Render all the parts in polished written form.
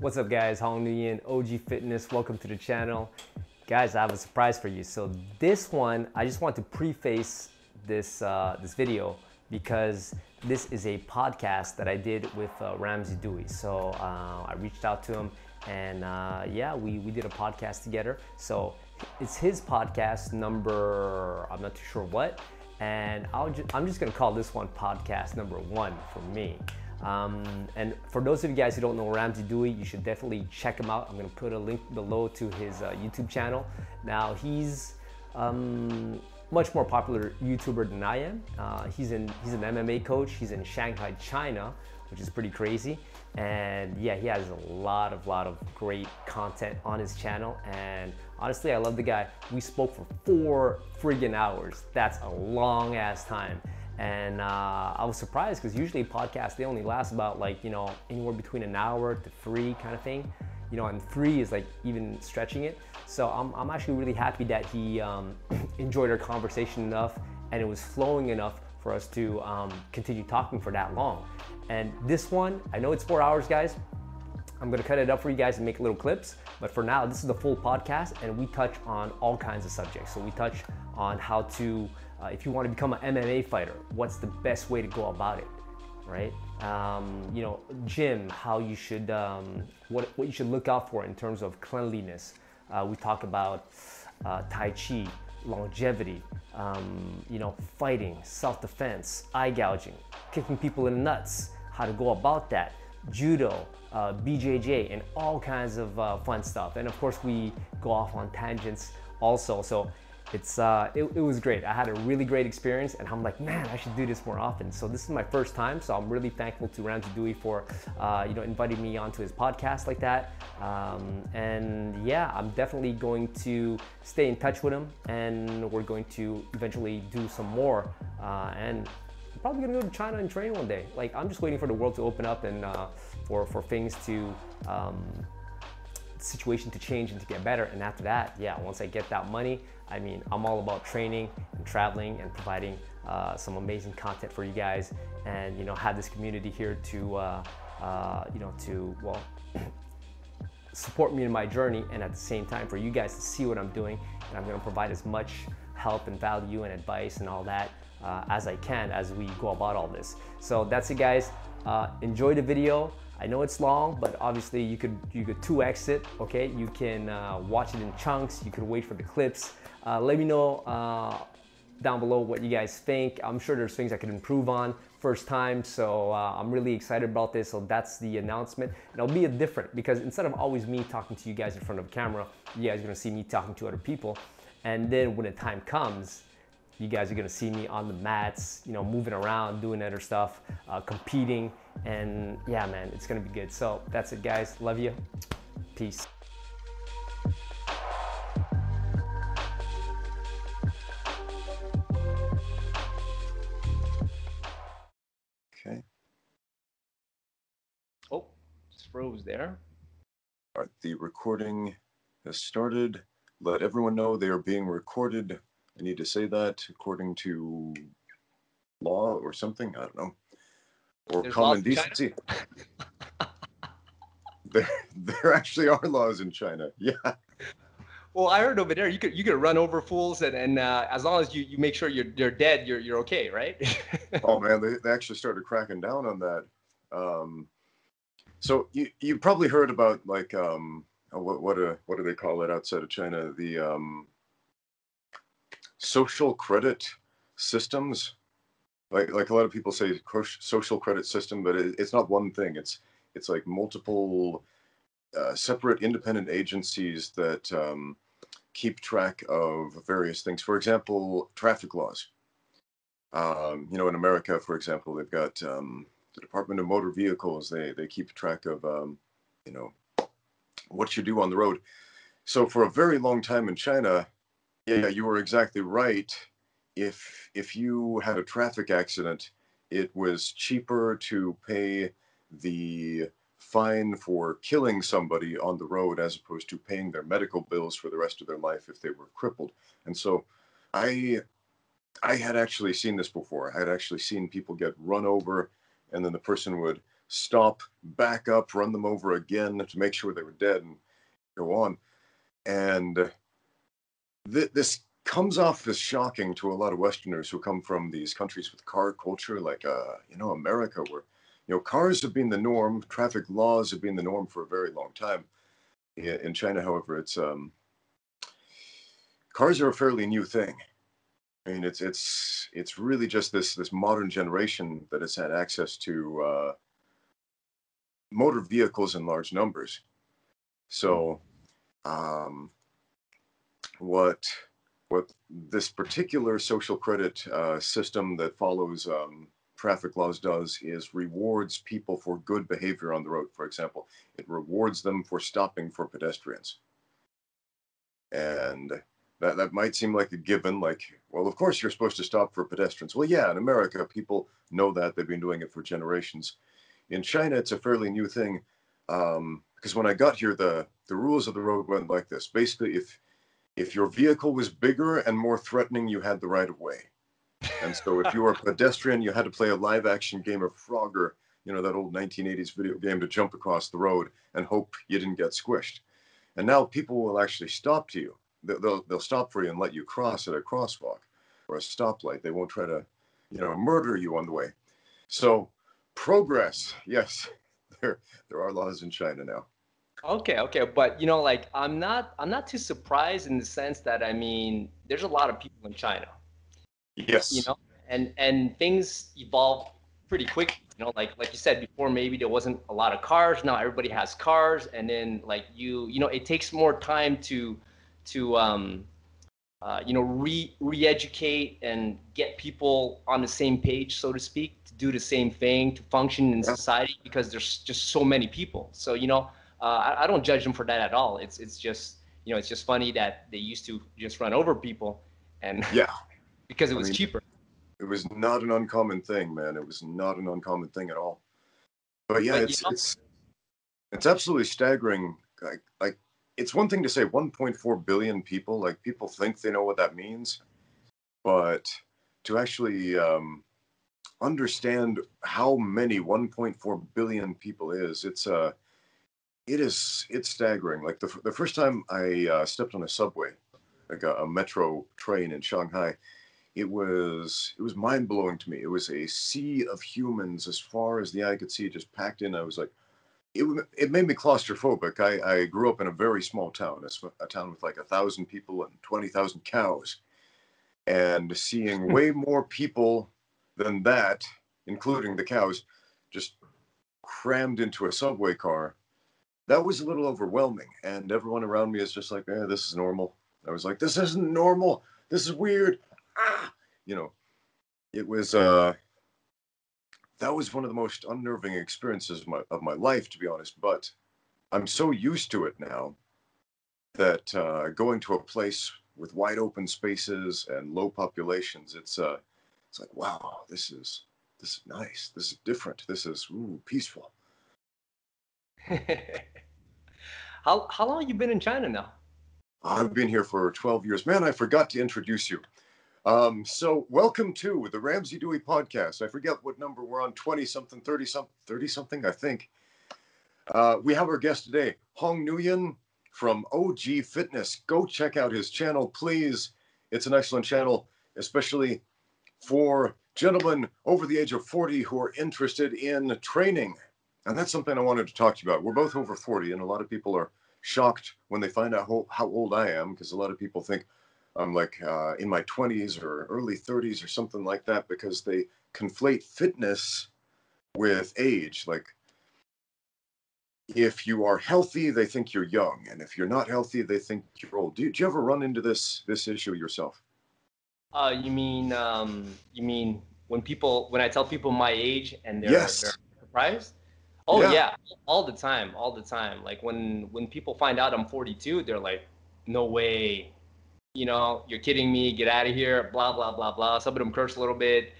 What's up guys, Hong Nguyen, OG Fitness, welcome to the channel. Guys, I have a surprise for you. So this one, I just want to preface this, this video because this is a podcast that I did with Ramsey Dewey. So I reached out to him and yeah, we did a podcast together. So it's his podcast number, I'm not too sure what, and I'm just gonna call this one podcast number one for me. And for those of you guys who don't know Ramsey Dewey, you should definitely check him out. I'm going to put a link below to his YouTube channel. Now he's much more popular YouTuber than I am. He's an MMA coach. He's in Shanghai, China, which is pretty crazy. And yeah, he has a lot of great content on his channel. And honestly, I love the guy. We spoke for 4 friggin' hours. That's a long ass time. And I was surprised because usually podcasts, they only last about like, you know, anywhere between an hour to 3 kind of thing, you know, and 3 is like even stretching it. So I'm actually really happy that he enjoyed our conversation enough and it was flowing enough for us to continue talking for that long. And this one, I know it's 4 hours, guys. I'm gonna cut it up for you guys and make little clips, but for now, this is the full podcast and we touch on all kinds of subjects. So we touch on how to, if you want to become an MMA fighter, what's the best way to go about it, right? You know, gym, how you should, what you should look out for in terms of cleanliness. We talk about Tai Chi, longevity, you know, fighting, self-defense, eye gouging, kicking people in the nuts, how to go about that, Judo, BJJ, and all kinds of fun stuff. And of course, we go off on tangents also. So it's it was great. I had a really great experience and I'm like, man, I should do this more often. So this is my first time, so I'm really thankful to Ramsey Dewey for you know, inviting me onto his podcast like that. And yeah, I'm definitely going to stay in touch with him and we're going to eventually do some more. And I'm probably gonna go to China and train one day. Like, I'm just waiting for the world to open up and for things to situation to change and to get better. And after that, yeah, once I get that money, I mean, I'm all about training and traveling and providing some amazing content for you guys, and you know, have this community here to you know, to, well, support me in my journey, and at the same time for you guys to see what I'm doing. And I'm going to provide as much help and value and advice and all that as I can as we go about all this. So that's it, guys. Enjoy the video. I know it's long, but obviously you could 2x it, okay? You can watch it in chunks, you could wait for the clips. Let me know down below what you guys think. I'm sure there's things I could improve on first time, so I'm really excited about this. So that's the announcement. And it'll be a different, because instead of always me talking to you guys in front of a camera, you guys are gonna see me talking to other people. And then when the time comes, you guys are gonna see me on the mats, you know, moving around, doing other stuff, competing, and yeah, man, it's gonna be good. So that's it, guys. Love you. Peace. Okay. Oh, it's froze there. All right, the recording has started. Let everyone know they are being recorded. I need to say that according to law or something, I don't know. Or there's common decency. there actually are laws in China, yeah. Well, I heard over there you could run over fools, and as long as you make sure they're dead, you're okay, right? Oh man, they actually started cracking down on that. So you probably heard about, like, what do they call it outside of China? The social credit systems, like a lot of people say social credit system, but it's not one thing. It's like multiple separate independent agencies that keep track of various things. For example, traffic laws. You know, in America, for example, they've got the Department of Motor Vehicles. They keep track of you know, what you do on the road. So for a very long time in China, yeah, you were exactly right. If you had a traffic accident, it was cheaper to pay the fine for killing somebody on the road as opposed to paying their medical bills for the rest of their life if they were crippled. And so I had actually seen this before. I had actually seen people get run over, and then the person would stop, back up, run them over again to make sure they were dead and go on. And this comes off as shocking to a lot of Westerners who come from these countries with car culture, like, you know, America, where, you know, cars have been the norm. Traffic laws have been the norm for a very long time. In China, however, it's cars are a fairly new thing. I mean, it's really just this modern generation that has had access to motor vehicles in large numbers. So what this particular social credit system that follows traffic laws does is rewards people for good behavior on the road. For example, it rewards them for stopping for pedestrians. And that might seem like a given, like, well, of course you're supposed to stop for pedestrians. Well, yeah, in America, people know that. They've been doing it for generations. In China, it's a fairly new thing, because when I got here, the rules of the road went like this. Basically, if your vehicle was bigger and more threatening, you had the right of way. And so if you were a pedestrian, you had to play a live action game of Frogger, you know, that old 1980s video game, to jump across the road and hope you didn't get squished. And now people will actually stop to you. They'll stop for you and let you cross at a crosswalk or a stoplight. They won't try to, you know, murder you on the way. So progress. Yes, there are laws in China now. Okay. But, you know, like, I'm not too surprised in the sense that, I mean, there's a lot of people in China. Yes. You know, and things evolve pretty quick. You know, like you said before, maybe there wasn't a lot of cars. Now everybody has cars. And then, like, you know, it takes more time to you know, re-educate and get people on the same page, so to speak, to do the same thing, to function in society, because there's just so many people. So, you know, I don't judge them for that at all. It's just, you know, it's just funny that they used to just run over people, and yeah, because it was cheaper. It was not an uncommon thing, man. It was not an uncommon thing at all. But yeah, but, it's absolutely staggering. Like it's one thing to say 1.4 billion people, like, people think they know what that means, but to actually understand how many 1.4 billion people is, it's staggering. Like, the first time I stepped on a subway, like a metro train in Shanghai, it was mind blowing to me. It was a sea of humans as far as the eye could see, just packed in. I was like, it made me claustrophobic. I grew up in a very small town, a town with like 1,000 people and 20,000 cows. And seeing way more people than that, including the cows, just crammed into a subway car, that was a little overwhelming. And everyone around me is just like, this is normal. I was like, this isn't normal. This is weird. You know, it was... that was one of the most unnerving experiences of my life, to be honest. But I'm so used to it now that going to a place with wide open spaces and low populations, it's like, wow, this is nice. This is different. This is peaceful. How long have you been in China now? I've been here for 12 years. Man, I forgot to introduce you. So welcome to the Ramsey Dewey podcast. I forget what number we're on, 20-something, 30-something, 30-something, I think. We have our guest today, Hong Nguyen from OG Fitness. Go check out his channel, please. It's an excellent channel, especially for gentlemen over the age of 40 who are interested in training. And that's something I wanted to talk to you about. We're both over 40, and a lot of people are shocked when they find out how old I am, because a lot of people think I'm like in my 20s or early 30s or something like that, because they conflate fitness with age. Like, if you are healthy, they think you're young, and if you're not healthy, they think you're old. Do you ever run into this issue yourself? You mean when I tell people my age and they're surprised? Oh yeah. All the time. Like, when people find out I'm 42, they're like, no way. You know, you're kidding me, get out of here, blah, blah, blah, blah. Some of them curse a little bit,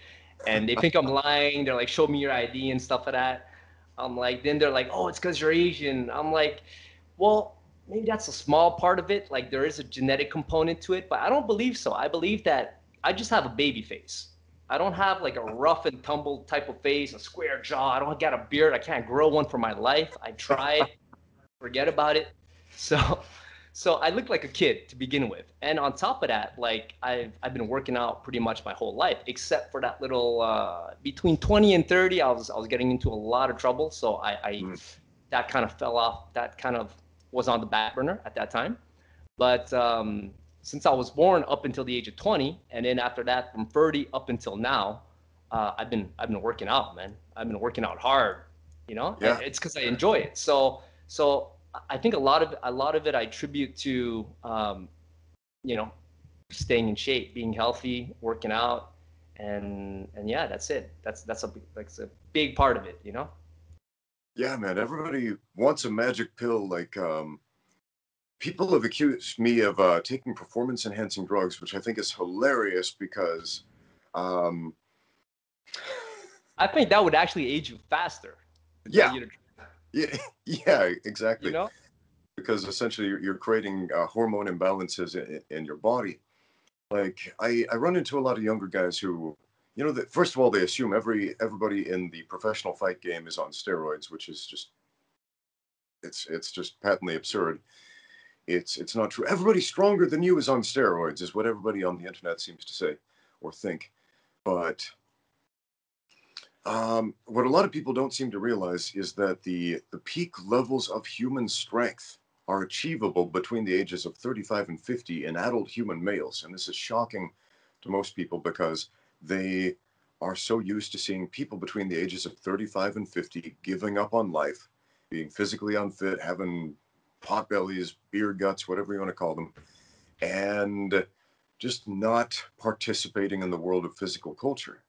and they think I'm lying. They're like, show me your ID and stuff like that. I'm like, then they're like, oh, it's because you're Asian. I'm like, well, maybe that's a small part of it. Like, there is a genetic component to it, but I don't believe so. I believe that I just have a baby face. I don't have like a rough and tumble type of face, a square jaw. I don't got a beard. I can't grow one for my life. I tried, forget about it. So I look like a kid to begin with. And on top of that, like I've been working out pretty much my whole life, except for that little between 20 and 30, I was getting into a lot of trouble. So that kind of fell off. That kind of was on the back burner at that time. But since I was born up until the age of 20, and then after that from 30 up until now, I've been working out, man. I've been working out hard, you know. Yeah. It's because I enjoy it. So I think a lot of it I attribute to you know, staying in shape, being healthy, working out, and yeah, that's it. That's a big part of it, you know. Yeah, man. Everybody wants a magic pill. Like people have accused me of taking performance-enhancing drugs, which I think is hilarious because I think that would actually age you faster. Yeah. Yeah, exactly. You know? Because essentially you're creating hormone imbalances in your body. Like I run into a lot of younger guys who, you know, that first of all, they assume everybody in the professional fight game is on steroids, which is just it's just patently absurd. It's not true. Everybody stronger than you is on steroids, is what everybody on the internet seems to say or think. But what a lot of people don't seem to realize is that the peak levels of human strength are achievable between the ages of 35 and 50 in adult human males. And this is shocking to most people because they are so used to seeing people between the ages of 35 and 50 giving up on life, being physically unfit, having pot bellies, beer guts, whatever you want to call them, and just not participating in the world of physical culture.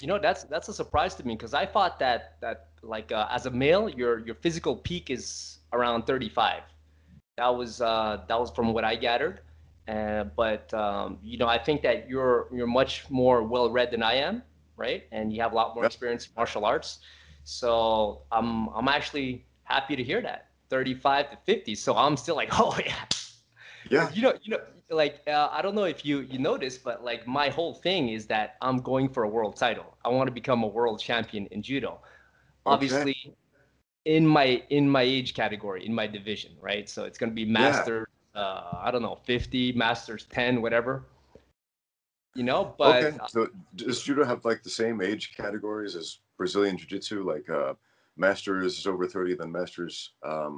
You know, that's a surprise to me because I thought that like as a male, your physical peak is around 35. That was from what I gathered. But you know, I think that you're much more well-read than I am, right? And you have a lot more experience in martial arts. So I'm actually happy to hear that 35 to 50. So I'm still like, oh yeah. Yeah. You know, like, I don't know if you noticed, but like my whole thing is that I'm going for a world title. I want to become a world champion in judo, obviously in my age category, in my division. Right. So it's going to be masters, I don't know, 50, masters 10, whatever, you know, but so does judo have like the same age categories as Brazilian jiu-jitsu? Like, masters is over 30, then masters, I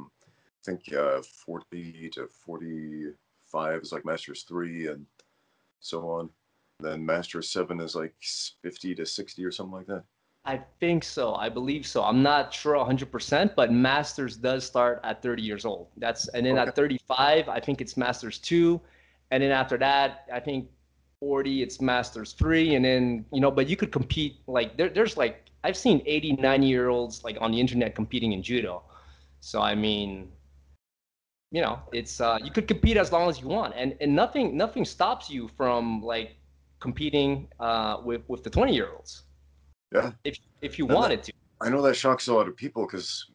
think 40 to 45 is like Masters 3 and so on. Then Masters 7 is like 50 to 60 or something like that. I think so. I believe so. I'm not sure 100%, but Masters does start at 30 years old. At 35, I think it's Masters 2. And then after that, I think 40, it's Masters 3. And then, you know, but you could compete. Like there's like, I've seen 80, 90-year-olds like on the internet competing in judo. So, I mean, you know, it's you could compete as long as you want, and nothing stops you from like competing with the 20-year-olds. Yeah, if you wanted to. I know that shocks a lot of people because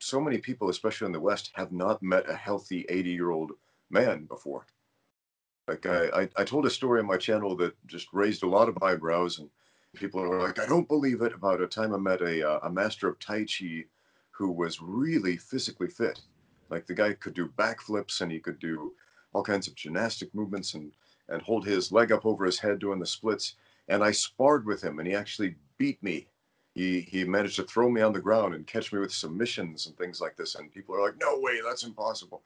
so many people, especially in the West, have not met a healthy 80-year-old man before. Like I told a story on my channel that just raised a lot of eyebrows, and people are like, I don't believe it. About a time I met a master of Tai Chi who was really physically fit. Like the guy could do backflips and he could do all kinds of gymnastic movements and hold his leg up over his head doing the splits. And I sparred with him and he actually beat me. He managed to throw me on the ground and catch me with submissions and things like this. And people are like, no way, that's impossible.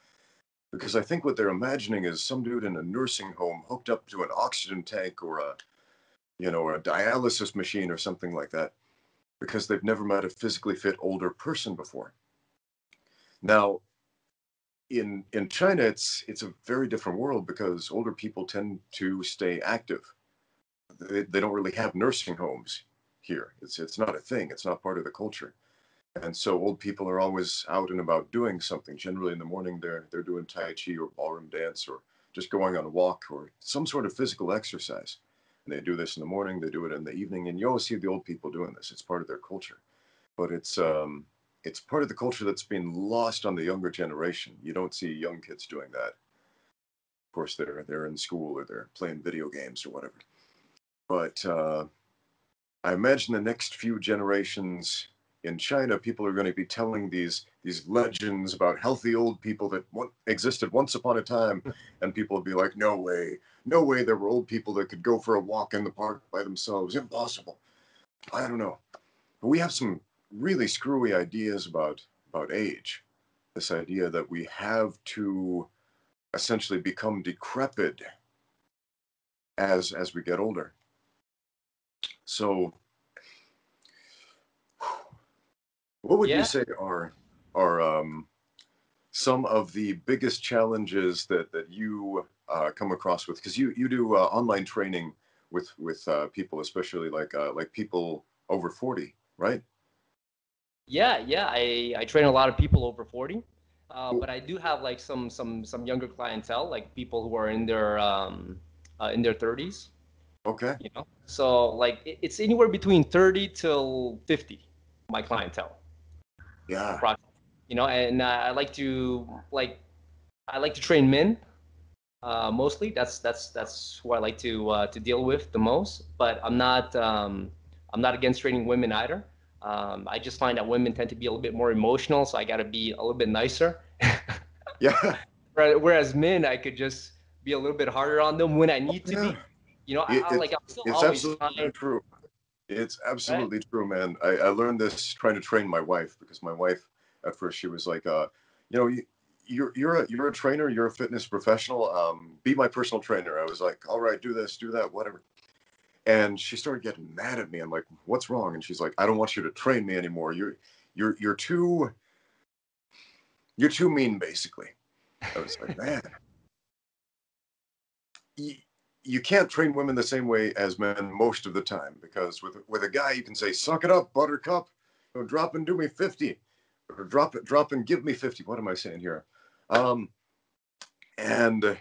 Because I think what they're imagining is some dude in a nursing home hooked up to an oxygen tank or a dialysis machine or something like that. Because they've never met a physically fit older person before. Now, in China, it's a very different world because older people tend to stay active. They don't really have nursing homes here. It's not a thing. It's not part of the culture. And so old people are always out and about doing something. Generally in the morning, they're doing Tai Chi or ballroom dance or just going on a walk or some sort of physical exercise. And they do this in the morning. They do it in the evening. And you always see the old people doing this. It's part of their culture. But it's part of the culture that's been lost on the younger generation. You don't see young kids doing that. Of course, they're in school or they're playing video games or whatever. But I imagine the next few generations in China, people are going to be telling these legends about healthy old people that existed once upon a time. And people will be like, no way. No way there were old people that could go for a walk in the park by themselves. Impossible. I don't know. But we have some really screwy ideas about age. This idea that we have to essentially become decrepit as we get older. So what would you say are some of the biggest challenges that you come across with? Because you do online training with people, especially like people over 40, right? Yeah. I train a lot of people over 40, but I do have like some younger clientele, like people who are in their 30s. Okay. You know, so like it's anywhere between 30 till 50, my clientele. Yeah. You know, and I like to train men, mostly. That's who I like to deal with the most. But I'm not against training women either. I just find that women tend to be a little bit more emotional, so I got to be a little bit nicer. Yeah. Whereas men, I could just be a little bit harder on them when I need to be. You know, it's absolutely true. It's absolutely true, man. I learned this trying to train my wife, because my wife, at first, she was like, you know, you're a trainer, you're a fitness professional. Be my personal trainer. I was like, all right, do this, do that, whatever. And she started getting mad at me. I'm like, what's wrong? And she's like, I don't want you to train me anymore. You're too mean, basically. I was like, man. You can't train women the same way as men most of the time, because with a guy, you can say, suck it up, buttercup, or drop and do me 50, or drop and give me 50. What am I saying here? And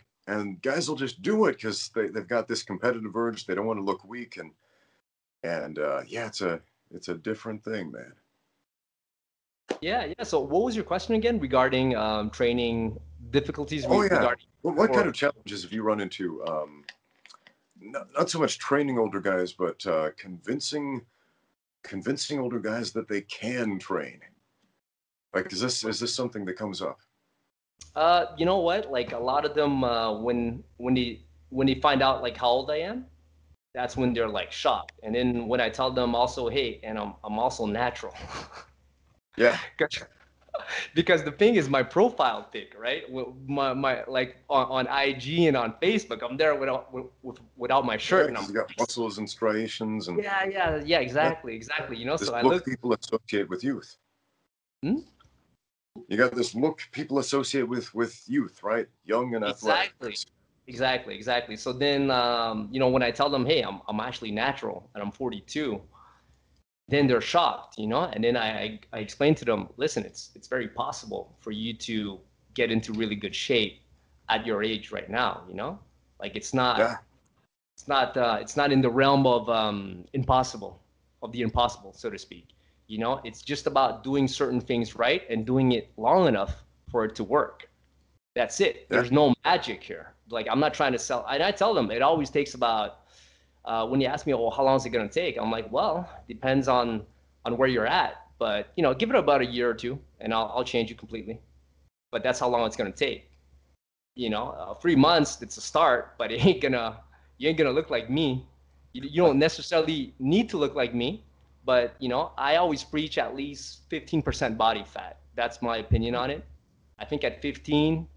guys will just do it because they've got this competitive urge. They don't want to look weak. And yeah, it's a different thing, man. Yeah. So what was your question again regarding training difficulties? Regarding what kind of challenges have you run into? Not so much training older guys, but convincing older guys that they can train. Like, is this something that comes up? You know what? Like a lot of them, when they find out like how old I am, that's when they're like shocked. And then when I tell them also, hey, and I'm also natural. Yeah. Because the thing is, my profile pic, right? My like on IG and on Facebook, I'm there without my shirt. And I'm got muscles and striations and yeah, exactly. You know, so I look people associate with youth. Hmm? You got this look people associate with youth, right? Young and athletic. Exactly. So then, you know, when I tell them, hey, I'm actually natural and I'm 42. Then they're shocked, you know, and then I explain to them, listen, it's very possible for you to get into really good shape at your age right now, you know, like it's not in the realm of the impossible, so to speak. You know, it's just about doing certain things right and doing it long enough for it to work. That's it. There's no magic here. Like, I'm not trying to sell. And I tell them it always takes about. When you ask me, well, how long is it going to take? I'm like, well, depends on where you're at. But, you know, give it about a year or two and I'll change you completely. But that's how long it's going to take. You know, 3 months, it's a start, but you ain't going to look like me. You don't necessarily need to look like me. But, you know, I always preach at least 15% body fat. That's my opinion on it. I think at 15,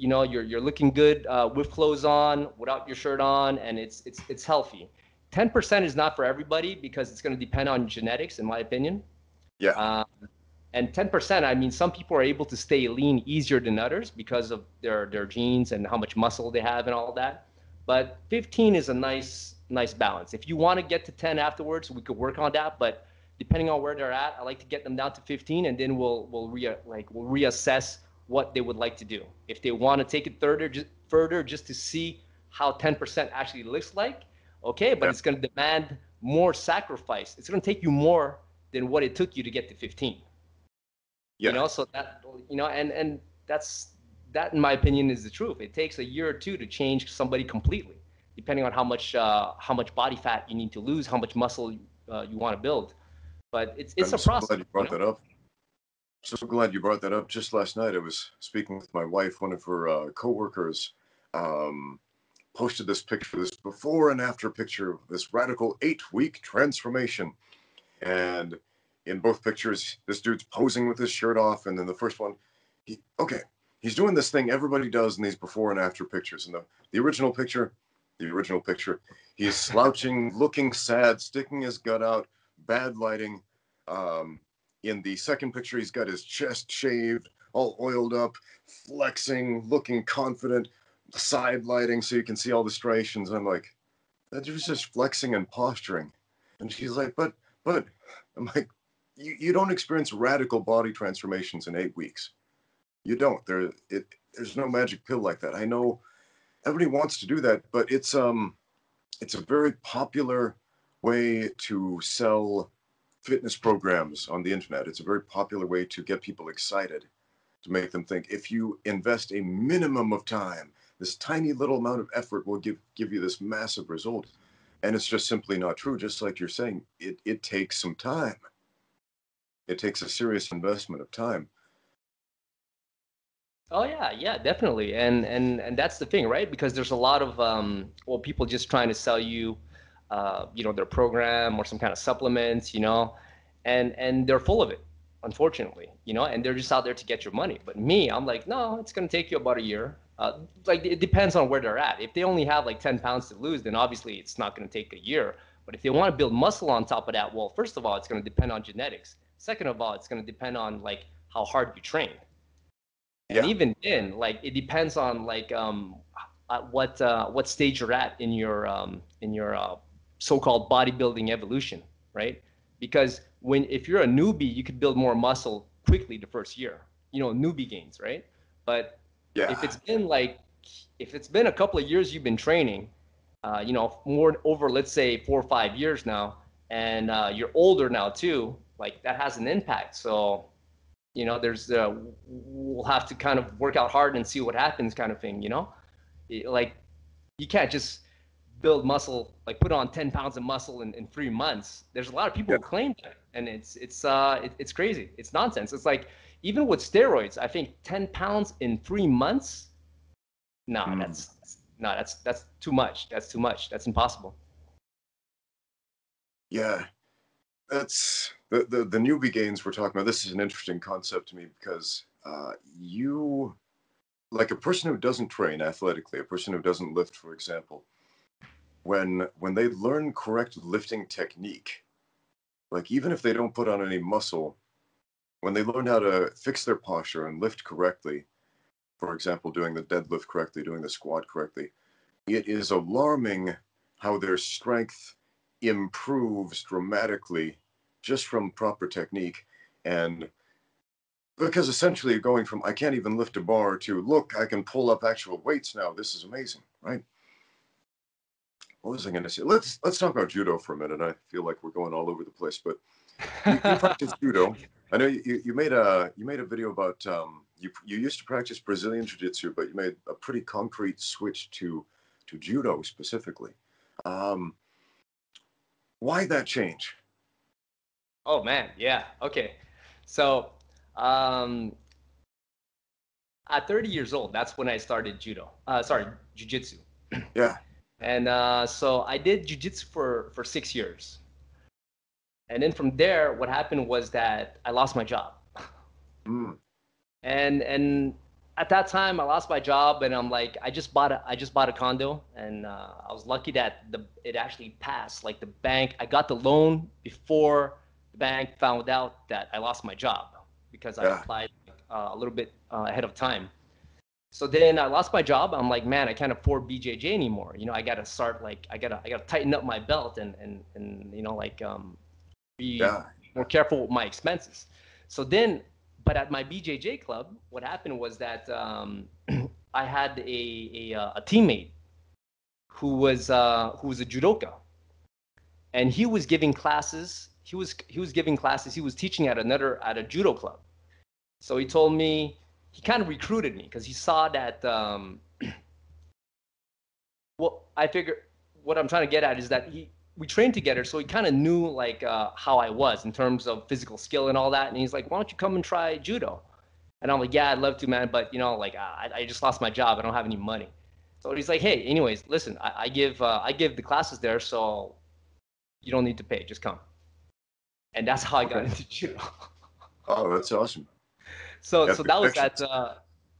you know, you're looking good with clothes on, without your shirt on, and it's healthy. 10% is not for everybody because it's going to depend on genetics, in my opinion. Yeah. And 10%, I mean, some people are able to stay lean easier than others because of their genes and how much muscle they have and all that. But 15 is a nice balance. If you want to get to 10 afterwards, we could work on that. But depending on where they're at, I like to get them down to 15, and then we'll reassess what they would like to do. If they want to take it further just to see how 10% actually looks like, okay, but it's going to demand more sacrifice. It's going to take you more than what it took you to get to 15. Yeah. You know, so that, you know, and that's, that in my opinion is the truth. It takes a year or two to change somebody completely. depending on how much body fat you need to lose, how much muscle you want to build. But it's a process. I'm so glad you brought that up. So glad you brought that up. Just last night, I was speaking with my wife. One of her coworkers posted this picture, this before and after picture of this radical 8-week transformation. And in both pictures, this dude's posing with his shirt off. And then the first one, he's doing this thing everybody does in these before and after pictures. And the original picture, he's slouching, looking sad, sticking his gut out, bad lighting. In the second picture, he's got his chest shaved, all oiled up, flexing, looking confident, side lighting so you can see all the striations. And I'm like, that dude's just flexing and posturing. And she's like, but, I'm like, you don't experience radical body transformations in 8 weeks. You don't. There's no magic pill like that. I know everybody wants to do that, but it's a very popular way to sell fitness programs on the internet. It's a very popular way to get people excited, to make them think, if you invest a minimum of time, this tiny little amount of effort will give you this massive result. And it's just simply not true. Just like you're saying, it takes some time. It takes a serious investment of time. Oh, yeah, definitely. And that's the thing, right? Because there's a lot of, people just trying to sell you, their program or some kind of supplements, and they're full of it, unfortunately, and they're just out there to get your money. But me, I'm like, no, it's going to take you about a year. It depends on where they're at. If they only have like 10 pounds to lose, then obviously it's not going to take a year. But if they want to build muscle on top of that, well, first of all, it's going to depend on genetics. Second of all, it's going to depend on like how hard you train. And even then, like, it depends on like what stage you're at in your so-called bodybuilding evolution, right? Because if you're a newbie, you could build more muscle quickly the first year, newbie gains, right? But if it's been a couple of years you've been training, more over, let's say 4 or 5 years now, and you're older now too, like that has an impact. So, we'll have to kind of work out hard and see what happens kind of thing, Like you can't just build muscle, like put on 10 pounds of muscle in 3 months. There's a lot of people who claim that, and it's crazy. It's nonsense. It's like, even with steroids, I think 10 pounds in 3 months. That's too much. That's too much. That's impossible. Yeah, that's the newbie gains we're talking about. This is an interesting concept to me because like a person who doesn't train athletically, a person who doesn't lift, for example, when they learn correct lifting technique, like even if they don't put on any muscle, when they learn how to fix their posture and lift correctly, for example, doing the deadlift correctly, doing the squat correctly, it is alarming how their strength improves dramatically just from proper technique. And because essentially you're going from, I can't even lift a bar to, look, I can pull up actual weights now. This is amazing, right? What was I going to say? Let's talk about judo for a minute. I feel like we're going all over the place, but you practice judo. I know you made a video about you used to practice Brazilian jiu-jitsu, but you made a pretty concrete switch to judo specifically. Why that change? Oh man, yeah, okay. So at 30 years old, that's when I started jiu-jitsu. Yeah. And so I did jiu-jitsu for 6 years. And then from there, what happened was that I lost my job. And at that time, I lost my job, and I'm like, I just bought a condo, and I was lucky that it actually passed. Like the bank, I got the loan before the bank found out that I lost my job because I applied a little bit ahead of time. So then I lost my job. I'm like, man, I can't afford BJJ anymore. I got to start like I gotta tighten up my belt and be more careful with my expenses. So then, but at my BJJ club, what happened was that I had a teammate who was a judoka, and he was giving classes. He was giving classes. He was teaching at a judo club. So he told me, he kind of recruited me because he saw that. Well, I figured what I'm trying to get at is that we trained together, so he kind of knew like how I was in terms of physical skill and all that. And he's like, "Why don't you come and try judo?" And I'm like, "Yeah, I'd love to, man, but you know, like I just lost my job. I don't have any money." So he's like, "Hey, anyways, listen, I give the classes there, so you don't need to pay. Just come." And that's how I got into judo. Oh, that's awesome. So that was that.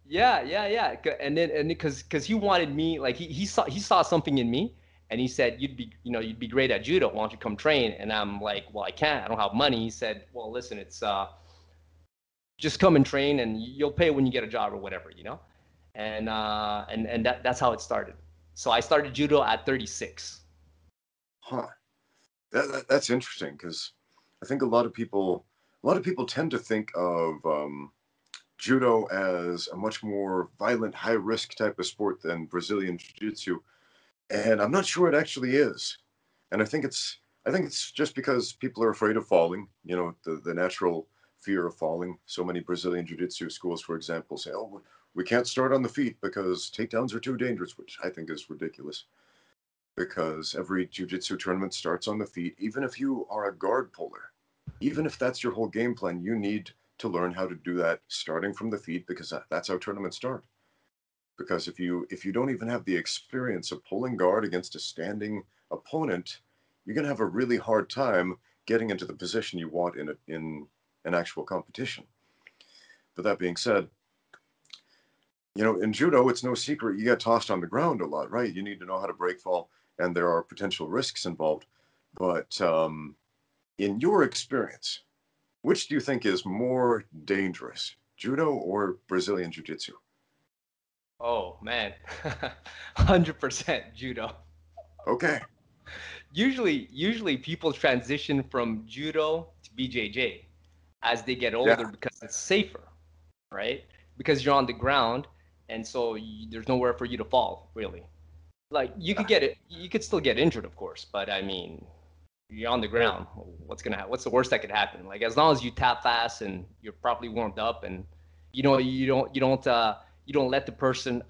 Yeah. And then because he wanted me, like he saw something in me. And he said, you'd be great at judo. Why don't you come train? And I'm like, well, I can't. I don't have money. He said, well, listen, it's just come and train, and you'll pay when you get a job or whatever, you know. And that's how it started. So I started judo at 36. Huh. That's interesting, because I think a lot of people tend to think of judo as a much more violent, high risk type of sport than Brazilian jiu-jitsu. And I'm not sure it actually is. And I think it's just because people are afraid of falling, you know, the natural fear of falling. So many Brazilian jiu-jitsu schools, for example, say, oh, we can't start on the feet because takedowns are too dangerous, which I think is ridiculous, because every jiu-jitsu tournament starts on the feet. Even if you are a guard puller, even if that's your whole game plan, you need to learn how to do that starting from the feet, because that's how tournaments start. Because if you don't even have the experience of pulling guard against a standing opponent, you're going to have a really hard time getting into the position you want in an actual competition. But that being said, you know, in judo, it's no secret you get tossed on the ground a lot, right? You need to know how to break fall, and there are potential risks involved. But in your experience, which do you think is more dangerous, judo or Brazilian jiu-jitsu? Oh, man, 100% judo. Okay. Usually people transition from judo to BJJ as they get older, because it's safer, right? Because you're on the ground, and so there's nowhere for you to fall, really. Like, you could still get injured, of course, but I mean, you're on the ground. What's the worst that could happen? Like, as long as you tap fast and you're properly warmed up, and you know, you don't let the person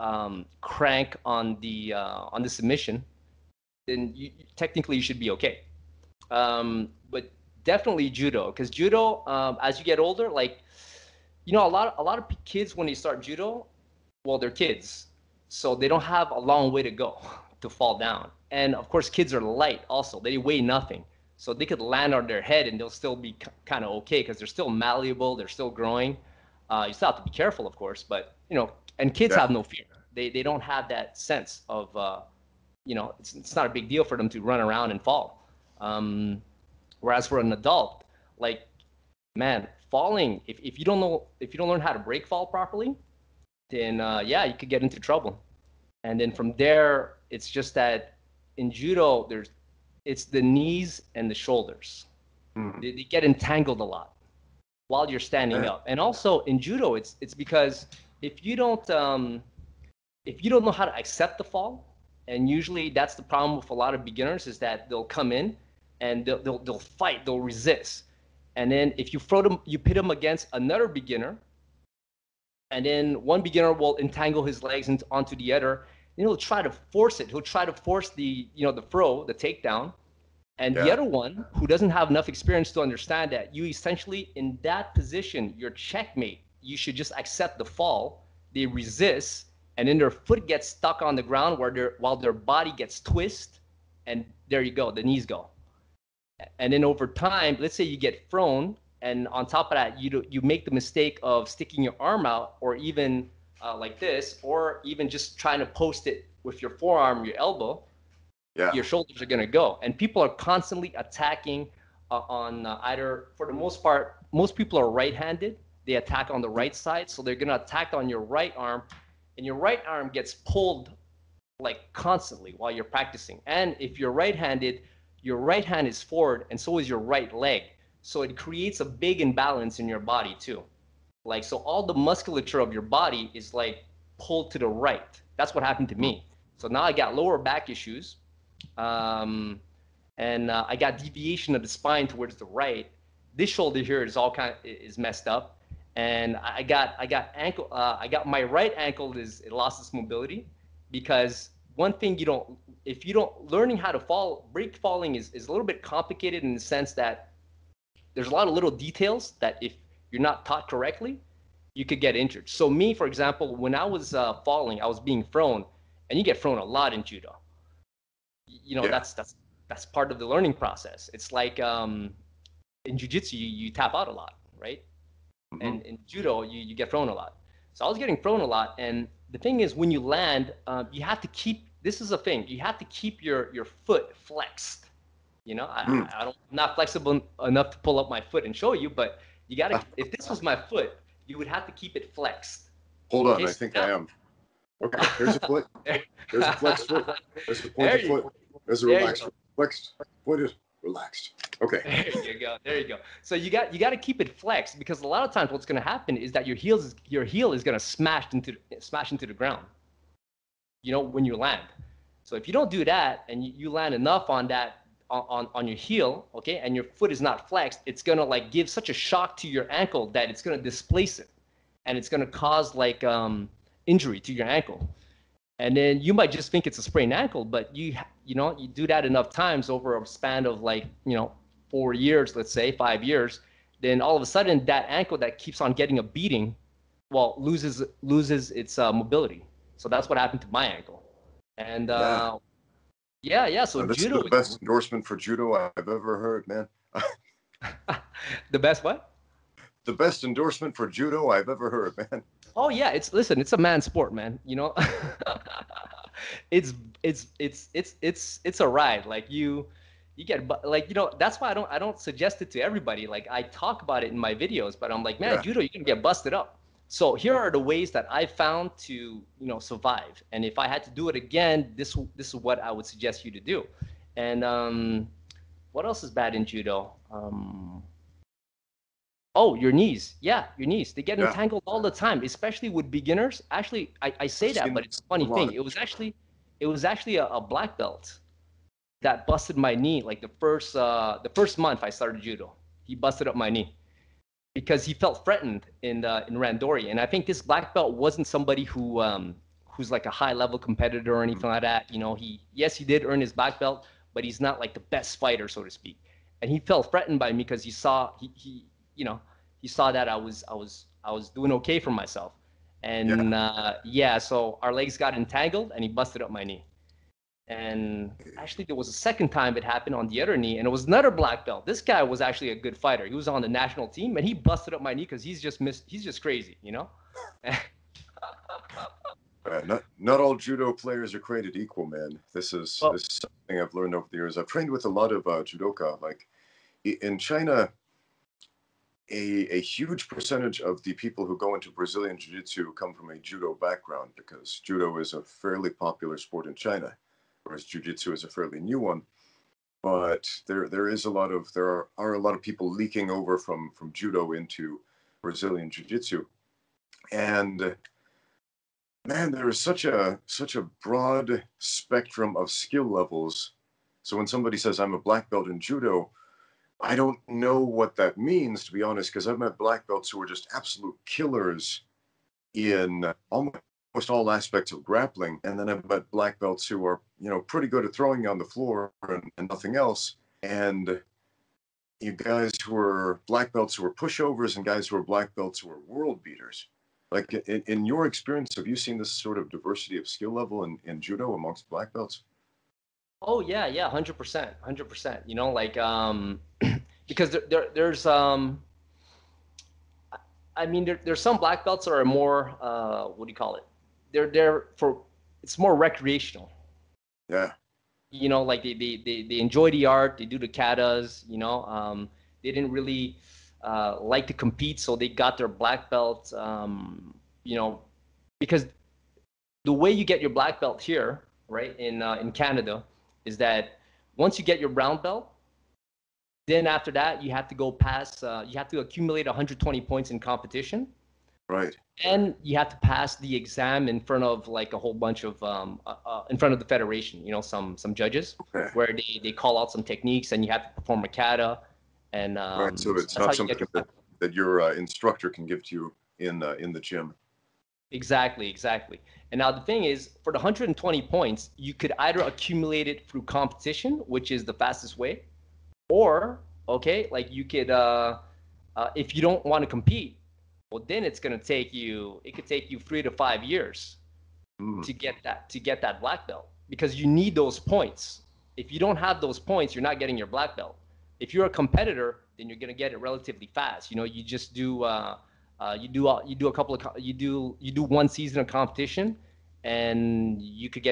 crank on the submission, then technically you should be okay. But definitely judo, because judo, as you get older, like, you know, a lot of kids when they start judo, well, they're kids, so they don't have a long way to go to fall down. And of course, kids are light also; they weigh nothing, so they could land on their head and they'll still be kind of okay, because they're still malleable, they're still growing. You still have to be careful, of course, but you know. And kids have no fear. They don't have that sense of, you know, it's not a big deal for them to run around and fall. Whereas for an adult, like, man, falling, if you don't learn how to break fall properly, then you could get into trouble. And then from there, it's just that in judo, it's the knees and the shoulders. Mm-hmm. They get entangled a lot while you're standing up. And also in judo, it's because if you don't know how to accept the fall, and usually that's the problem with a lot of beginners, is that they'll come in and they'll fight, they'll resist, and then if you pit them against another beginner, and then one beginner will entangle his legs onto the other, and he'll try to force it. He'll try to force the throw, the takedown, and the other one who doesn't have enough experience to understand that you essentially in that position, you're checkmate. You should just accept the fall. They resist, and then their foot gets stuck on the ground while their body gets twist, and there you go, the knees go. And then over time, let's say you get thrown, and on top of that, you make the mistake of sticking your arm out, or even like this, or even just trying to post it with your forearm, your elbow. Yeah. Your shoulders are gonna go, and people are constantly attacking either. For the most part, most people are right-handed. They attack on the right side, so they're going to attack on your right arm, and your right arm gets pulled like constantly while you're practicing. And if you're right-handed, your right hand is forward, and so is your right leg. So it creates a big imbalance in your body too. Like, so all the musculature of your body is like pulled to the right. That's what happened to me. So now I got lower back issues, and I got deviation of the spine towards the right. This shoulder here is messed up. And I got my right ankle, it lost its mobility, because one thing if you don't, learning how to fall, break falling is a little bit complicated in the sense that there's a lot of little details that if you're not taught correctly, you could get injured. So me, for example, when I was falling, I was being thrown, and you get thrown a lot in judo. You know, that's part of the learning process. It's like in jiu-jitsu, you tap out a lot, right? Mm-hmm. And in judo, you get thrown a lot. So I was getting thrown a lot, and the thing is, when you land, you have to keep. This is a thing. You have to keep your foot flexed. You know, I'm not flexible enough to pull up my foot and show you, but you gotta. If this was my foot, you would have to keep it flexed. Hold on, I think I am. Okay, there's a foot. There's a flexed foot. There's a pointed foot. There's a relaxed foot. Flexed foot is relaxed. Okay. There you go. There you go. So you got to keep it flexed, because a lot of times what's going to happen is that your heel is going to smash into the ground. You know, when you land. So if you don't do that and you land enough on that on your heel, okay, and your foot is not flexed, it's going to like give such a shock to your ankle that it's going to displace it, and it's going to cause like injury to your ankle. And then you might just think it's a sprained ankle, but you do that enough times over a span of like, you know, 4 years, let's say 5 years, then all of a sudden that ankle that keeps on getting a beating, well, loses its mobility. So that's what happened to my ankle. And so this judo is the best endorsement for judo I've ever heard, man. The best what? The best endorsement for judo I've ever heard, man. Oh yeah, it's a man's sport, man. You know, it's a ride. Like you get, like, you know, that's why I don't suggest it to everybody. Like I talk about it in my videos, but I'm like, man, judo, you're gonna get busted up. So here are the ways that I found to, you know, survive. And if I had to do it again, this is what I would suggest you to do. And what else is bad in judo? Your knees. Yeah, your knees. They get entangled all the time, especially with beginners. Actually, I say that, but it's a funny thing. It was actually a black belt that busted my knee. Like the first month I started judo, he busted up my knee because he felt threatened in randori. And I think this black belt wasn't somebody who who's like a high level competitor or anything like that. You know, he did earn his black belt, but he's not like the best fighter, so to speak. And he felt threatened by me because he saw that I was doing okay for myself, and so our legs got entangled, and he busted up my knee. And actually, there was a second time it happened on the other knee, and it was another black belt. This guy was actually a good fighter. He was on the national team, and he busted up my knee because he's just crazy, you know. Not all judo players are created equal, man. This is something I've learned over the years. I've trained with a lot of judoka, like in China. A huge percentage of the people who go into Brazilian Jiu-Jitsu come from a judo background, because judo is a fairly popular sport in China, whereas Jiu-Jitsu is a fairly new one. But there are a lot of people leaking over from judo into Brazilian Jiu-Jitsu, and man, there is such a broad spectrum of skill levels. So when somebody says I'm a black belt in judo, I don't know what that means, to be honest, because I've met black belts who are just absolute killers in almost all aspects of grappling. And then I've met black belts who are, you know, pretty good at throwing you on the floor and nothing else. And you guys who are black belts who are pushovers, and guys who are black belts who are world beaters. Like in your experience, have you seen this sort of diversity of skill level in judo amongst black belts? Oh yeah, 100%. You know, like because there's I mean there's some black belts that are more what do you call it? It's more recreational. Yeah. You know, like they enjoy the art, they do the katas, you know. They didn't really like to compete, so they got their black belt you know, because the way you get your black belt here, right, in Canada, is that once you get your brown belt, then after that you have to go past, you have to accumulate 120 points in competition, right? And you have to pass the exam in front of like a whole bunch of in front of the federation, you know, some judges, okay, where they call out some techniques, and you have to perform a kata, and right, so it's not something that your instructor can give to you in the gym. Exactly. And now the thing is, for the 120 points, you could either accumulate it through competition, which is the fastest way, or, okay, like you could, if you don't want to compete, well, then it's going to take you, it could take you 3 to 5 years to get that black belt, because you need those points. If you don't have those points, you're not getting your black belt. If you're a competitor, then you're going to get it relatively fast. You know, you just do, you do 1 season of competition, and you could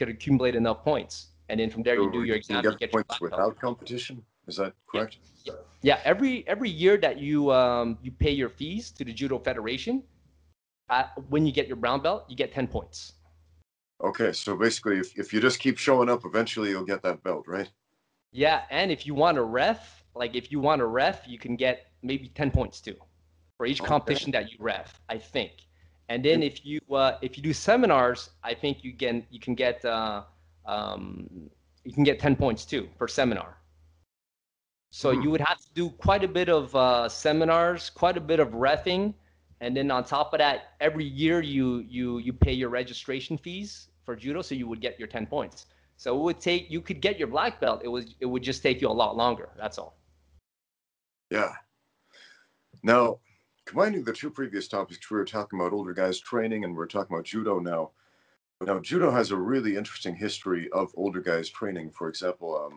accumulate enough points, and then from there you do your exam. You get points without competition. Is that correct? Yeah. Every year that you you pay your fees to the Judo Federation, when you get your brown belt, you get 10 points. Okay, so basically, if you just keep showing up, eventually you'll get that belt, right? Yeah, and if you want a ref, you can get maybe 10 points too, for each competition that you ref, I think. And then if you do seminars, I think you can get 10 points too per seminar. So you would have to do quite a bit of seminars, quite a bit of reffing, and then on top of that, every year you pay your registration fees for Judo, so you would get your 10 points. So it would take, you could get your black belt, it would just take you a lot longer. That's all. Yeah. Now, combining the two previous topics, we were talking about older guys training, and we're talking about Judo now. Now, Judo has a really interesting history of older guys training. For example,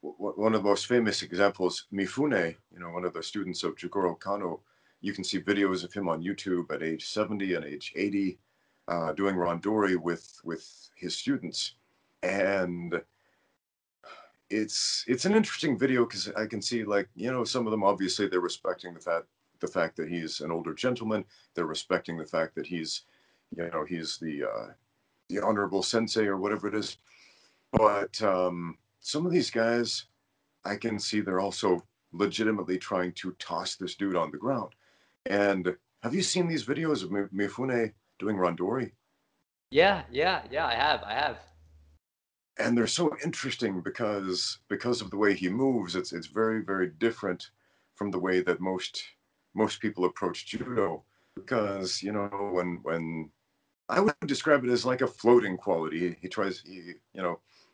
one of the most famous examples, Mifune, you know, one of the students of Jigoro Kano. You can see videos of him on YouTube at age 70 and age 80 doing rondori with his students. And it's an interesting video, because I can see, like, you know, some of them, obviously, they're respecting the fact that he's an older gentleman. They're respecting the fact that he's, you know, he's the honorable sensei or whatever it is. But some of these guys, I can see they're also legitimately trying to toss this dude on the ground. And have you seen these videos of Mifune doing rondori? Yeah, I have. And they're so interesting because of the way he moves. It's very, very different from the way that most people approach Judo, because, you know, when I would describe it as like a floating quality.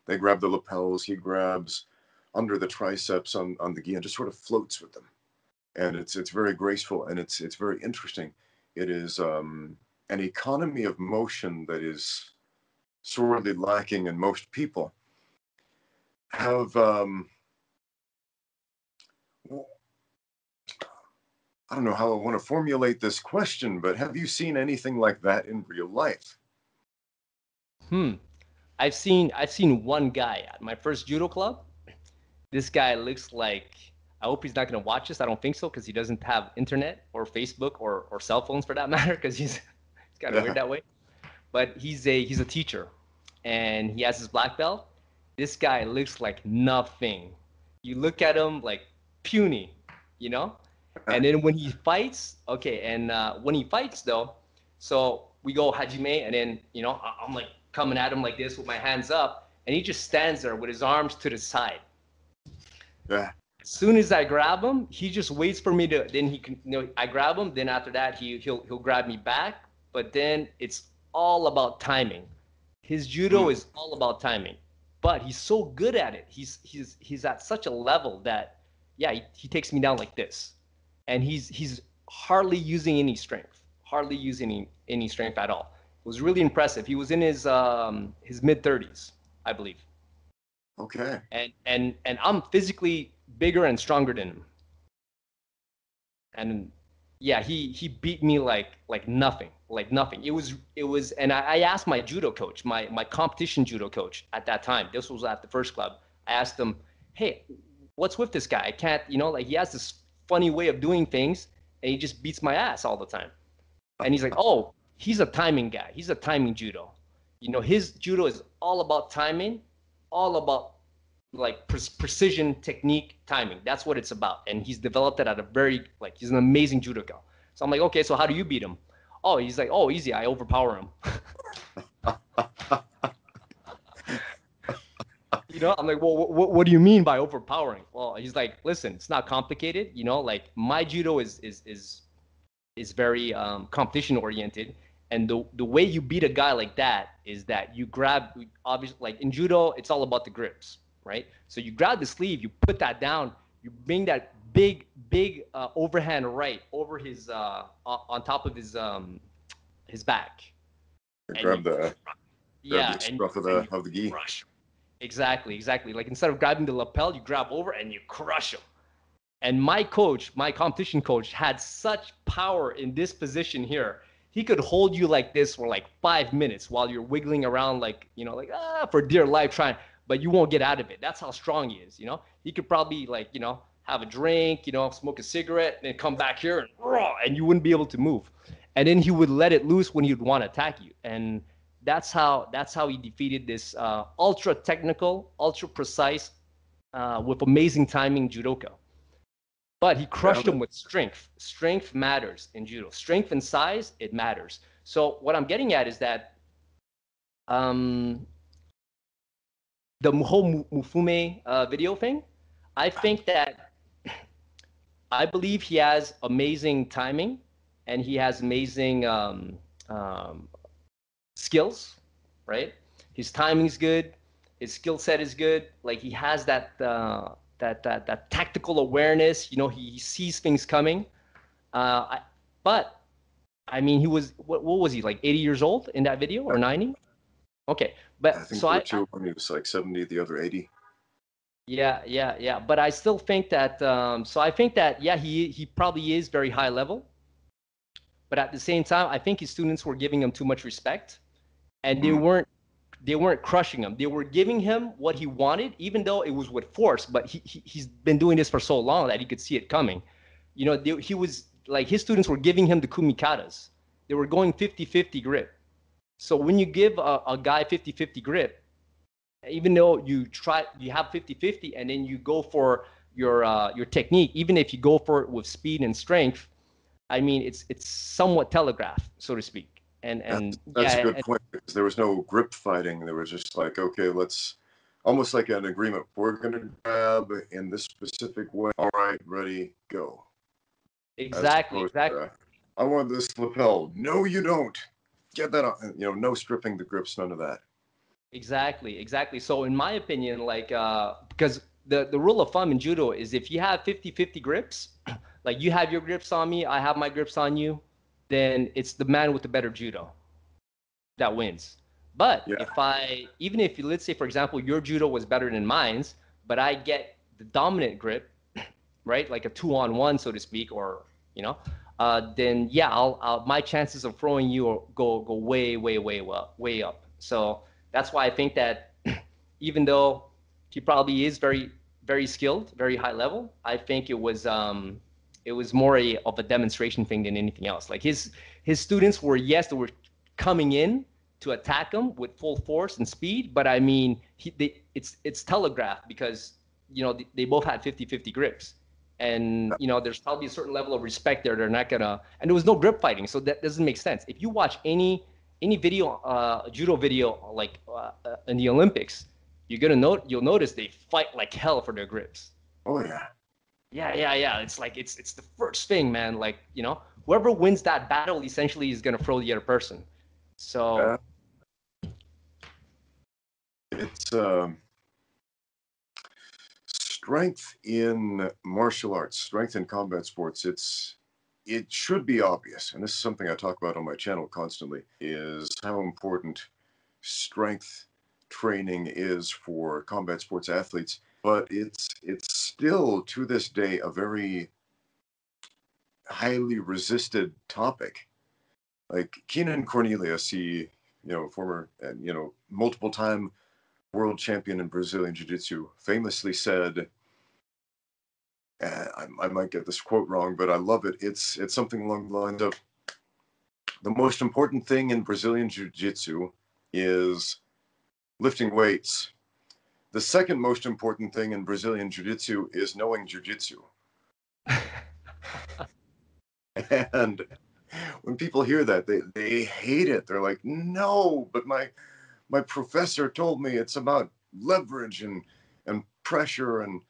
They grab the lapels, he grabs under the triceps on the gi and just sort of floats with them. And it's very graceful, and it's very interesting. It is an economy of motion that is sorely lacking in most people. I don't know how I want to formulate this question, but have you seen anything like that in real life? I've seen one guy at my first Judo club. This guy looks like, I hope he's not going to watch this. I don't think so, because he doesn't have internet or Facebook or cell phones, for that matter, because he's kind of weird that way. But he's a teacher, and he has his black belt. This guy looks like nothing. You look at him like puny, you know? And then when he fights, though, so we go hajime, and then, you know, I'm like coming at him like this with my hands up, and he just stands there with his arms to the side. Yeah. As soon as I grab him, he just waits for me to. Then he can, you know, I grab him. Then after that, he'll grab me back. But then it's all about timing. His Judo is all about timing. But he's so good at it. He's at such a level that, yeah, he takes me down like this, and he's hardly using any strength. Hardly using any strength at all. It was really impressive. He was in his mid-30s, I believe. Okay. And I'm physically bigger and stronger than him. And yeah, he beat me like nothing. It was, and I asked my Judo coach, my competition Judo coach at that time. This was at the first club. I asked him, "Hey, what's with this guy? I can't, you know, like, he has this funny way of doing things, and he just beats my ass all the time." And he's like, "Oh, he's a timing guy. He's a timing Judo. You know, his Judo is all about timing." All about like precision, technique, timing. That's what it's about. And he's developed it at a very, like, he's an amazing judoka. So I'm like, "Okay, so how do you beat him?" "Oh," he's like, "Oh, easy. I overpower him." You know, I'm like, "Well, what do you mean by overpowering?" Well, he's like, "Listen, it's not complicated. You know, like, my Judo is is very competition oriented. And the way you beat a guy like that is that you grab, obviously, like in judo, it's all about the grips, right? So you grab the sleeve, you put that down, you bring that big overhand right over his, on top of his back. Grab the scruff of the gi. Crush. Exactly. Like instead of grabbing the lapel, you grab over and you crush him. And my coach, my competition coach, had such power in this position here. He could hold you like this for like 5 minutes while you're wiggling around for dear life trying, but you won't get out of it. That's how strong he is, you know? He could probably have a drink, smoke a cigarette, and then come back here and you wouldn't be able to move. And then he would let it loose when he'd want to attack you. And that's how he defeated this ultra technical, ultra precise, with amazing timing judoka. But he crushed him with strength. Strength matters in judo. Strength and size, it matters. So what I'm getting at is that the whole Mufume video thing, I think that I believe he has amazing timing and he has amazing skills, right? His timing's good. His skill set is good. Like he has that... That tactical awareness, he sees things coming. He was, what was he, like 80 years old in that video or 90? Okay. But I think so he was like 70, the other 80. Yeah. But I still think that, he probably is very high level. But at the same time, I think his students were giving him too much respect and they weren't crushing him. They were giving him what he wanted, even though it was with force, but he's been doing this for so long that he could see it coming. He was like, his students were giving him the kumikatas. They were going 50-50 grip. So when you give a guy 50-50 grip, even though you have 50-50 and then you go for your technique, even if you go for it with speed and strength, it's somewhat telegraphed, so to speak. And that's a good point because there was no grip fighting. There was just like, okay, let's almost like an agreement. We're going to grab in this specific way. All right, ready, go. Exactly. I want this lapel. No, you don't. Get that on. No stripping the grips, none of that. Exactly. So in my opinion, because the rule of thumb in judo is if you have 50-50 grips, like you have your grips on me, I have my grips on you, then it's the man with the better judo that wins. But if let's say, for example, your judo was better than mine's, but I get the dominant grip, right? Like a 2-on-1, so to speak, or, then my chances of throwing you go way up. So that's why I think that even though he probably is very, very skilled, very high level, I think it was more of a demonstration thing than anything else. Like his students were, they were coming in to attack him with full force and speed, but it's telegraphed because, they both had 50-50 grips. And, there's probably a certain level of respect there. They're not gonna, and there was no grip fighting, so that doesn't make sense. If you watch any video, judo video, in the Olympics, you'll notice they fight like hell for their grips. Oh, yeah. Yeah. It's like it's the first thing, man. Like whoever wins that battle essentially is gonna throw the other person. So it's strength in martial arts, strength in combat sports. It should be obvious, and this is something I talk about on my channel constantly. Is how important strength training is for combat sports athletes. But it's still, to this day, a very highly resisted topic. Like Keenan Cornelius, he, former, multiple-time world champion in Brazilian Jiu-Jitsu, famously said, I might get this quote wrong, but I love it. It's something along the lines of, the most important thing in Brazilian Jiu-Jitsu is lifting weights. The second most important thing in Brazilian Jiu-Jitsu is knowing Jiu-Jitsu. And when people hear that, they hate it. They're like, no, but my professor told me it's about leverage and pressure and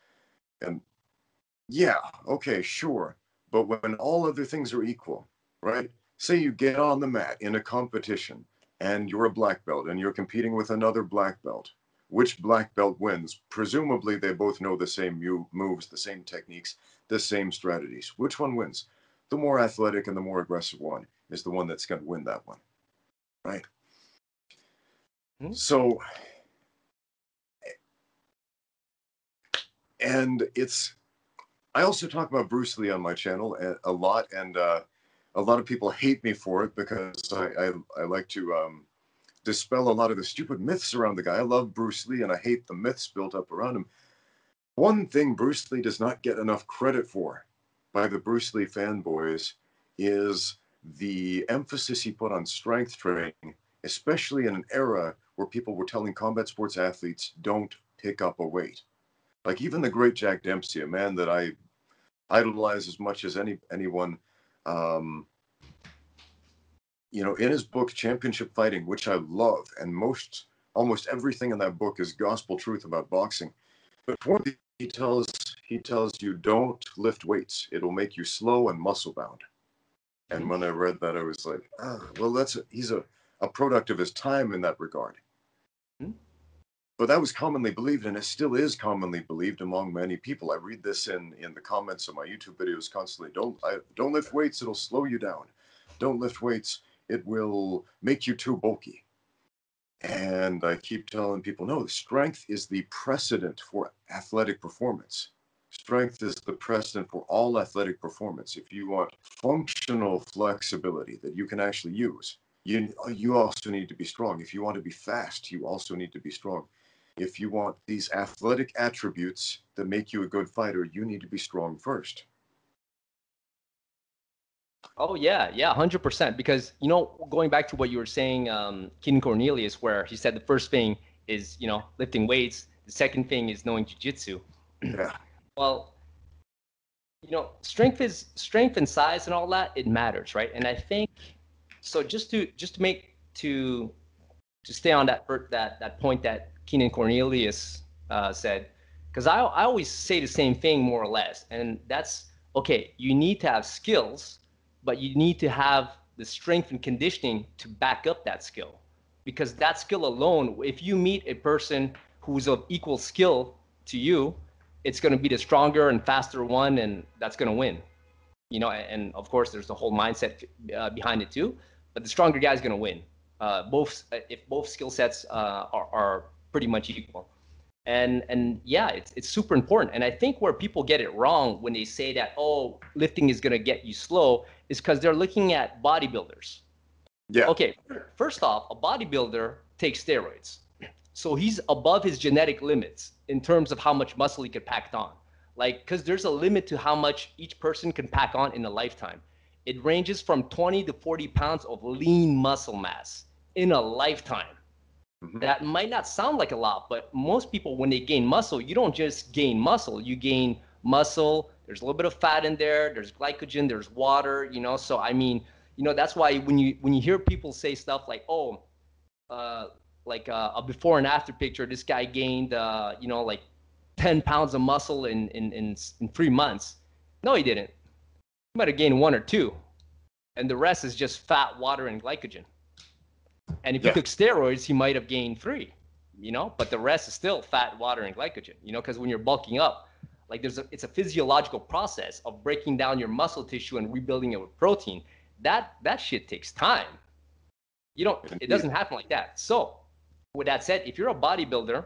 yeah, okay, sure. But when all other things are equal, right? Say you get on the mat in a competition and you're a black belt and you're competing with another black belt. Which black belt wins? Presumably they both know the same moves, the same techniques, the same strategies. Which one wins? The more athletic and the more aggressive one is the one that's going to win that one, right? Mm-hmm. So, and it's, I also talk about Bruce Lee on my channel a lot, and a lot of people hate me for it because I like to dispel a lot of the stupid myths around the guy. I love Bruce Lee and I hate the myths built up around him. One thing Bruce Lee does not get enough credit for by the Bruce Lee fanboys is the emphasis he put on strength training, especially in an era where people were telling combat sports athletes, don't pick up a weight. Like even the great Jack Dempsey, a man that I idolize as much as anyone, you know, in his book, Championship Fighting, which I love, and almost everything in that book is gospel truth about boxing. But one thing he tells you, don't lift weights. It'll make you slow and muscle bound. And when I read that, I was like, well, he's a product of his time in that regard. Mm-hmm. But that was commonly believed, and it still is commonly believed among many people. I read this in the comments of my YouTube videos constantly. Don't lift weights, it'll slow you down. Don't lift weights, it will make you too bulky. And I keep telling people, no, strength is the precedent for athletic performance. Strength is the precedent for all athletic performance. If you want functional flexibility that you can actually use, you also need to be strong. If you want to be fast, you also need to be strong. If you want these athletic attributes that make you a good fighter, you need to be strong first. Oh, yeah. Yeah, 100%. Because, you know, going back to what you were saying, King Cornelius, where he said the first thing is, you know, lifting weights. The second thing is knowing jiu-jitsu. Yeah. Well, you know, strength and size and all that, it matters, right? And I think so just to stay on that point that Kenan Cornelius said, because I always say the same thing more or less, and that's okay. You need to have skills, but you need to have the strength and conditioning to back up that skill, because that skill alone, if you meet a person who's of equal skill to you, it's going to be the stronger and faster one, and that's going to win. You know, and of course, there's the whole mindset behind it too. But the stronger guy is going to win. If both skill sets are pretty much equal, and yeah, it's super important. And I think where people get it wrong when they say that, oh, lifting is going to get you slow, is because they're looking at bodybuilders. Yeah. Okay. First off, a bodybuilder takes steroids, so he's above his genetic limits in terms of how much muscle he could pack on. Like, because there's a limit to how much each person can pack on in a lifetime. It ranges from 20 to 40 pounds of lean muscle mass in a lifetime. Mm-hmm. That might not sound like a lot, but most people, when they gain muscle, you don't just gain muscle. You gain muscle. There's a little bit of fat in there. There's glycogen. There's water, you know. So, I mean, you know, that's why when you hear people say stuff like, oh, a before and after picture, this guy gained, you know, like 10 pounds of muscle in 3 months. No, he didn't. You might have gained 1 or 2, and the rest is just fat, water, and glycogen. And if you took steroids, he might have gained 3, you know, but the rest is still fat, water, and glycogen, you know, because when you're bulking up, like it's a physiological process of breaking down your muscle tissue and rebuilding it with protein. That shit takes time. It doesn't happen like that. So with that said, if you're a bodybuilder,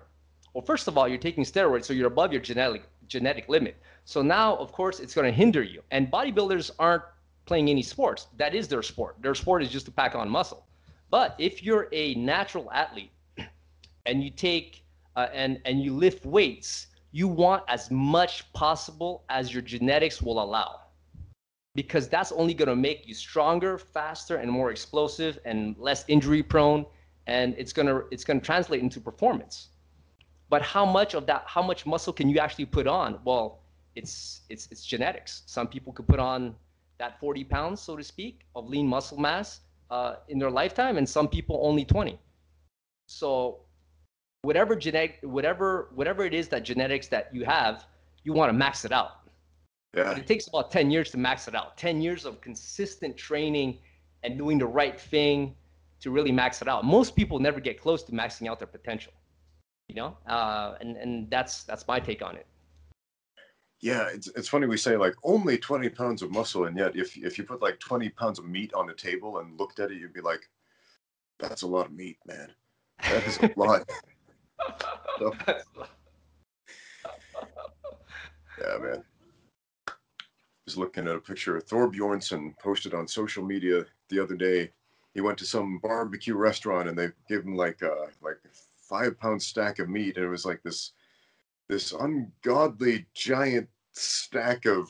well, first of all, you're taking steroids, so you're above your genetic limit. So now, of course, it's going to hinder you. And bodybuilders aren't playing any sports. That is their sport. Their sport is just to pack on muscle. But if you're a natural athlete and you take and you lift weights, you want as much possible as your genetics will allow, because that's only going to make you stronger, faster, and more explosive, and less injury prone. And it's going to translate into performance. But how much muscle can you actually put on? Well, it's genetics. Some people could put on that 40 pounds, so to speak, of lean muscle mass in their lifetime, and some people only 20. So whatever it is that genetics that you have, you want to max it out. Yeah. It takes about 10 years to max it out. 10 years of consistent training and doing the right thing to really max it out. Most people never get close to maxing out their potential, you know? And that's my take on it. Yeah, it's funny we say like only 20 pounds of muscle, and yet if you put like 20 pounds of meat on the table and looked at it, you'd be like, that's a lot of meat, man. That is a lot. So, yeah, man. I was looking at a picture of Thor Bjornsson posted on social media the other day. He went to some barbecue restaurant and they gave him like a 5-pound stack of meat, and it was like this ungodly giant stack of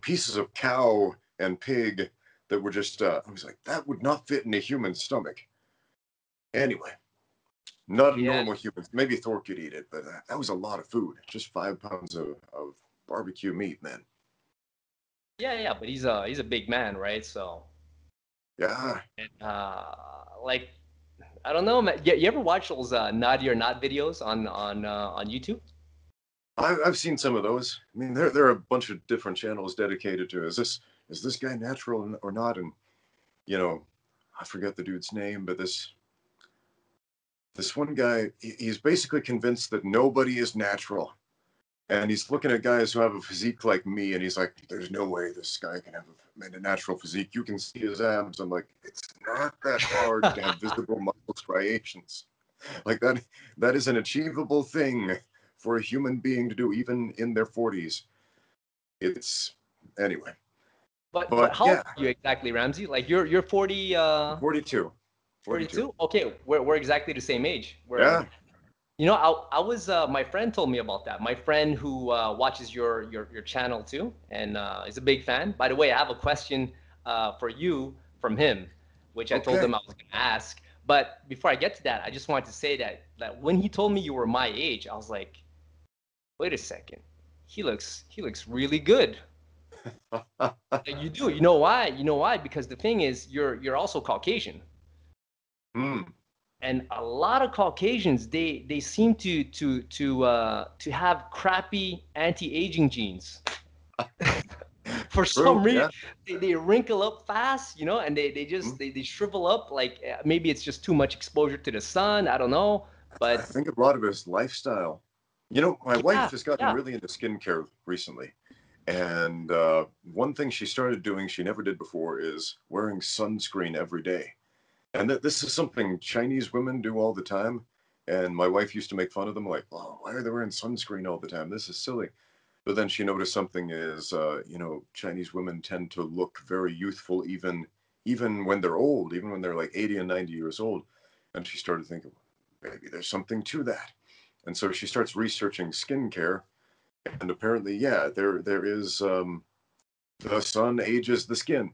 pieces of cow and pig that were just I was like, that would not fit in a human stomach. Anyway, not normal humans. Maybe Thor could eat it, but that was a lot of food. Just 5 pounds of barbecue meat, man. Yeah, but he's a big man, right? So yeah. And, like, I don't know, man. You ever watch those naughty or not videos on YouTube? I've seen some of those. I mean, there are a bunch of different channels dedicated to is this guy natural or not? And I forget the dude's name, but this one guy, he's basically convinced that nobody is natural, and he's looking at guys who have a physique like me, and he's like, "There's no way this guy can have a natural physique. You can see his abs." I'm like, "It's not that hard to have visible muscle striations. Like that is an achievable thing for a human being to do, even in their 40s." It's anyway. But how old are you exactly, Ramsey? Like you're 40. 42. 42? Okay, we're exactly the same age. I was my friend told me about that. My friend who watches your channel too, and is a big fan. By the way, I have a question for you from him, which I told him I was gonna ask. But before I get to that, I just wanted to say that when he told me you were my age, I was like, wait a second, he looks really good. You do. You know why? Because the thing is, you're also Caucasian. Mm. And a lot of Caucasians, they seem to have crappy anti-aging genes. For some reason, they wrinkle up fast, and they shrivel up. Like maybe it's just too much exposure to the sun. I don't know, but I think a lot of it is lifestyle. My wife has gotten really into skincare recently, and one thing she started doing she never did before is wearing sunscreen every day. And this is something Chinese women do all the time. And my wife used to make fun of them, like, oh, why are they wearing sunscreen all the time? This is silly. But then she noticed something is, Chinese women tend to look very youthful, even when they're old, even when they're like 80 and 90 years old. And she started thinking, maybe there's something to that. And so she starts researching skincare. And apparently, there is the sun ages the skin.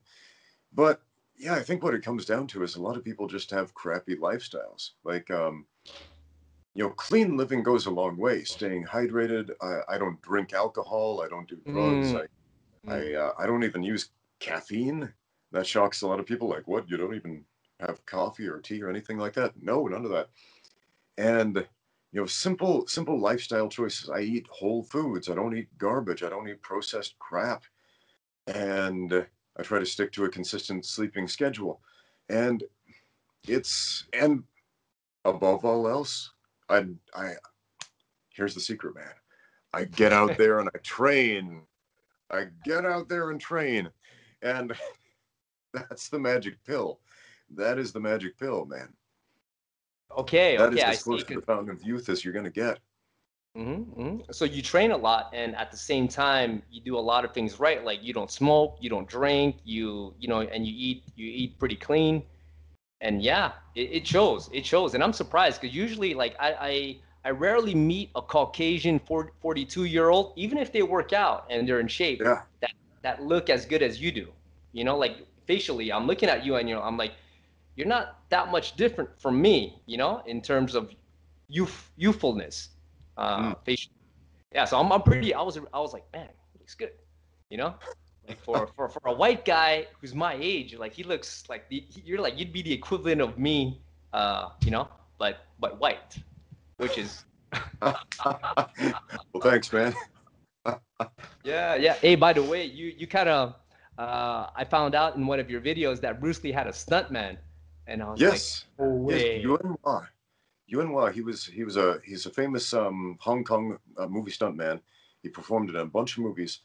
But yeah, I think what it comes down to is a lot of people just have crappy lifestyles. Like, clean living goes a long way. Staying hydrated. I don't drink alcohol. I don't do drugs. I don't even use caffeine. That shocks a lot of people. Like, what? You don't even have coffee or tea or anything like that? No, none of that. And, simple lifestyle choices. I eat whole foods. I don't eat garbage. I don't eat processed crap. And I try to stick to a consistent sleeping schedule, and above all else, here's the secret, man. I get out there and I train. I get out there and train, and that's the magic pill. That is the magic pill, man. Okay, that is as close to the fountain of youth as you're gonna get. Mm-hmm, mm-hmm. So you train a lot, and at the same time you do a lot of things right, like you don't smoke, you don't drink, and you eat pretty clean, and it shows. And I'm surprised, because usually, like, I rarely meet a Caucasian 42-year-old, even if they work out and they're in shape, that look as good as you do, like facially. I'm looking at you and I'm like, you're not that much different from me, in terms of youthfulness. Facial. Yeah, so I'm pretty. I was like, man, he looks good, Like for a white guy who's my age, like he looks like you'd be the equivalent of me, but white, which is. Well, thanks, man. Yeah. Hey, by the way, you kind of, I found out in one of your videos that Bruce Lee had a stuntman, and I was like, no way. Yes, Yuen Wah. Yuen Wah, he's a famous Hong Kong movie stuntman. He performed in a bunch of movies,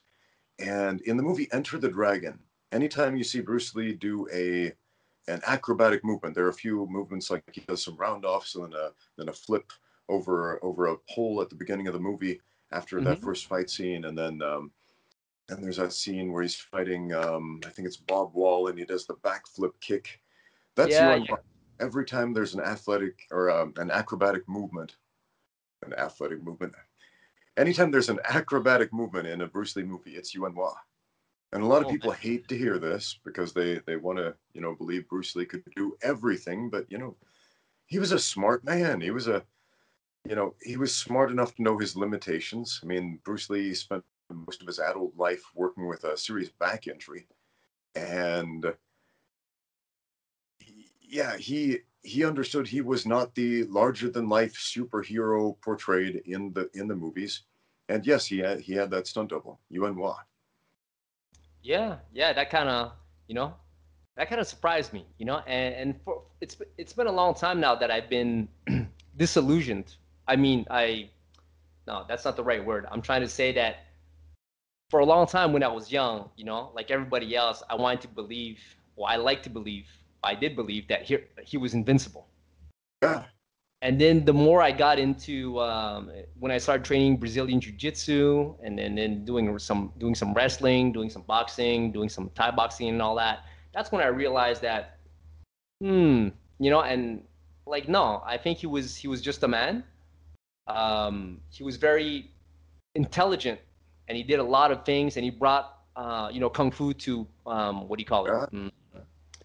and in the movie Enter the Dragon, anytime you see Bruce Lee do an acrobatic movement, there are a few movements like he does some roundoffs and then a flip over a pole at the beginning of the movie after that first fight scene, and then and there's that scene where he's fighting I think it's Bob Wall, and he does the backflip kick. That's every time there's an athletic or anytime there's an acrobatic movement in a Bruce Lee movie, it's Yuen Wah. And a lot of people hate to hear this because they want to, you know, believe Bruce Lee could do everything. But, you know, he was a smart man. He was he was smart enough to know his limitations. I mean, Bruce Lee spent most of his adult life working with a serious back injury. And, he understood he was not the larger-than-life superhero portrayed in the movies. And, yes, he had that stunt double, Yuen Wah. Yeah, that kind of surprised me, and it's been a long time now that I've been disillusioned. I mean, no, that's not the right word. I'm trying to say that for a long time when I was young, like everybody else, I wanted to believe, well, I did believe that he was invincible. Yeah. And then the more I got into, when I started training Brazilian Jiu-Jitsu and then doing some wrestling, doing some boxing, doing some Thai boxing and all that, that's when I realized that, and like, no, I think he was just a man. He was very intelligent, and he did a lot of things, and he brought, Kung Fu to,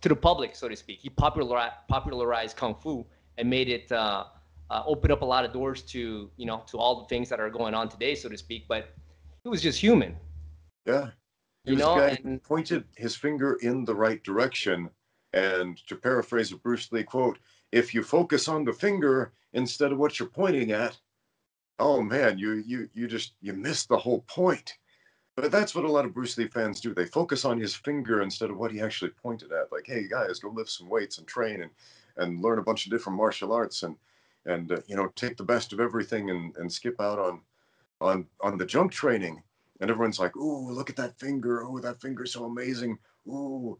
to the public, so to speak. He popularized Kung Fu and made it open up a lot of doors to to all the things that are going on today, so to speak. But he was just human. Yeah, he pointed his finger in the right direction. And to paraphrase a Bruce Lee quote, "If you focus on the finger instead of what you're pointing at, oh man, you missed the whole point." But that's what a lot of Bruce Lee fans do. They focus on his finger instead of what he actually pointed at. Like, hey guys, go lift some weights and train and learn a bunch of different martial arts and take the best of everything and skip out on the jump training. And everyone's like, ooh, look at that finger. Oh, that finger's so amazing. Ooh.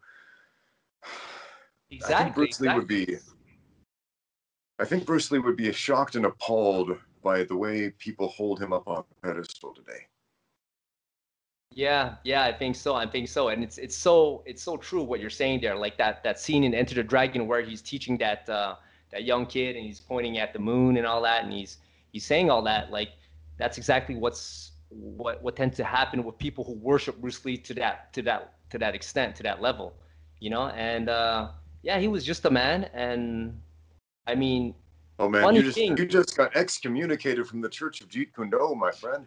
Exactly. I think Bruce Lee would be shocked and appalled by the way people hold him up on a pedestal today. Yeah, I think so. And it's so true what you're saying there, like that scene in Enter the Dragon where he's teaching that young kid and he's pointing at the moon and all that, and he's saying all that. Like, that's exactly what tends to happen with people who worship Bruce Lee to that extent, to that level, and he was just a man. And I mean, oh man, you just got excommunicated from the Church of Jeet Kune Do, my friend.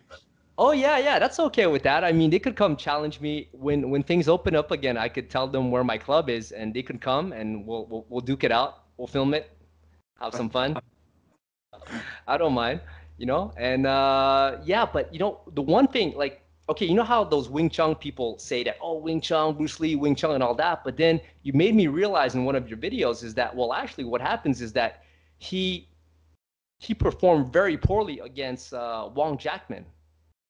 Oh, yeah, that's okay with that. I mean, they could come challenge me when things open up again. I could tell them where my club is, and they could come, and we'll duke it out. We'll film it, have some fun. I don't mind, And but the one thing, like, okay, how those Wing Chun people say that, oh, Wing Chun, Bruce Lee, Wing Chun, and all that. But then you made me realize in one of your videos is that, well, actually, what happens is that he performed very poorly against Wong Jackman.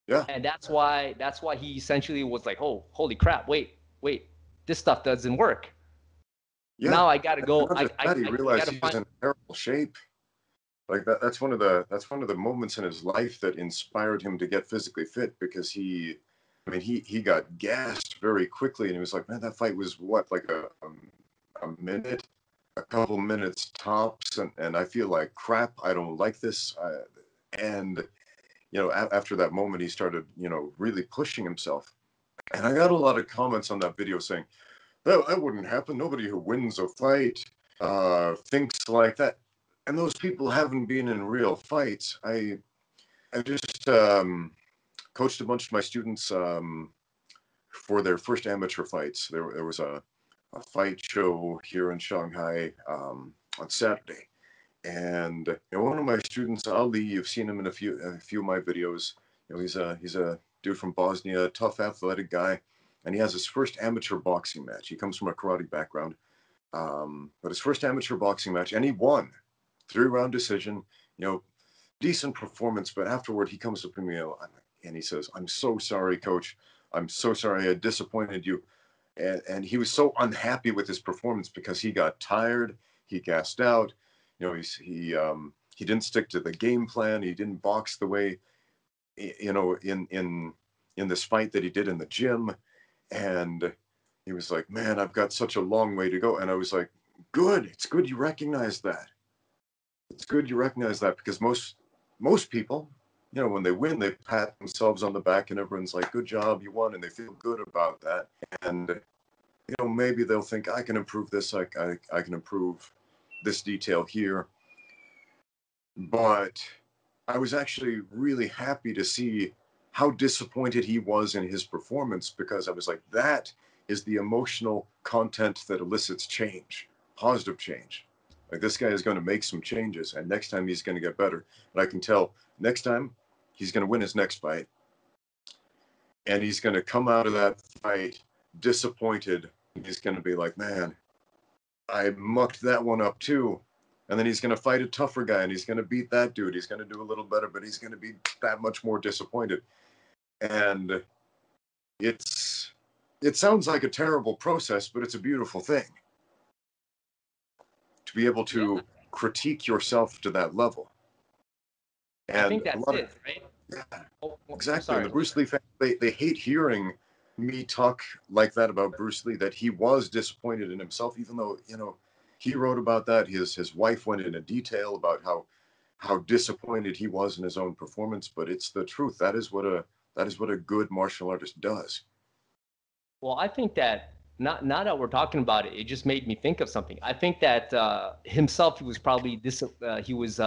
Yeah. And that's why he essentially was like, oh, holy crap, wait, this stuff doesn't work. Yeah. Now I gotta go. He realized he was in terrible shape. Like that's one of the moments in his life that inspired him to get physically fit, because he got gassed very quickly, and he was like, man, that fight was what, like a couple minutes tops, and I feel like crap, I don't like this. After that moment, he started, really pushing himself. And I got a lot of comments on that video saying, that wouldn't happen. Nobody who wins a fight thinks like that. And those people haven't been in real fights. I just coached a bunch of my students for their first amateur fights. There was a fight show here in Shanghai on Saturday. And one of my students, Ali, you've seen him in a few of my videos. He's a dude from Bosnia, tough athletic guy, and he has his first amateur boxing match. He comes from a karate background, but his first amateur boxing match, and he won. 3-round decision, you know, decent performance, but afterward he comes up to me and he says, "I'm so sorry, coach. I'm so sorry I disappointed you." And he was so unhappy with his performance because he got tired, he gassed out, you know, he didn't stick to the game plan, he didn't box the way, you know, in this fight that he did in the gym. And he was like, "Man, I've got such a long way to go." And I was like, "Good, it's good you recognize that. It's good you recognize that," because most people, you know, when they win, they pat themselves on the back and everyone's like, "Good job, you won," and they feel good about that. And, you know, maybe they'll think, "I can improve this, I can improve this detail here." But I was actually really happy to see how disappointed he was in his performance, because I was like, that is the emotional content that elicits change, positive change. Like, this guy is going to make some changes, and next time he's going to get better. And I can tell next time he's going to win his next fight, and he's going to come out of that fight disappointed. He's going to be like, "Man, I mucked that one up too." And then he's going to fight a tougher guy, and he's going to beat that dude. He's going to do a little better, but he's going to be that much more disappointed. And it sounds like a terrible process, but it's a beautiful thing. Be able to critique yourself to that level. And I think that's it, right? Yeah, exactly. And the Bruce Lee fans, they hate hearing me talk like that about Bruce Lee, that he was disappointed in himself, even though, you know, he wrote about that. His wife went into detail about how disappointed he was in his own performance, but it's the truth. That is what a good martial artist does. Well, I think that now that we're talking about it, it just made me think of something. I think that himself, he was probably he was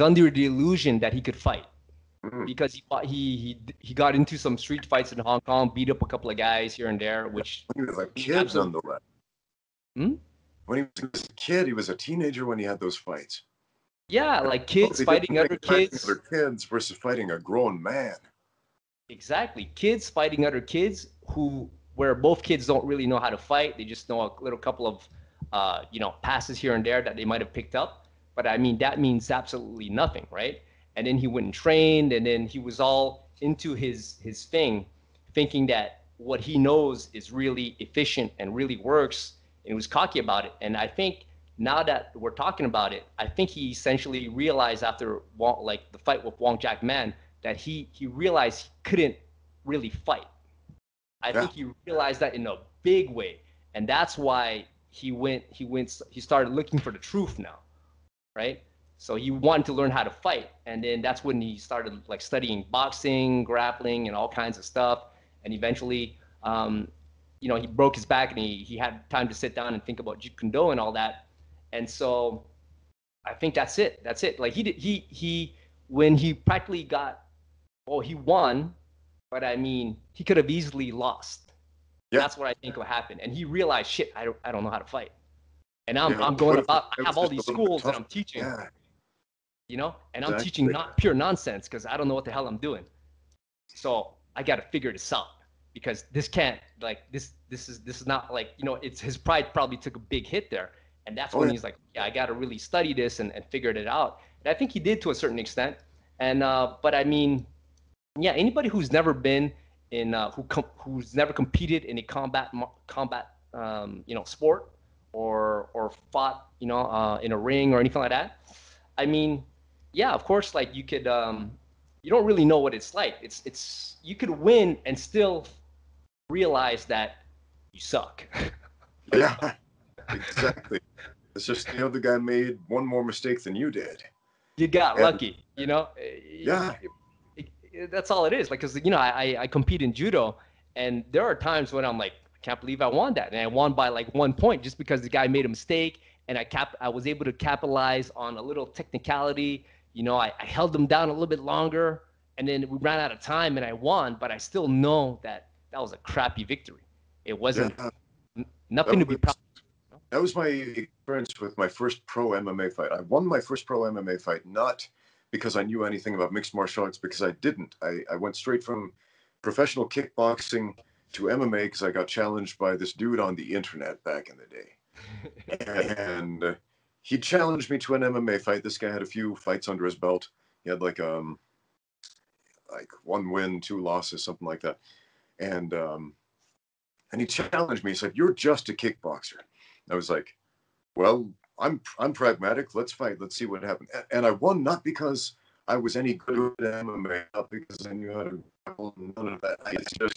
under the illusion that he could fight, because he got into some street fights in Hong Kong, beat up a couple of guys here and there, which when he was like kids on the left. When he was a kid, he was a teenager when he had those fights. Yeah, like kids fighting other kids. Other kids versus fighting a grown man. Exactly, kids fighting other kids where both kids don't really know how to fight. They just know a little couple of, you know, passes here and there that they might have picked up. But I mean, that means absolutely nothing, right? And then he went and trained, and then he was all into his thing, thinking that what he knows is really efficient and really works, and he was cocky about it. And I think now that we're talking about it, I think he essentially realized after the fight with Wong Jack Man that he realized he couldn't really fight. I think he realized that in a big way, and that's why he started looking for the truth now, right? So he wanted to learn how to fight, and then that's when he started like studying boxing, grappling, and all kinds of stuff. And eventually, you know, he broke his back, and he had time to sit down and think about Jeet Kune Do and all that. And so, I think that's it. That's it. Like when he practically got, well, he won. But I mean, he could have easily lost. Yeah. That's what I think will happen. And he realized, shit, I don't know how to fight. And I'm going about, I have all these schools that I'm teaching, you know, and I'm teaching not pure nonsense because I don't know what the hell I'm doing. So I got to figure this out, because this can't, like, this is not like, you know, it's his pride probably took a big hit there. And that's when he's like, yeah, I got to really study this and figured it out. And I think he did to a certain extent. And, but I mean, yeah, anybody who's never been in who's never competed in a combat you know, sport or fought, you know, in a ring or anything like that. I mean, yeah, of course, like you could you don't really know what it's like. It's you could win and still realize that you suck. Yeah, exactly. It's just the other guy made one more mistake than you did. You got lucky, you know. Yeah. That's all it is. Like, cause you know, I compete in judo, and there are times when I'm like, I can't believe I won that, and I won by like 1 point just because the guy made a mistake, and I was able to capitalize on a little technicality. You know, I held them down a little bit longer, and then we ran out of time, and I won. But I still know that was a crappy victory. It wasn't nothing to be proud of. That was my experience with my first pro MMA fight. I won my first pro MMA fight, not because I knew anything about mixed martial arts, because I didn't. I went straight from professional kickboxing to MMA because I got challenged by this dude on the internet back in the day. And he challenged me to an MMA fight. This guy had a few fights under his belt. He had like one win, two losses, something like that. And he challenged me. He said, "You're just a kickboxer." And I was like, "Well, I'm pragmatic. Let's fight. Let's see what happens." And I won, not because I was any good at MMA, not because I knew how to grapple, none of that. It's just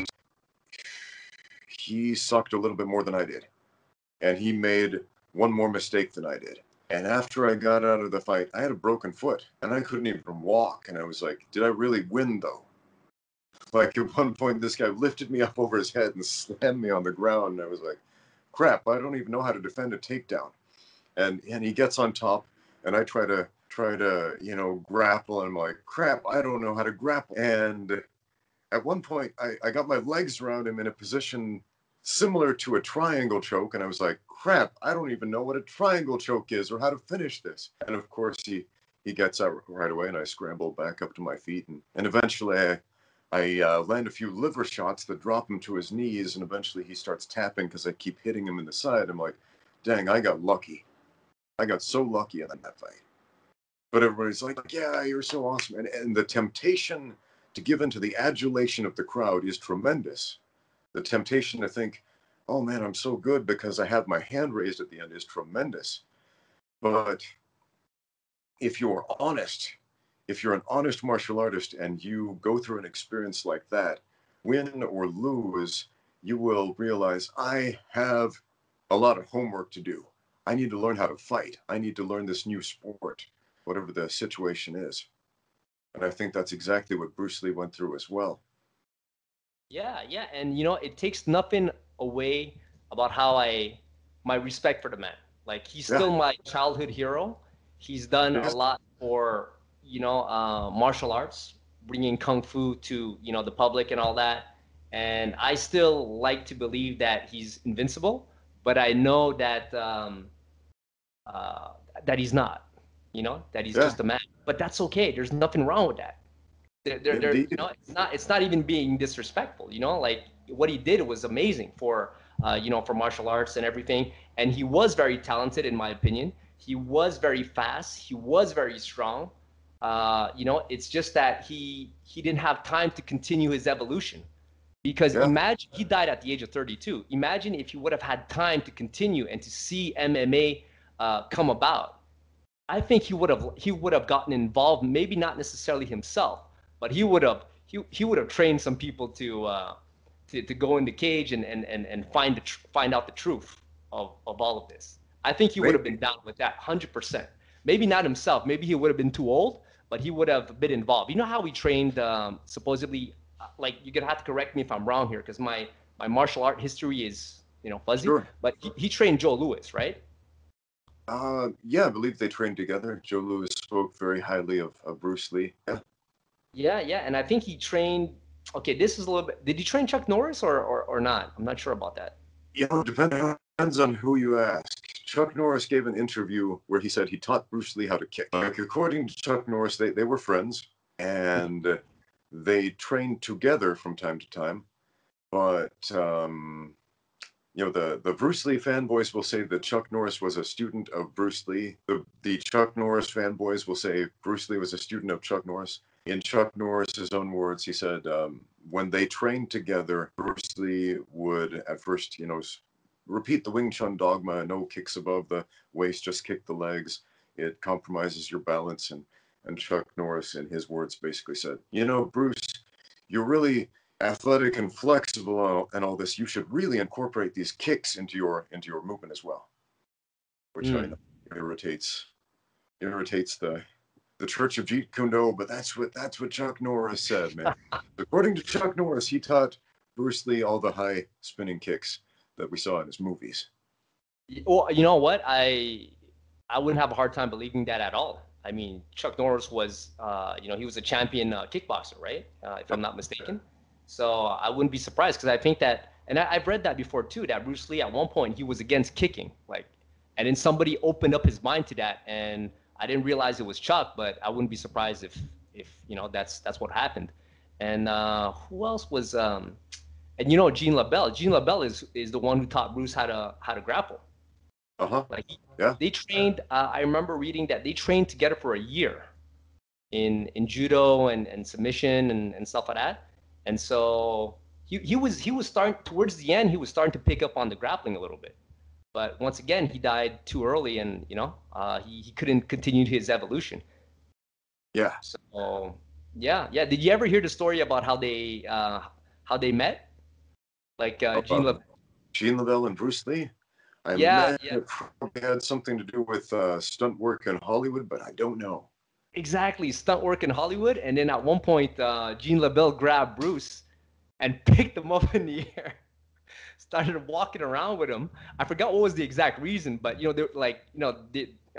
he sucked a little bit more than I did, and he made one more mistake than I did. And after I got out of the fight, I had a broken foot, and I couldn't even walk. And I was like, "Did I really win, though?" Like at one point, this guy lifted me up over his head and slammed me on the ground, and I was like, "Crap! I don't even know how to defend a takedown." And he gets on top, and I try to grapple, and I'm like, "Crap! I don't know how to grapple." And at one point, I got my legs around him in a position similar to a triangle choke, and I was like, "Crap! I don't even know what a triangle choke is or how to finish this." And of course, he gets out right away, and I scramble back up to my feet, and eventually I land a few liver shots that drop him to his knees, and eventually he starts tapping because I keep hitting him in the side. I'm like, dang, I got lucky. I got so lucky in that fight. But everybody's like, yeah, you're so awesome. And the temptation to give in to the adulation of the crowd is tremendous. The temptation to think, oh, man, I'm so good because I have my hand raised at the end is tremendous. But if you're honest, if you're an honest martial artist and you go through an experience like that, win or lose, you will realize I have a lot of homework to do. I need to learn how to fight. I need to learn this new sport, whatever the situation is. And I think that's exactly what Bruce Lee went through as well. Yeah. And, it takes nothing away about how my respect for the man. Like, he's still my childhood hero. He's done a lot for martial arts, bringing Kung Fu to, the public and all that. And I still like to believe that he's invincible, but I know that, that he's not, that he's just a man, but that's okay. There's nothing wrong with that. It's not even being disrespectful, like what he did was amazing for, for martial arts and everything. And he was very talented, in my opinion. He was very fast. He was very strong. It's just that he didn't have time to continue his evolution, because imagine he died at the age of 32. Imagine if he would have had time to continue and to see MMA come about. I think he would have gotten involved, maybe not necessarily himself, but he would have trained some people to go in the cage and find out the truth of all of this. I think he would have been down with that 100%. Maybe not himself. Maybe he would have been too old, but he would have been involved. You know how we trained, supposedly, like, you're going to have to correct me if I'm wrong here, because my martial art history is, fuzzy. Sure. But he trained Joe Louis, right? Yeah, I believe they trained together. Joe Louis spoke very highly of Bruce Lee. Yeah. And I think he trained, okay, this is a little bit, did he train Chuck Norris or not? I'm not sure about that. Yeah, depends on who you ask. Chuck Norris gave an interview where he said he taught Bruce Lee how to kick. Like, according to Chuck Norris, they were friends, and they trained together from time to time. But, the Bruce Lee fanboys will say that Chuck Norris was a student of Bruce Lee. The Chuck Norris fanboys will say Bruce Lee was a student of Chuck Norris. In Chuck Norris's own words, he said, when they trained together, Bruce Lee would at first, repeat the Wing Chun dogma, no kicks above the waist, just kick the legs. It compromises your balance. And Chuck Norris, in his words, basically said, Bruce, you're really athletic and flexible and all this. You should really incorporate these kicks into your movement as well, which I know irritates the Church of Jeet Kune Do, but that's what Chuck Norris said, man. According to Chuck Norris, he taught Bruce Lee all the high spinning kicks that we saw in his movies. Well, you know what? I wouldn't have a hard time believing that at all. I mean, Chuck Norris was, he was a champion kickboxer, right? If I'm not mistaken. So I wouldn't be surprised, because I think that, and I've read that before too, that Bruce Lee, at one point, he was against kicking. And then somebody opened up his mind to that, and I didn't realize it was Chuck, but I wouldn't be surprised if that's what happened. And who else was? And you know, Gene LaBelle. Gene LaBelle is the one who taught Bruce how to grapple. Like, yeah. They trained. I remember reading that they trained together for a year in judo and submission and stuff like that. And so he was starting towards the end. He was starting to pick up on the grappling a little bit. But once again, he died too early, and you know, he couldn't continue his evolution. Yeah. So yeah. Did you ever hear the story about how they met? Like Gene LaBelle and Bruce Lee. I imagine it probably had something to do with stunt work in Hollywood, but I don't know. Exactly, stunt work in Hollywood. And then at one point, Gene LaBelle grabbed Bruce and picked him up in the air, started walking around with him. I forgot what was the exact reason, but, you know, they were like, you know,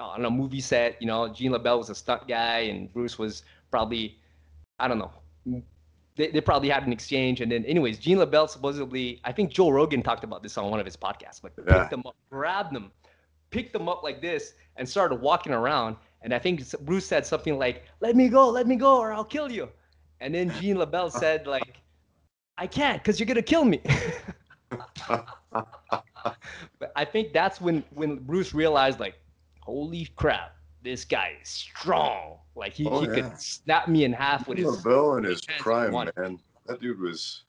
on a movie set, you know, Gene LaBelle was a stunt guy and Bruce was probably, I don't know, they probably had an exchange. And then anyways, Gene LaBelle supposedly, I think Joe Rogan talked about this on one of his podcasts, like picked them up, grabbed them, picked them up like this and started walking around. And I think Bruce said something like, let me go, or I'll kill you." And then Gene LaBelle said, like, "I can't, because you're going to kill me." But I think that's when Bruce realized, like, holy crap, this guy is strong. Like, he could snap me in half with his LaBelle in his prime, man. That dude was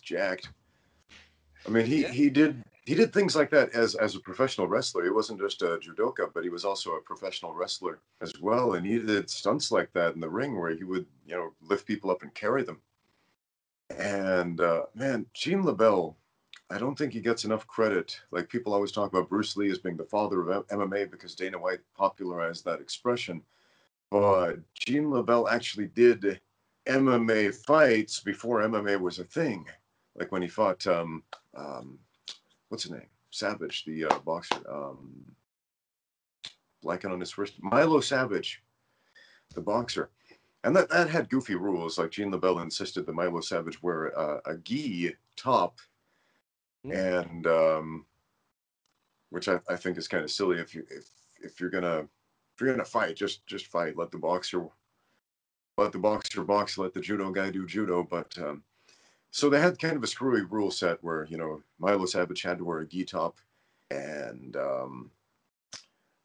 jacked. I mean, he did things like that as a professional wrestler. He wasn't just a judoka, but he was also a professional wrestler as well. And he did stunts like that in the ring where he would, you know, lift people up and carry them. And, man, Gene LaBelle, I don't think he gets enough credit. Like, people always talk about Bruce Lee as being the father of MMA because Dana White popularized that expression. But Gene LaBelle actually did MMA fights before MMA was a thing. Like when he fought... what's his name? Savage, the boxer. Blanking on his first. Milo Savage, the boxer. And that had goofy rules. Like Gene LaBelle insisted that Milo Savage wear a gi top, and which I think is kind of silly. If you're gonna fight, just fight. Let the boxer box. Let the judo guy do judo. But so they had kind of a screwy rule set where, you know, Milo Savage had to wear a gi top, and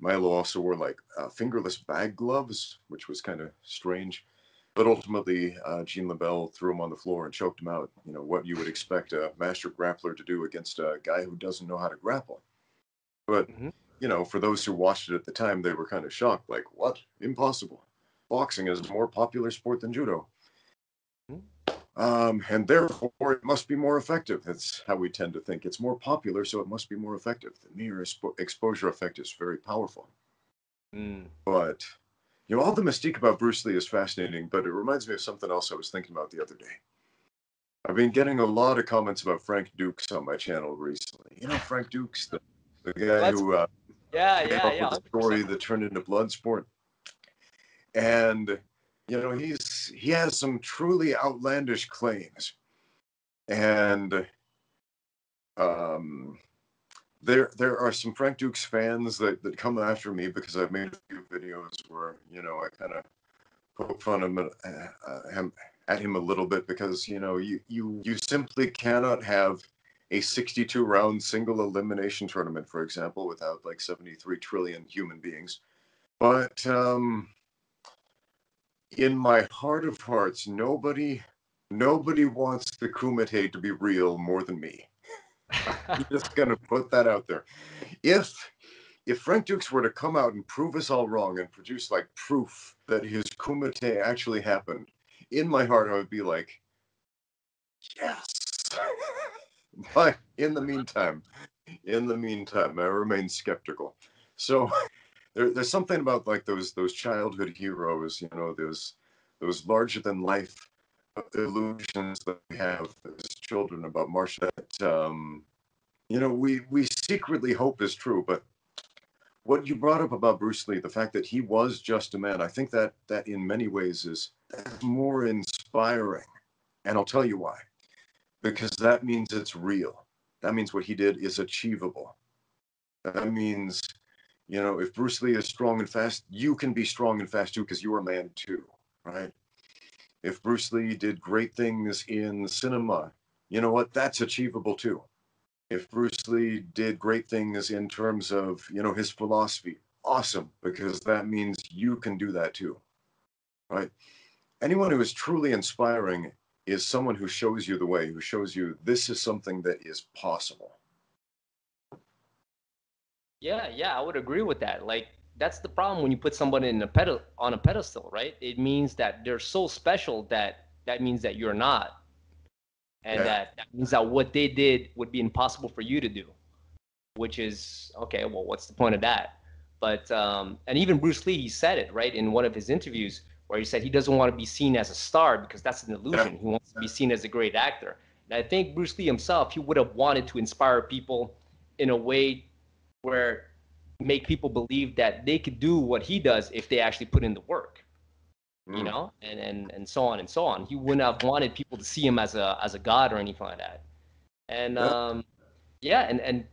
Milo also wore like fingerless bag gloves, which was kind of strange. But ultimately, Gene LaBelle threw him on the floor and choked him out. You know, what you would expect a master grappler to do against a guy who doesn't know how to grapple. But, you know, for those who watched it at the time, they were kind of shocked. Like, what? Impossible. Boxing is a more popular sport than judo. And therefore, it must be more effective. That's how we tend to think. It's more popular, so it must be more effective. The mere exposure effect is very powerful. But, you know, all the mystique about Bruce Lee is fascinating, but it reminds me of something else I was thinking about the other day. I've been getting a lot of comments about Frank Dukes on my channel recently. You know, Frank Dukes, the guy who came up with the story that turned into Bloodsport. And... you know, he has some truly outlandish claims, and there are some Frank Dukes fans that come after me because I've made a few videos where, you know, I kind of poke fun at him a little bit because, you know, you simply cannot have a 62-round single elimination tournament, for example, without like 73 trillion human beings, but in my heart of hearts, nobody wants the Kumite to be real more than me. I'm just going to put that out there. If Frank Dukes were to come out and prove us all wrong and produce like proof that his Kumite actually happened, in my heart I would be like, yes. But in the meantime, I remain skeptical. So. There's something about like those childhood heroes, you know, those larger than life illusions that we have as children about martial arts. You know, we secretly hope is true. But what you brought up about Bruce Lee, the fact that he was just a man, I think that in many ways is more inspiring, and I'll tell you why. Because that means it's real. That means what he did is achievable. That means, you know, if Bruce Lee is strong and fast, you can be strong and fast too, because you're a man too, right? If Bruce Lee did great things in cinema, you know what? That's achievable too. If Bruce Lee did great things in terms of, you know, his philosophy, awesome, because that means you can do that too, right? Anyone who is truly inspiring is someone who shows you the way, who shows you this is something that is possible. Yeah, yeah, I would agree with that. Like, that's the problem when you put somebody in on a pedestal, right? It means that they're so special that that means that you're not. And that means that what they did would be impossible for you to do, which is, okay, well, what's the point of that? But, and even Bruce Lee, he said it, right, in one of his interviews where he said he doesn't want to be seen as a star because that's an illusion. Yeah. He wants to be seen as a great actor. And I think Bruce Lee himself, he would have wanted to inspire people in a way where make people believe that they could do what he does if they actually put in the work. You know, and so on and so on. He wouldn't have wanted people to see him as a god or anything like that. And and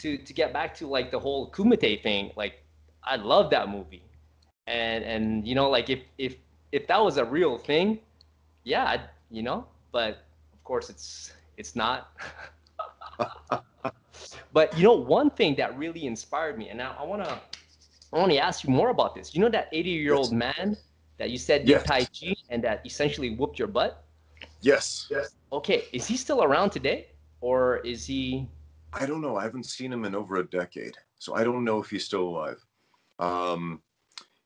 to get back to like the whole Kumite thing, like I love that movie. And you know, like if that was a real thing, yeah, I'd, you know, but of course it's not. But you know, one thing that really inspired me, and now I want to ask you more about this. You know that 80-year-old man that you said did Tai Chi and that essentially whooped your butt? Yes. Yes. Okay. Is he still around today, or is he? I don't know. I haven't seen him in over a decade, so I don't know if he's still alive.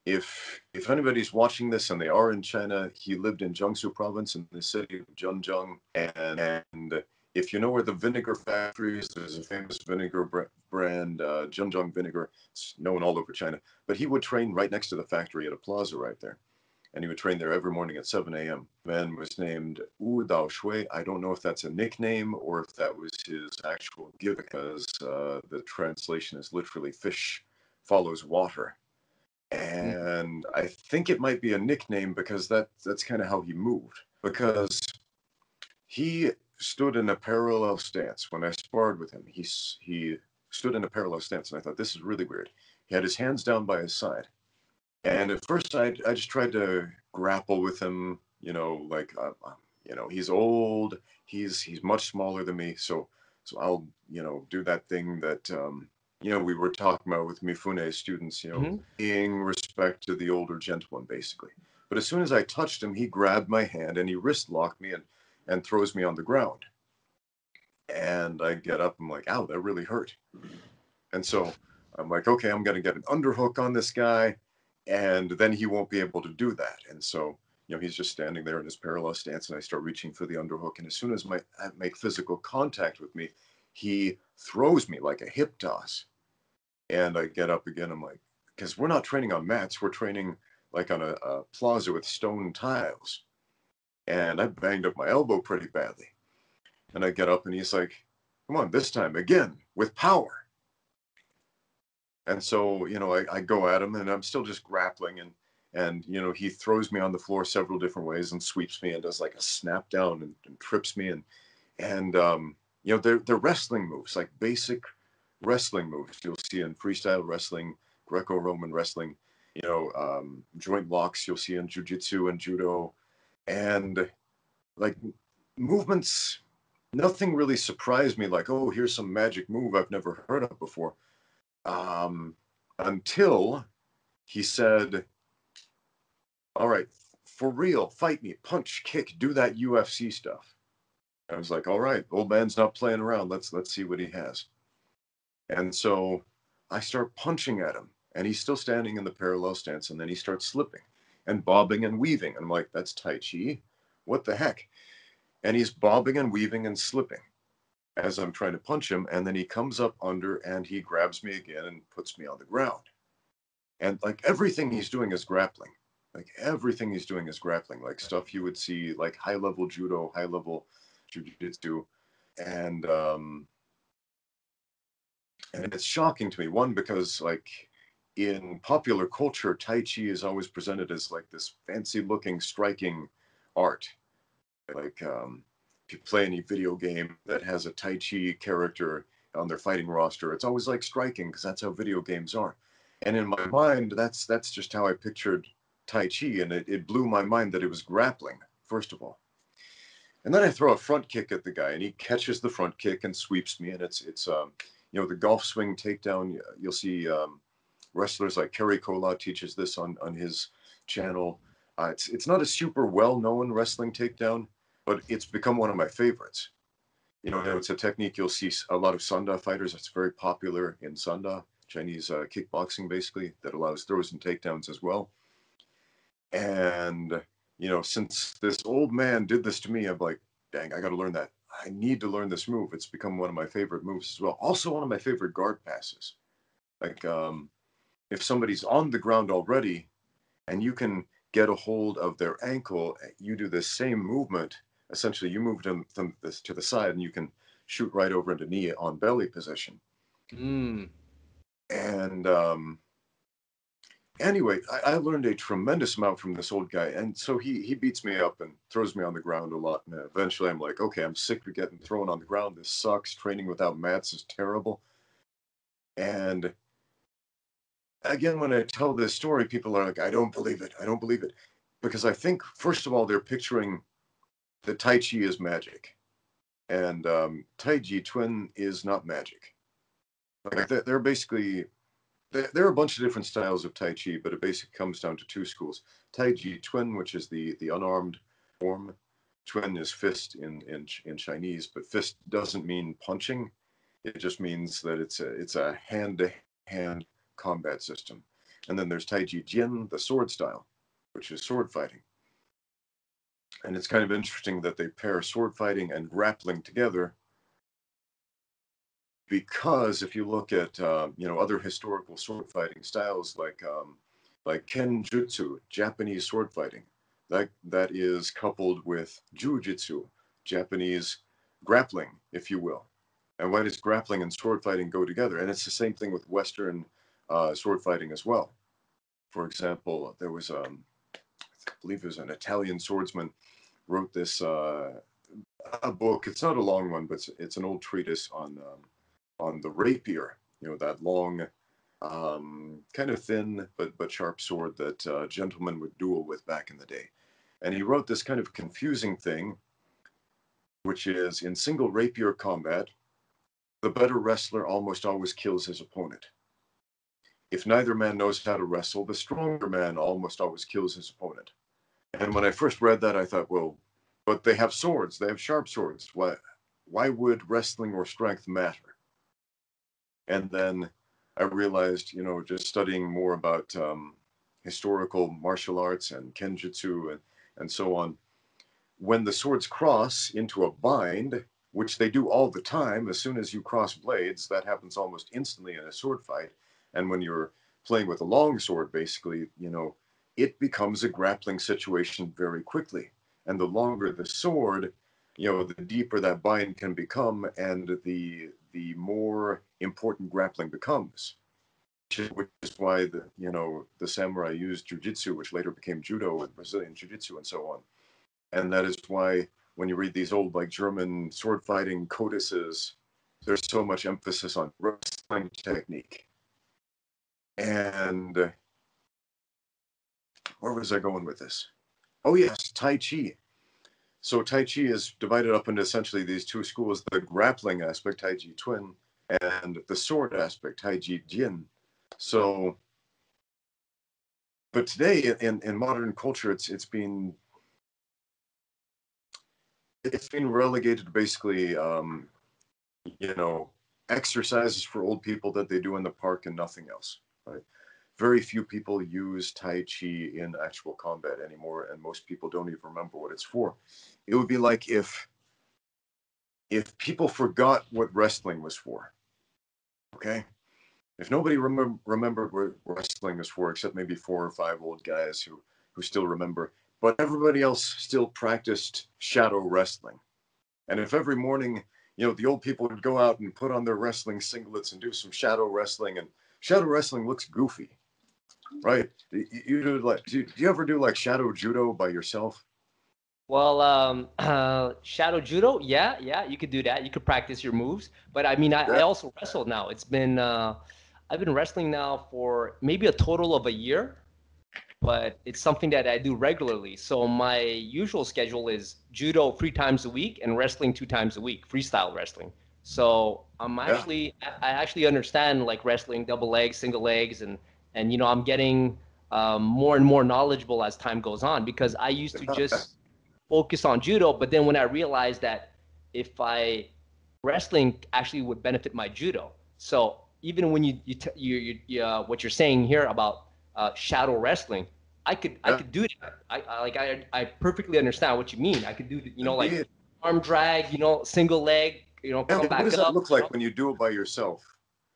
If anybody's watching this and they are in China, he lived in Jiangsu province in the city of Zhenjiang. And if you know where the vinegar factory is, there's a famous vinegar brand, Zhenjiang vinegar. It's known all over China. But he would train right next to the factory at a plaza right there. And he would train there every morning at 7 a.m. The man was named Wu Dao Shui. I don't know if that's a nickname or if that was his actual gift, because the translation is literally fish follows water. And I think it might be a nickname because that's kind of how he moved. Because he stood in a parallel stance. When I sparred with him, he stood in a parallel stance. And I thought, this is really weird. He had his hands down by his side. And at first, I just tried to grapple with him, you know, like, you know, he's old, he's much smaller than me, so I'll, you know, do that thing that, you know, we were talking about with Mifune's students, you know, paying respect to the older gentleman, basically. But as soon as I touched him, he grabbed my hand and he wrist locked me and throws me on the ground. And I get up, I'm like, ow, that really hurt. And so I'm like, okay, I'm going to get an underhook on this guy. And then he won't be able to do that. And so, you know, he's just standing there in his parallel stance, and I start reaching for the underhook. And as soon as I make physical contact with me, he throws me like a hip toss. And I get up again. I'm like, because we're not training on mats. We're training like on a plaza with stone tiles. And I banged up my elbow pretty badly. And I get up, and he's like, come on, this time again with power. And so, you know, I go at him, and I'm still just grappling, and you know, he throws me on the floor several different ways and sweeps me and does like a snap down and trips me, and you know, they're wrestling moves, like basic wrestling moves you'll see in freestyle wrestling, Greco-Roman wrestling, you know, joint locks you'll see in jiu-jitsu and judo, and like movements. Nothing really surprised me, like, oh, here's some magic move I've never heard of before. Until he said, all right, for real, fight me, punch, kick, do that UFC stuff. I was like, all right, old man's not playing around. Let's see what he has. And so I start punching at him, and he's still standing in the parallel stance. And then he starts slipping and bobbing and weaving. And I'm like, that's Tai Chi. What the heck? And he's bobbing and weaving and slipping as I'm trying to punch him, and then he comes up under and he grabs me again and puts me on the ground. And like everything he's doing is grappling. Like everything he's doing is grappling, like stuff you would see, like high-level judo, high-level jiu-jitsu. And it's shocking to me, one, because like in popular culture, Tai Chi is always presented as like this fancy-looking, striking art. Like, if you play any video game that has a Tai Chi character on their fighting roster, it's always like striking, because that's how video games are. And in my mind, that's just how I pictured Tai Chi, and it blew my mind that it was grappling first of all. And then I throw a front kick at the guy, and he catches the front kick and sweeps me. And it's you know, the golf swing takedown. You'll see wrestlers like Kerry Kola teaches this on his channel. It's not a super well-known wrestling takedown, but it's become one of my favorites. You know, it's a technique you'll see a lot of Sanda fighters. It's very popular in Sanda, Chinese kickboxing, basically, that allows throws and takedowns as well. And, you know, since this old man did this to me, I'm like, dang, I got to learn that. I need to learn this move. It's become one of my favorite moves as well. Also one of my favorite guard passes. Like if somebody's on the ground already and you can get a hold of their ankle, you do the same movement. Essentially, you move them to the side and you can shoot right over into knee on belly position. Mm. And anyway, I learned a tremendous amount from this old guy. And so he beats me up and throws me on the ground a lot. And eventually I'm like, okay, I'm sick of getting thrown on the ground. This sucks. Training without mats is terrible. And again, when I tell this story, people are like, I don't believe it. I don't believe it. Because I think, first of all, they're picturing that Tai Chi is magic. And Tai Chi Chuan is not magic. Like there are a bunch of different styles of Tai Chi, but it basically comes down to two schools. Tai Chi Chuan, which is the unarmed form. Chuan is fist in Chinese, but fist doesn't mean punching. It just means that it's a hand-to-hand combat system. And then there's Tai Chi Jin, the sword style, which is sword fighting. And it's kind of interesting that they pair sword fighting and grappling together, because if you look at you know, other historical sword fighting styles like Kenjutsu, Japanese sword fighting, that is coupled with Jujutsu, Japanese grappling, if you will. And why does grappling and sword fighting go together? And it's the same thing with Western sword fighting as well. For example, there was I believe it was an Italian swordsman wrote this a book. It's not a long one, but it's an old treatise on the rapier. You know, that long, kind of thin but sharp sword that gentlemen would duel with back in the day. And he wrote this kind of confusing thing, which is in single rapier combat, the better wrestler almost always kills his opponent. If neither man knows how to wrestle, the stronger man almost always kills his opponent. And when I first read that, I thought, well, but they have swords. They have sharp swords. Why would wrestling or strength matter? And then I realized, you know, just studying more about historical martial arts and Kenjutsu and so on, when the swords cross into a bind, which they do all the time, as soon as you cross blades, that happens almost instantly in a sword fight. And when you're playing with a long sword, basically, you know, it becomes a grappling situation very quickly. And the longer the sword, you know, the deeper that bind can become, and the more important grappling becomes. Which is why the samurai used jujitsu, which later became judo and Brazilian jiu-jitsu and so on. And that is why when you read these old German sword fighting codices, there's so much emphasis on wrestling technique. And where was I going with this? Oh, yes, Tai Chi. So Tai Chi is divided up into essentially these two schools, the grappling aspect, Tai Chi Chuan, and the sword aspect, Tai Chi Jin. So, but today in modern culture, it's been relegated to basically, you know, exercises for old people that they do in the park and nothing else. Right. Very few people use Tai Chi in actual combat anymore, and most people don't even remember what it's for. It would be like if people forgot what wrestling was for, okay? If nobody remembered what wrestling was for, except maybe 4 or 5 old guys who still remember, but everybody else still practiced shadow wrestling. And if every morning, you know, the old people would go out and put on their wrestling singlets and do some shadow wrestling, and shadow wrestling looks goofy, right? Do you ever do like shadow judo by yourself? Well, shadow judo, yeah, you could do that. You could practice your moves. But I mean, I also wrestle now. It's been I've been wrestling now for maybe a total of a year. but it's something that I do regularly. So my usual schedule is judo 3 times a week and wrestling 2 times a week, freestyle wrestling. So I'm actually, I actually understand like wrestling, double legs, single legs, and you know, I'm getting more and more knowledgeable as time goes on, because I used to just focus on judo. But then when I realized that if I wrestling actually would benefit my judo. So even when what you're saying here about shadow wrestling, I could do that. I perfectly understand what you mean. I could do, you know, like arm drag, you know, single leg, you know, come back up. What does that look like when you do it by yourself?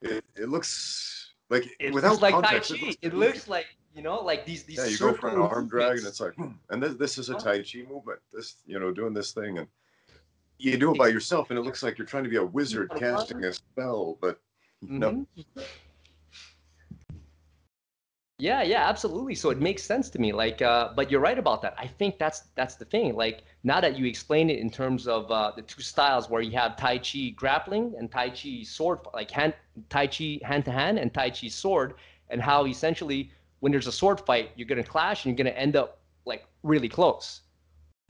It looks like without context. Tai Chi. It looks like, you know, like these. Yeah, you go for an arm drag and it's like, and this is a Tai Chi movement. This, you know, doing this thing, and you do it by yourself, and it looks like you're trying to be a wizard casting a spell, but no. Yeah, absolutely. So it makes sense to me. Like, but you're right about that. I think that's the thing. Like, now that you explain it in terms of the two styles, where you have Tai Chi grappling and Tai Chi sword, like Tai Chi hand to hand and Tai Chi sword, and how essentially when there's a sword fight, you're gonna clash and you're gonna end up like really close.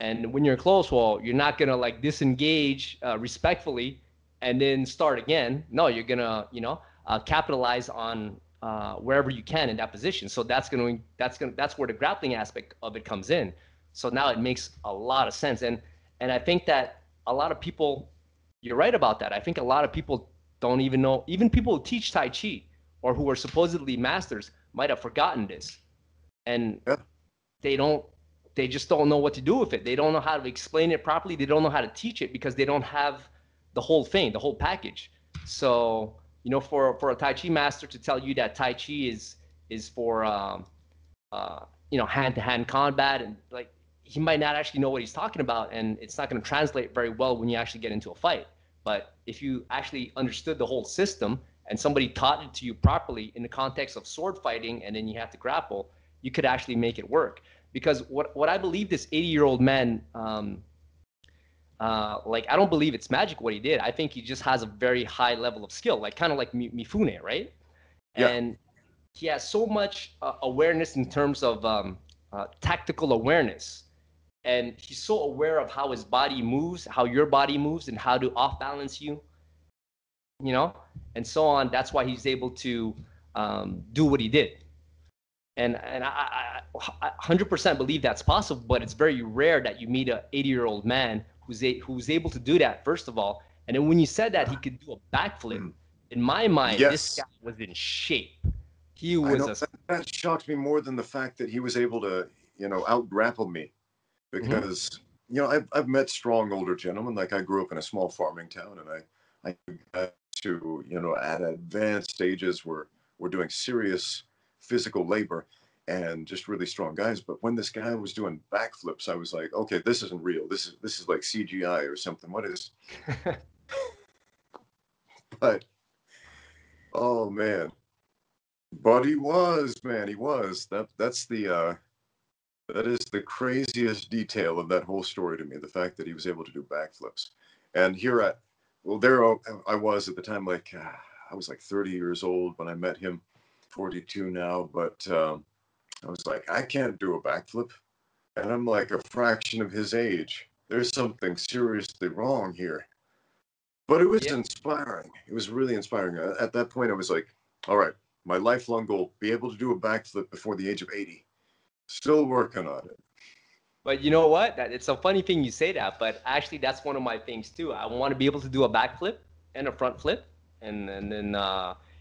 And when you're close, well, you're not gonna like disengage respectfully and then start again. No, you're gonna, you know, capitalize on wherever you can in that position. So that's where the grappling aspect of it comes in. So now it makes a lot of sense. And I think that a lot of people, you're right about that. I think a lot of people don't even know, even people who teach Tai Chi or who are supposedly masters might have forgotten this. And they just don't know what to do with it. They don't know how to explain it properly. They don't know how to teach it because they don't have the whole thing, the whole package. So, you know, for a Tai Chi master to tell you that Tai Chi is for, you know, hand-to-hand combat, and like, he might not actually know what he's talking about, and it's not going to translate very well when you actually get into a fight. But if you actually understood the whole system and somebody taught it to you properly in the context of sword fighting, and then you have to grapple, you could actually make it work. Because what I believe this 80-year-old man, like, I don't believe it's magic what he did. I think he just has a very high level of skill, like kind of like Mifune, right? Yeah. And he has so much awareness in terms of tactical awareness. And he's so aware of how his body moves, how your body moves, and how to off-balance you, you know, and so on. That's why he's able to do what he did. And I 100% believe that's possible, but it's very rare that you meet an 80-year-old man who's able to do that, first of all. And then when you said that he could do a backflip, in my mind, this guy was in shape. He was that shocked me more than the fact that he was able to, you know, out-grapple me. Because, you know, I've met strong older gentlemen. Like, I grew up in a small farming town, and I got to, you know, at advanced stages where we're doing serious physical labor and just really strong guys. But when this guy was doing backflips, I was like, okay, this isn't real. This is like CGI or something. What is? But oh man, but he was, man, he was. That is the craziest detail of that whole story to me. The fact that he was able to do backflips. And I was at the time, like, I was like 30 years old when I met him. 42 now, but I was like, I can't do a backflip, and I'm like a fraction of his age. There's something seriously wrong here. But it was inspiring. It was really inspiring. At that point, I was like, all right, my lifelong goal, be able to do a backflip before the age of 80. Still working on it. But you know what? It's a funny thing you say that, but actually that's one of my things too. I want to be able to do a backflip and a front flip, and then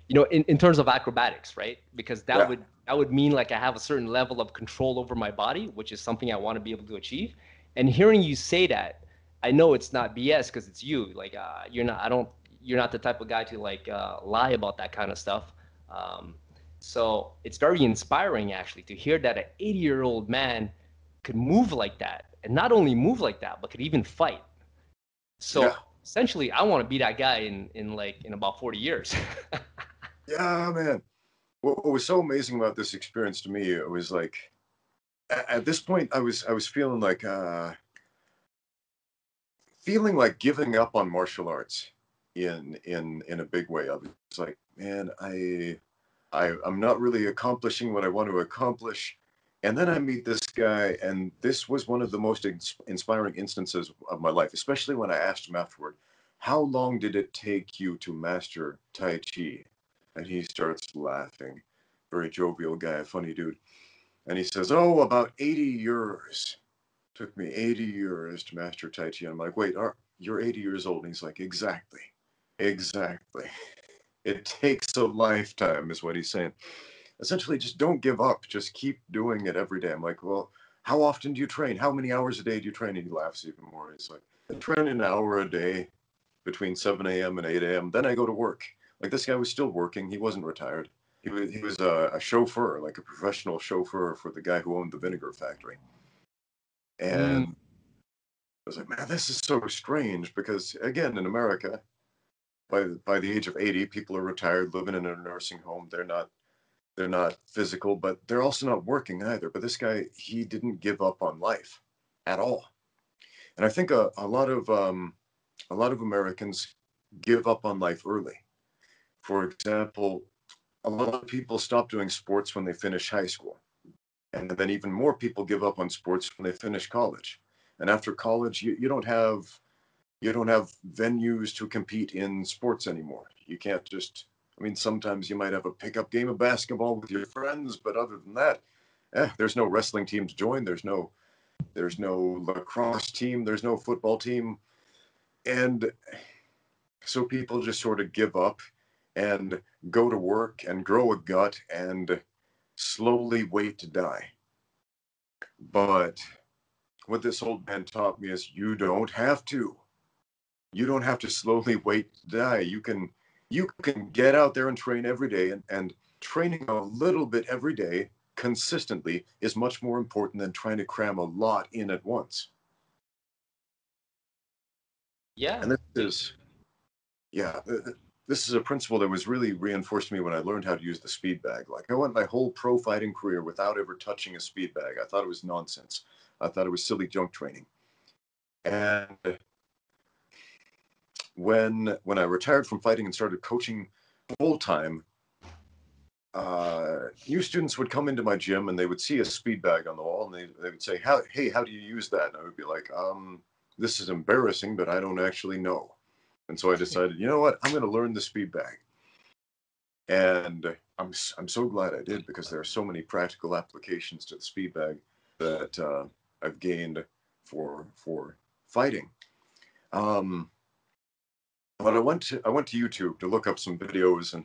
you know, in terms of acrobatics, right? Because that would mean like I have a certain level of control over my body, which is something I want to be able to achieve. And hearing you say that, I know it's not BS because it's you. Like you're not the type of guy to like lie about that kind of stuff. So it's very inspiring actually to hear that an 80-year-old man could move like that, and not only move like that, but could even fight. So essentially, I want to be that guy in about 40 years. Yeah, man. What was so amazing about this experience to me, it was like, at this point, I was feeling like, giving up on martial arts in a big way. I was like, man, I'm not really accomplishing what I want to accomplish, And then I meet this guy, and this was one of the most inspiring instances of my life, especially when I asked him afterward, how long did it take you to master Tai Chi? And he starts laughing, very jovial guy, funny dude. And he says, oh, about 80 years. Took me 80 years to master Tai Chi. And I'm like, wait, you're 80 years old? And he's like, exactly, exactly. It takes a lifetime is what he's saying. Essentially, just don't give up. Just keep doing it every day. I'm like, well, how often do you train? How many hours a day do you train? And he laughs even more. He's like, I train an hour a day between 7 a.m. and 8 a.m. Then I go to work. Like, this guy was still working. He wasn't retired. He was a chauffeur, like a professional chauffeur for the guy who owned the vinegar factory. And I was like, man, this is so strange because, again, in America, by the age of 80, people are retired, living in a nursing home. They're not physical, but they're also not working either. But this guy, he didn't give up on life at all. And I think a lot of Americans give up on life early. For example, a lot of people stop doing sports when they finish high school. And then even more people give up on sports when they finish college. And after college, you don't have venues to compete in sports anymore. You can't just, I mean, sometimes you might have a pickup game of basketball with your friends, but other than that, there's no wrestling team to join. There's no lacrosse team. There's no football team. And so people just sort of give up and go to work and grow a gut and slowly wait to die. But what this old man taught me is you don't have to. You don't have to slowly wait to die. You can get out there and train every day, and training a little bit every day consistently is much more important than trying to cram a lot in at once. Yeah. And this is a principle that was really reinforced to me when I learned how to use the speed bag. Like, I went my whole pro fighting career without ever touching a speed bag. I thought it was nonsense. I thought it was silly junk training. And when I retired from fighting and started coaching full time, new students would come into my gym and they would see a speed bag on the wall, and they would say, hey, how do you use that? And I would be like, this is embarrassing, but I don't actually know. And so I decided, you know what, I'm going to learn the speed bag. And I'm so glad I did, because there are so many practical applications to the speed bag that I've gained for fighting. But I went to YouTube to look up some videos,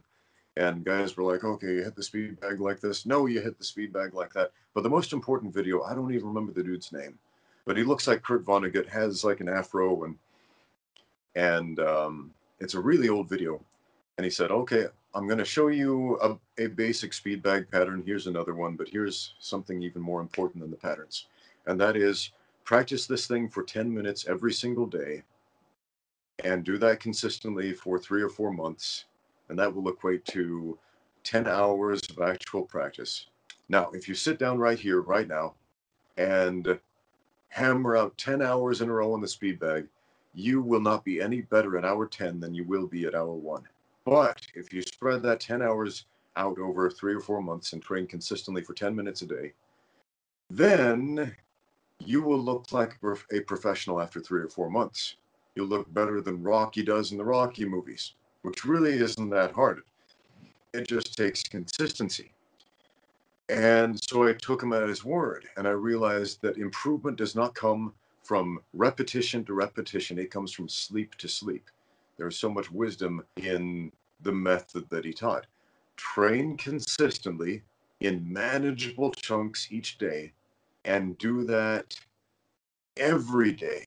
and guys were like, okay, you hit the speed bag like this. No, you hit the speed bag like that. But the most important video, I don't even remember the dude's name, but he looks like Kurt Vonnegut, has like an afro, and it's a really old video. And he said, okay, I'm going to show you a basic speed bag pattern. Here's another one, but here's something even more important than the patterns. And that is, practice this thing for 10 minutes every single day and do that consistently for 3 or 4 months. And that will equate to 10 hours of actual practice. Now, if you sit down right here, right now, and hammer out 10 hours in a row on the speed bag, you will not be any better at hour 10 than you will be at hour 1. But if you spread that 10 hours out over 3 or 4 months and train consistently for 10 minutes a day, then you will look like a professional after 3 or 4 months. You'll look better than Rocky does in the Rocky movies, which really isn't that hard. It just takes consistency. And so I took him at his word, and I realized that improvement does not come from repetition to repetition. It comes from sleep to sleep. There's so much wisdom in the method that he taught. Train consistently in manageable chunks each day, and do that every day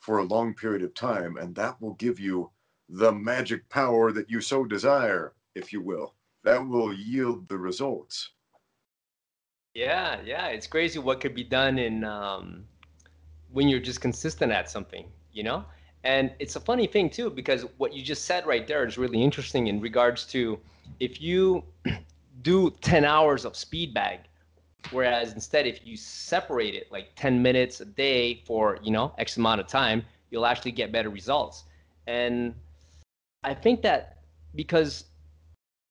for a long period of time, and that will give you the magic power that you so desire, if you will. That will yield the results. Yeah, it's crazy what could be done in when you're just consistent at something, you know? And it's a funny thing too, because what you just said right there is really interesting in regards to, if you do 10 hours of speed bag, whereas instead if you separate it like 10 minutes a day for, you know, X amount of time, you'll actually get better results. And I think that because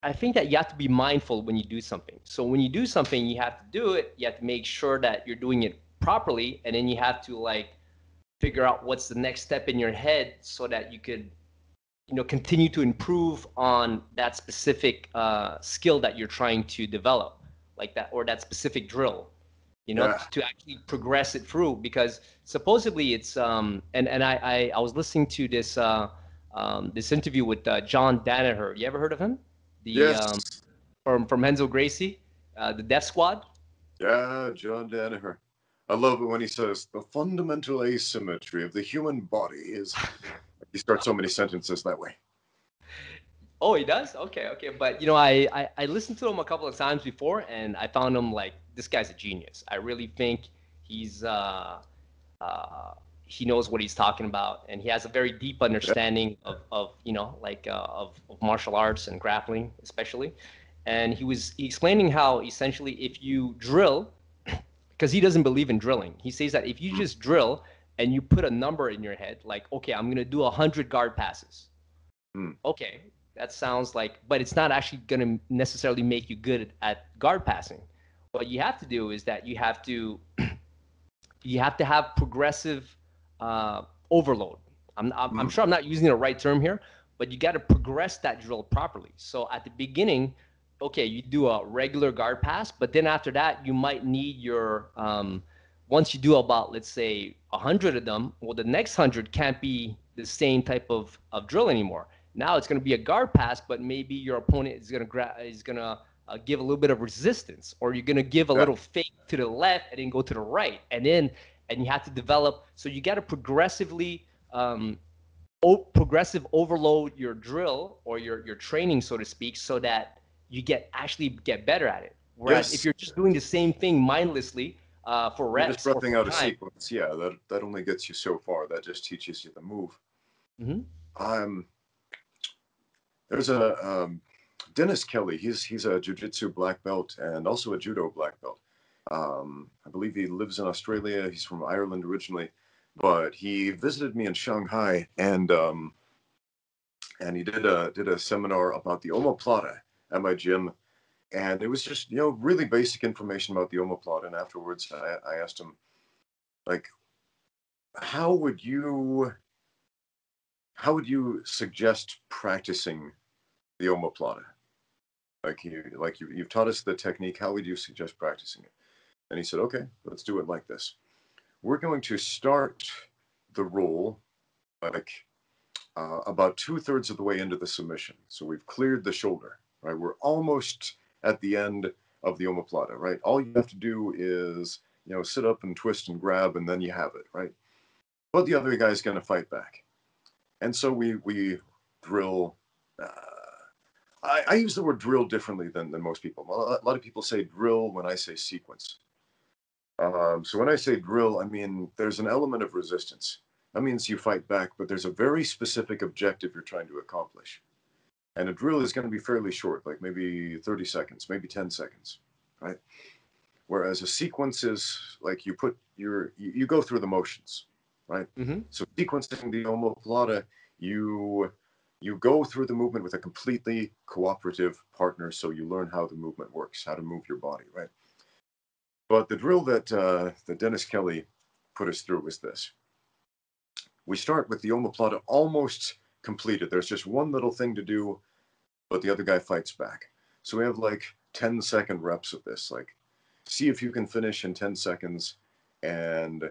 I think that you have to be mindful when you do something. So when you do something, you have to do it. You have to make sure that you're doing it properly. And then you have to like figure out what's the next step in your head so that you could, you know, continue to improve on that specific skill that you're trying to develop, like that, or that specific drill, you know, to actually progress it through. Because supposedly it's, and I was listening to this, this interview with John Danaher. You ever heard of him? The, yes. From Henzo Gracie, the Death Squad. Yeah, John Danaher. I love it when he says, the fundamental asymmetry of the human body is... He starts so many sentences that way. Oh, he does? Okay, okay. But, you know, I listened to him a couple of times before, and I found him like, this guy's a genius. I really think he's... he knows what he's talking about, and he has a very deep understanding of you know, like of martial arts and grappling, especially. And he was explaining how essentially if you drill, because he doesn't believe in drilling. He says that if you just drill and you put a number in your head, like, okay, I'm going to do 100 guard passes. Okay, that sounds like, but it's not actually going to necessarily make you good at guard passing. What you have to do is that you have to, have progressive overload. I'm sure I'm not using the right term here, but you got to progress that drill properly. So at the beginning, okay, you do a regular guard pass, but then after that, you might need your, once you do about, let's say 100 of them, well, the next 100 can't be the same type of drill anymore. Now it's going to be a guard pass, but maybe your opponent is going to give a little bit of resistance, or you're going to give a little fake to the left and then go to the right. And you have to develop, so you got to progressively, progressive overload your drill or your training, so to speak, so that you actually get better at it. Whereas if you're just doing the same thing mindlessly for reps, you're just breathing out a sequence, that only gets you so far. That just teaches you the move. There's a Dennis Kelly. He's a jiu-jitsu black belt and also a judo black belt. I believe he lives in Australia. He's from Ireland originally, but he visited me in Shanghai, and he did a seminar about the omoplata at my gym, and it was just, you know, really basic information about the omoplata. And afterwards, I asked him, like, how would you suggest practicing the omoplata? You've taught us the technique. How would you suggest practicing it? And he said, okay, let's do it like this. We're going to start the roll about 2/3 of the way into the submission. So we've cleared the shoulder, right? We're almost at the end of the omoplata, right? All you have to do is, you know, sit up and twist and grab, and then you have it, right? But the other guy's going to fight back. And so we drill. I use the word drill differently than most people. A lot of people say drill when I say sequence. So when I say drill, I mean there's an element of resistance. That means you fight back, but there's a very specific objective you're trying to accomplish. And a drill is going to be fairly short, like maybe 30 seconds, maybe 10 seconds, right? Whereas a sequence is like you go through the motions, right? So sequencing the omoplata, you go through the movement with a completely cooperative partner, so you learn how the movement works, how to move your body, right? But the drill that Dennis Kelly put us through was this. We start with the omoplata almost completed. There's just one little thing to do, but the other guy fights back. So we have like 10-second reps of this. Like, see if you can finish in 10 seconds. And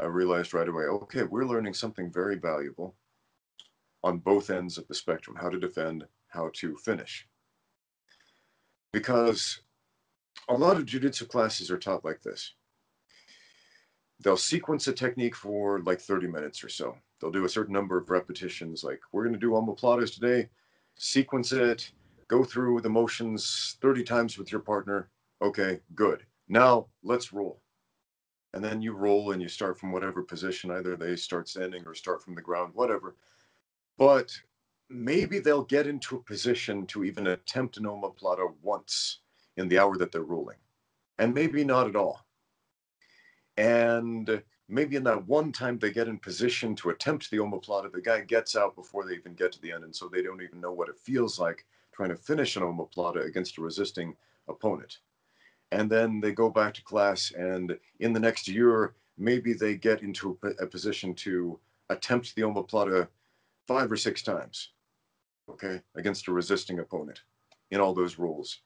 I realized right away, okay, we're learning something very valuable on both ends of the spectrum, how to defend, how to finish. Because a lot of jiu-jitsu classes are taught like this. They'll sequence a technique for like 30 minutes or so. They'll do a certain number of repetitions, like we're gonna do omoplatas today, sequence it, go through the motions 30 times with your partner. Okay, good. Now let's roll. And then you roll and you start from whatever position, either they start standing or start from the ground, whatever. But maybe they'll get into a position to even attempt an omoplata once in the hour that they're rolling. And maybe not at all. And maybe in that one time they get in position to attempt the omoplata, the guy gets out before they even get to the end. And so they don't even know what it feels like trying to finish an omoplata against a resisting opponent. And then they go back to class, and in the next year, maybe they get into a position to attempt the omoplata 5 or 6 times, okay, against a resisting opponent in all those rules.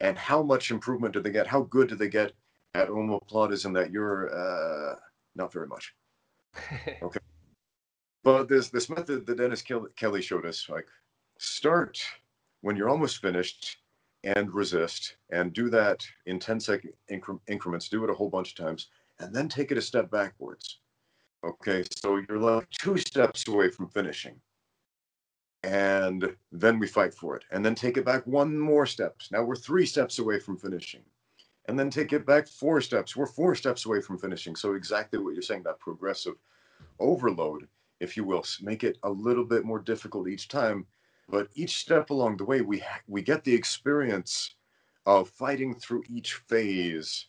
And how much improvement do they get? How good do they get at omoplatas in that year? Not very much. Okay. But there's this method that Dennis Kelly showed us, like start when you're almost finished and resist, and do that in 10-second increments, do it a whole bunch of times, and then take it a step backwards. Okay, so you're like 2 steps away from finishing. And then we fight for it. And then take it back 1 more step. Now we're 3 steps away from finishing. And then take it back 4 steps. We're 4 steps away from finishing. So exactly what you're saying, that progressive overload, if you will, make it a little bit more difficult each time. But each step along the way, we get the experience of fighting through each phase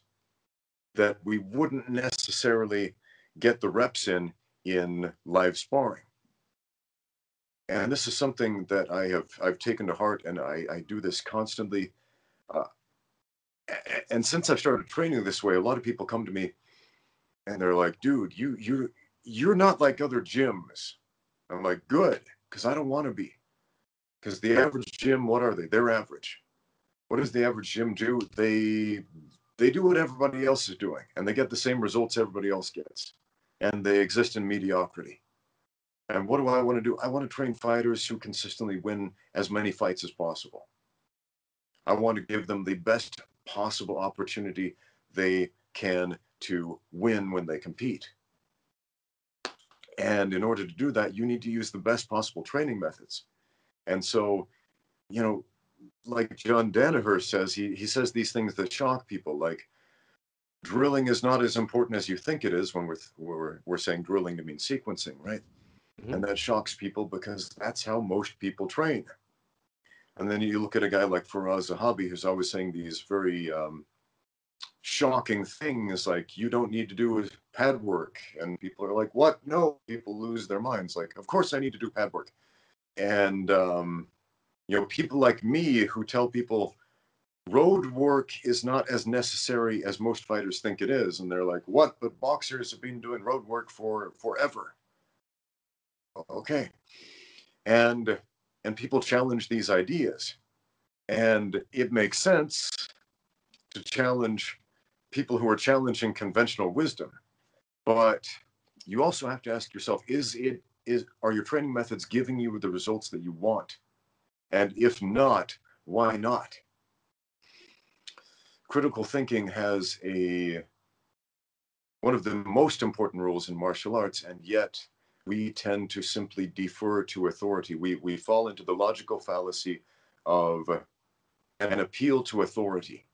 that we wouldn't necessarily get the reps in live sparring. And this is something that I've taken to heart, and I do this constantly. And since I've started training this way, a lot of people come to me and they're like, dude, you're not like other gyms. I'm like, good, because I don't want to be. Because the average gym, what are they? They're average. What does the average gym do? They do what everybody else is doing, and they get the same results everybody else gets. And they exist in mediocrity. And what do I want to do? I want to train fighters who consistently win as many fights as possible. I want to give them the best possible opportunity they can to win when they compete. And in order to do that, you need to use the best possible training methods. And so, you know, like John Danaher says, he says these things that shock people, like drilling is not as important as you think it is, when we're saying drilling to mean sequencing, right? Mm-hmm. And that shocks people because that's how most people train. And then you look at a guy like Faraz Zahabi, who's always saying these very shocking things, like you don't need to do pad work. And people are like, what? No, people lose their minds. Like, of course I need to do pad work. And, you know, people like me who tell people road work is not as necessary as most fighters think it is. And they're like, what? But boxers have been doing road work for forever. Okay. And people challenge these ideas. And it makes sense to challenge people who are challenging conventional wisdom. But you also have to ask yourself, are your training methods giving you the results that you want? And if not, why not? Critical thinking has one of the most important rules in martial arts, and yet we tend to simply defer to authority. We fall into the logical fallacy of an appeal to authority.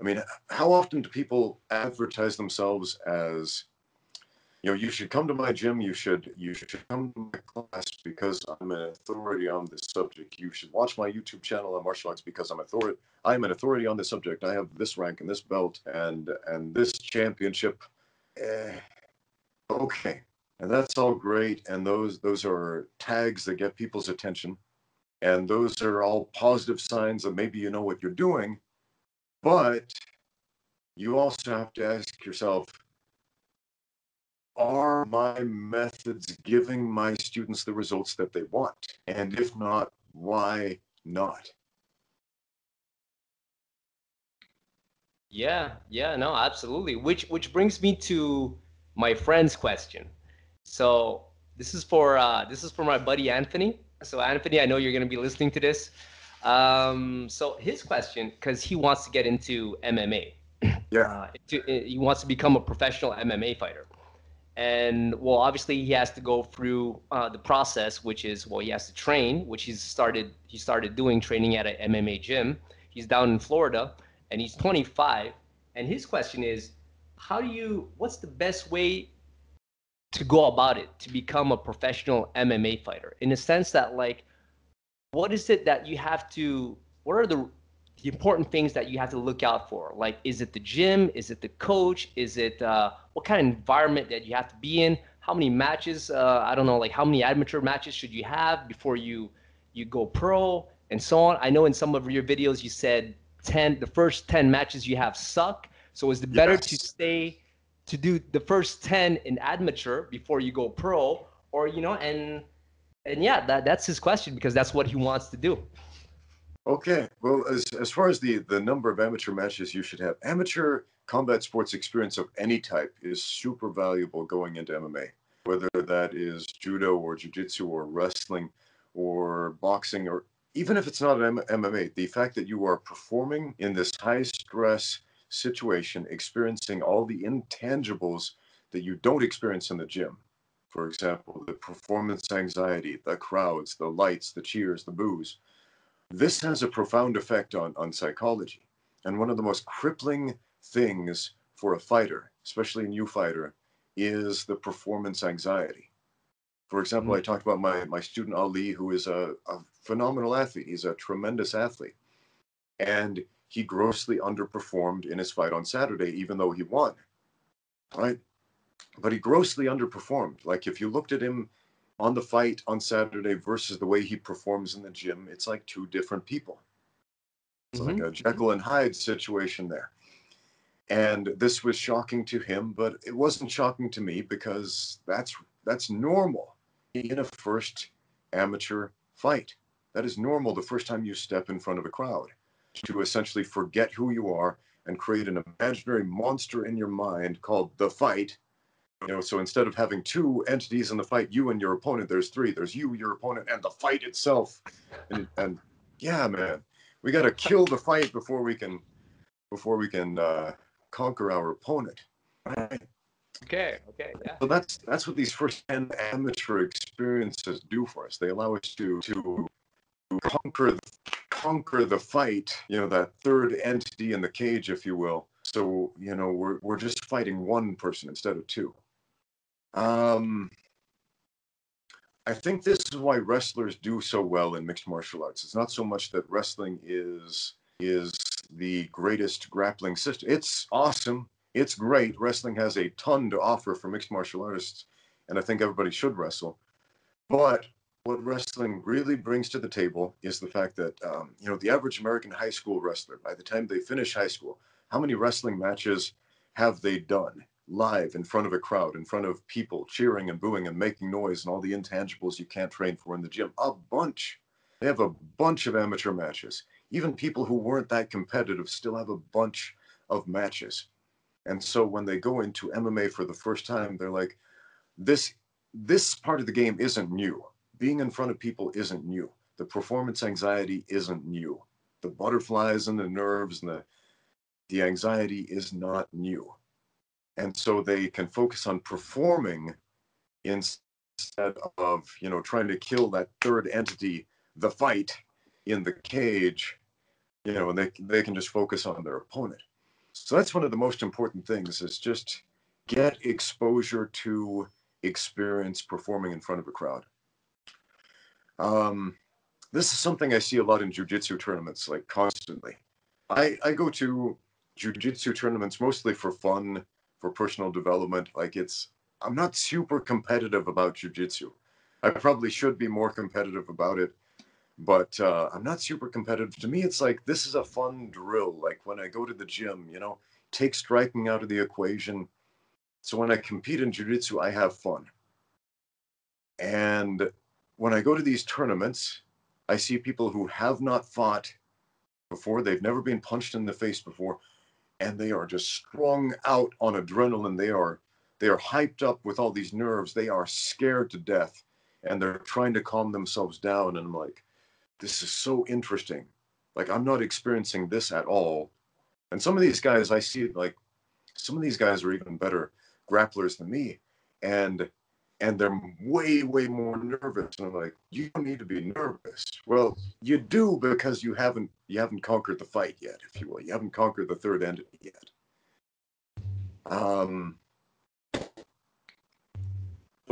I mean, how often do people advertise themselves as, you know, you should come to my gym, you should come to my class because I'm an authority on this subject. You should watch my YouTube channel on martial arts because I'm an authority on this subject. I have this rank and this belt and this championship. Okay. And that's all great. And those are tags that get people's attention. And those are all positive signs that maybe you know what you're doing. But you also have to ask yourself, are my methods giving my students the results that they want? And if not, why not? Yeah, no, absolutely. Which brings me to my friend's question. So this is for my buddy Anthony. So Anthony, I know you're going to be listening to this. So his question, because he wants to get into MMA. Yeah. He wants to become a professional MMA fighter. And well, obviously he has to go through the process, which is, well, he has to train, which he started doing training at an MMA gym. He's down in Florida and he's 25. And his question is, what's the best way to go about it, to become a professional MMA fighter, in a sense that, like, what are the important things that you have to look out for? Like, is it the gym? Is it the coach? Is it what kind of environment that you have to be in? How many matches, I don't know, like how many amateur matches should you have before you go pro? and so on. I know in some of your videos you said the first 10 matches you have suck. So is it better to do the first 10 in amateur before you go pro, or, you know, and yeah, that's his question, because that's what he wants to do. Okay. Well, as far as the number of amateur matches you should have, amateur combat sports experience of any type is super valuable going into MMA, whether that is judo or jiu-jitsu or wrestling or boxing, or even if it's not an MMA, the fact that you are performing in this high stress situation, experiencing all the intangibles that you don't experience in the gym. For example, the performance anxiety, the crowds, the lights, the cheers, the boos. This has a profound effect on psychology. And one of the most crippling things for a fighter, especially a new fighter, is the performance anxiety. For example, I talked about my student Ali, who is a phenomenal athlete. He's a tremendous athlete. And he grossly underperformed in his fight on Saturday, even though he won, right? But he grossly underperformed. Like, if you looked at him on the fight on Saturday versus the way he performs in the gym, it's like two different people. It's like a Jekyll and Hyde situation there. And this was shocking to him, but it wasn't shocking to me, because that's normal in a first amateur fight. That is normal the first time you step in front of a crowd, to essentially forget who you are and create an imaginary monster in your mind called the fight. You know, so instead of having two entities in the fight, you and your opponent, there's three. There's you, your opponent, and the fight itself. And yeah, man, we got to kill the fight before we can conquer our opponent. Right? Okay. Okay. Yeah. So that's what these first 10 amateur experiences do for us. They allow us to conquer the fight. You know, that third entity in the cage, if you will. So, you know, we're just fighting one person instead of two. I think this is why wrestlers do so well in mixed martial arts. It's not so much that wrestling is the greatest grappling system. It's awesome. It's great. Wrestling has a ton to offer for mixed martial artists, and I think everybody should wrestle. But what wrestling really brings to the table is the fact that, you know, the average American high school wrestler, by the time they finish high school, how many wrestling matches have they done live in front of a crowd, in front of people cheering and booing and making noise and all the intangibles you can't train for in the gym? A bunch. They have a bunch of amateur matches. Even people who weren't that competitive still have a bunch of matches. And so when they go into MMA for the first time, they're like, this part of the game isn't new. Being in front of people isn't new. The performance anxiety isn't new. The butterflies and the nerves and the anxiety is not new. And so they can focus on performing instead of, you know, trying to kill that third entity, the fight in the cage, you know, and they can just focus on their opponent. So that's one of the most important things, is just get exposure to experience performing in front of a crowd. This is something I see a lot in jiu-jitsu tournaments, like constantly. I go to jiu-jitsu tournaments mostly for fun, for personal development. Like, I'm not super competitive about jiu-jitsu. I probably should be more competitive about it, but I'm not super competitive. To me, it's like, this is a fun drill. Like, when I go to the gym, you know, take striking out of the equation. So when I compete in jiu-jitsu, I have fun. And when I go to these tournaments, I see people who have not fought before, they've never been punched in the face before, and they are just strung out on adrenaline. They are hyped up with all these nerves. They are scared to death, and they're trying to calm themselves down. And I'm like, this is so interesting. Like, I'm not experiencing this at all. And some of these guys, I see, like, some of these guys are even better grapplers than me, and they're way more nervous. And I'm like, you don't need to be nervous. Well, you do, because you haven't conquered the fight yet, if you will. You haven't conquered the third entity yet. But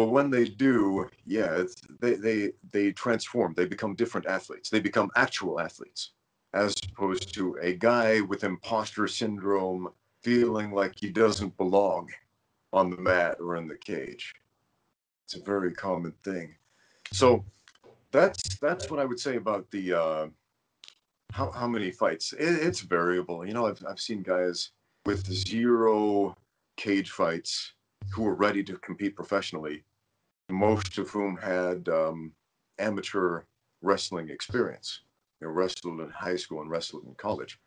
when they do, yeah, they transform. They become different athletes. They become actual athletes, as opposed to a guy with imposter syndrome feeling like he doesn't belong on the mat or in the cage. It's a very common thing. So that's what I would say about how many fights? It's variable. You know, I've seen guys with 0 cage fights who were ready to compete professionally, most of whom had amateur wrestling experience. You know, wrestled in high school and wrestled in college.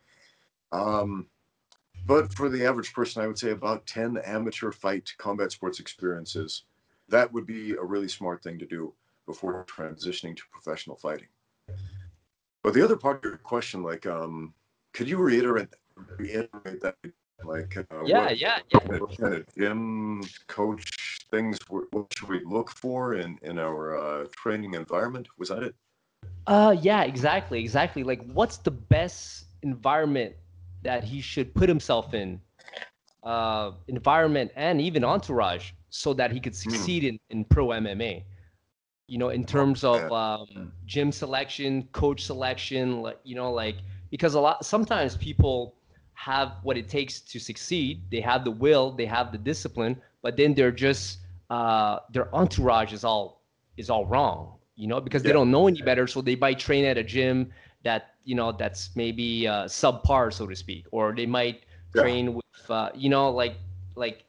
But for the average person, I would say about 10 amateur fight combat sports experiences. That would be a really smart thing to do before transitioning to professional fighting. But the other part of your question, like, could you reiterate that? Like, what kind of gym coach things, what should we look for in our training environment? Was that it? Yeah, exactly. Like, what's the best environment that he should put himself in, environment and even entourage, so that he could succeed in pro MMA? You know, in terms of gym selection, coach selection, like, you know, like, because sometimes people have what it takes to succeed. They have the will, they have the discipline, but then they're just their entourage is all wrong, you know, because they don't know any better. So they might train at a gym that, you know, that's maybe subpar, so to speak, or they might train with, you know, like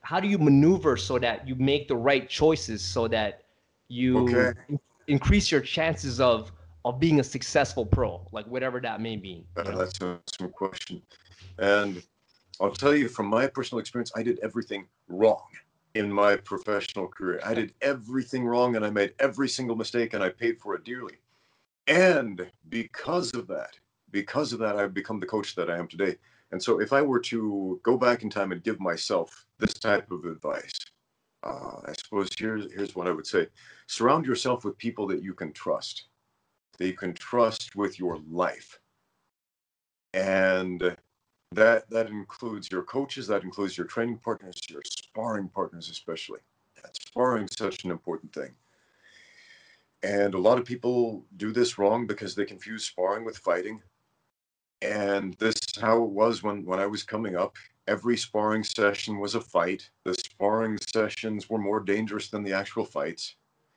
how do you maneuver so that you make the right choices so that you increase your chances of being a successful pro, like whatever that may be. That's an awesome question. And I'll tell you from my personal experience, I did everything wrong in my professional career. I did everything wrong, and I made every single mistake, and I paid for it dearly. And because of that, I've become the coach that I am today. And so if I were to go back in time and give myself this type of advice, I suppose here's what I would say. Surround yourself with people that you can trust with your life. And that includes your coaches, that includes your training partners, your sparring partners especially. Sparring is such an important thing. And a lot of people do this wrong because they confuse sparring with fighting. And this is how it was when I was coming up. Every sparring session was a fight. The sparring sessions were more dangerous than the actual fights.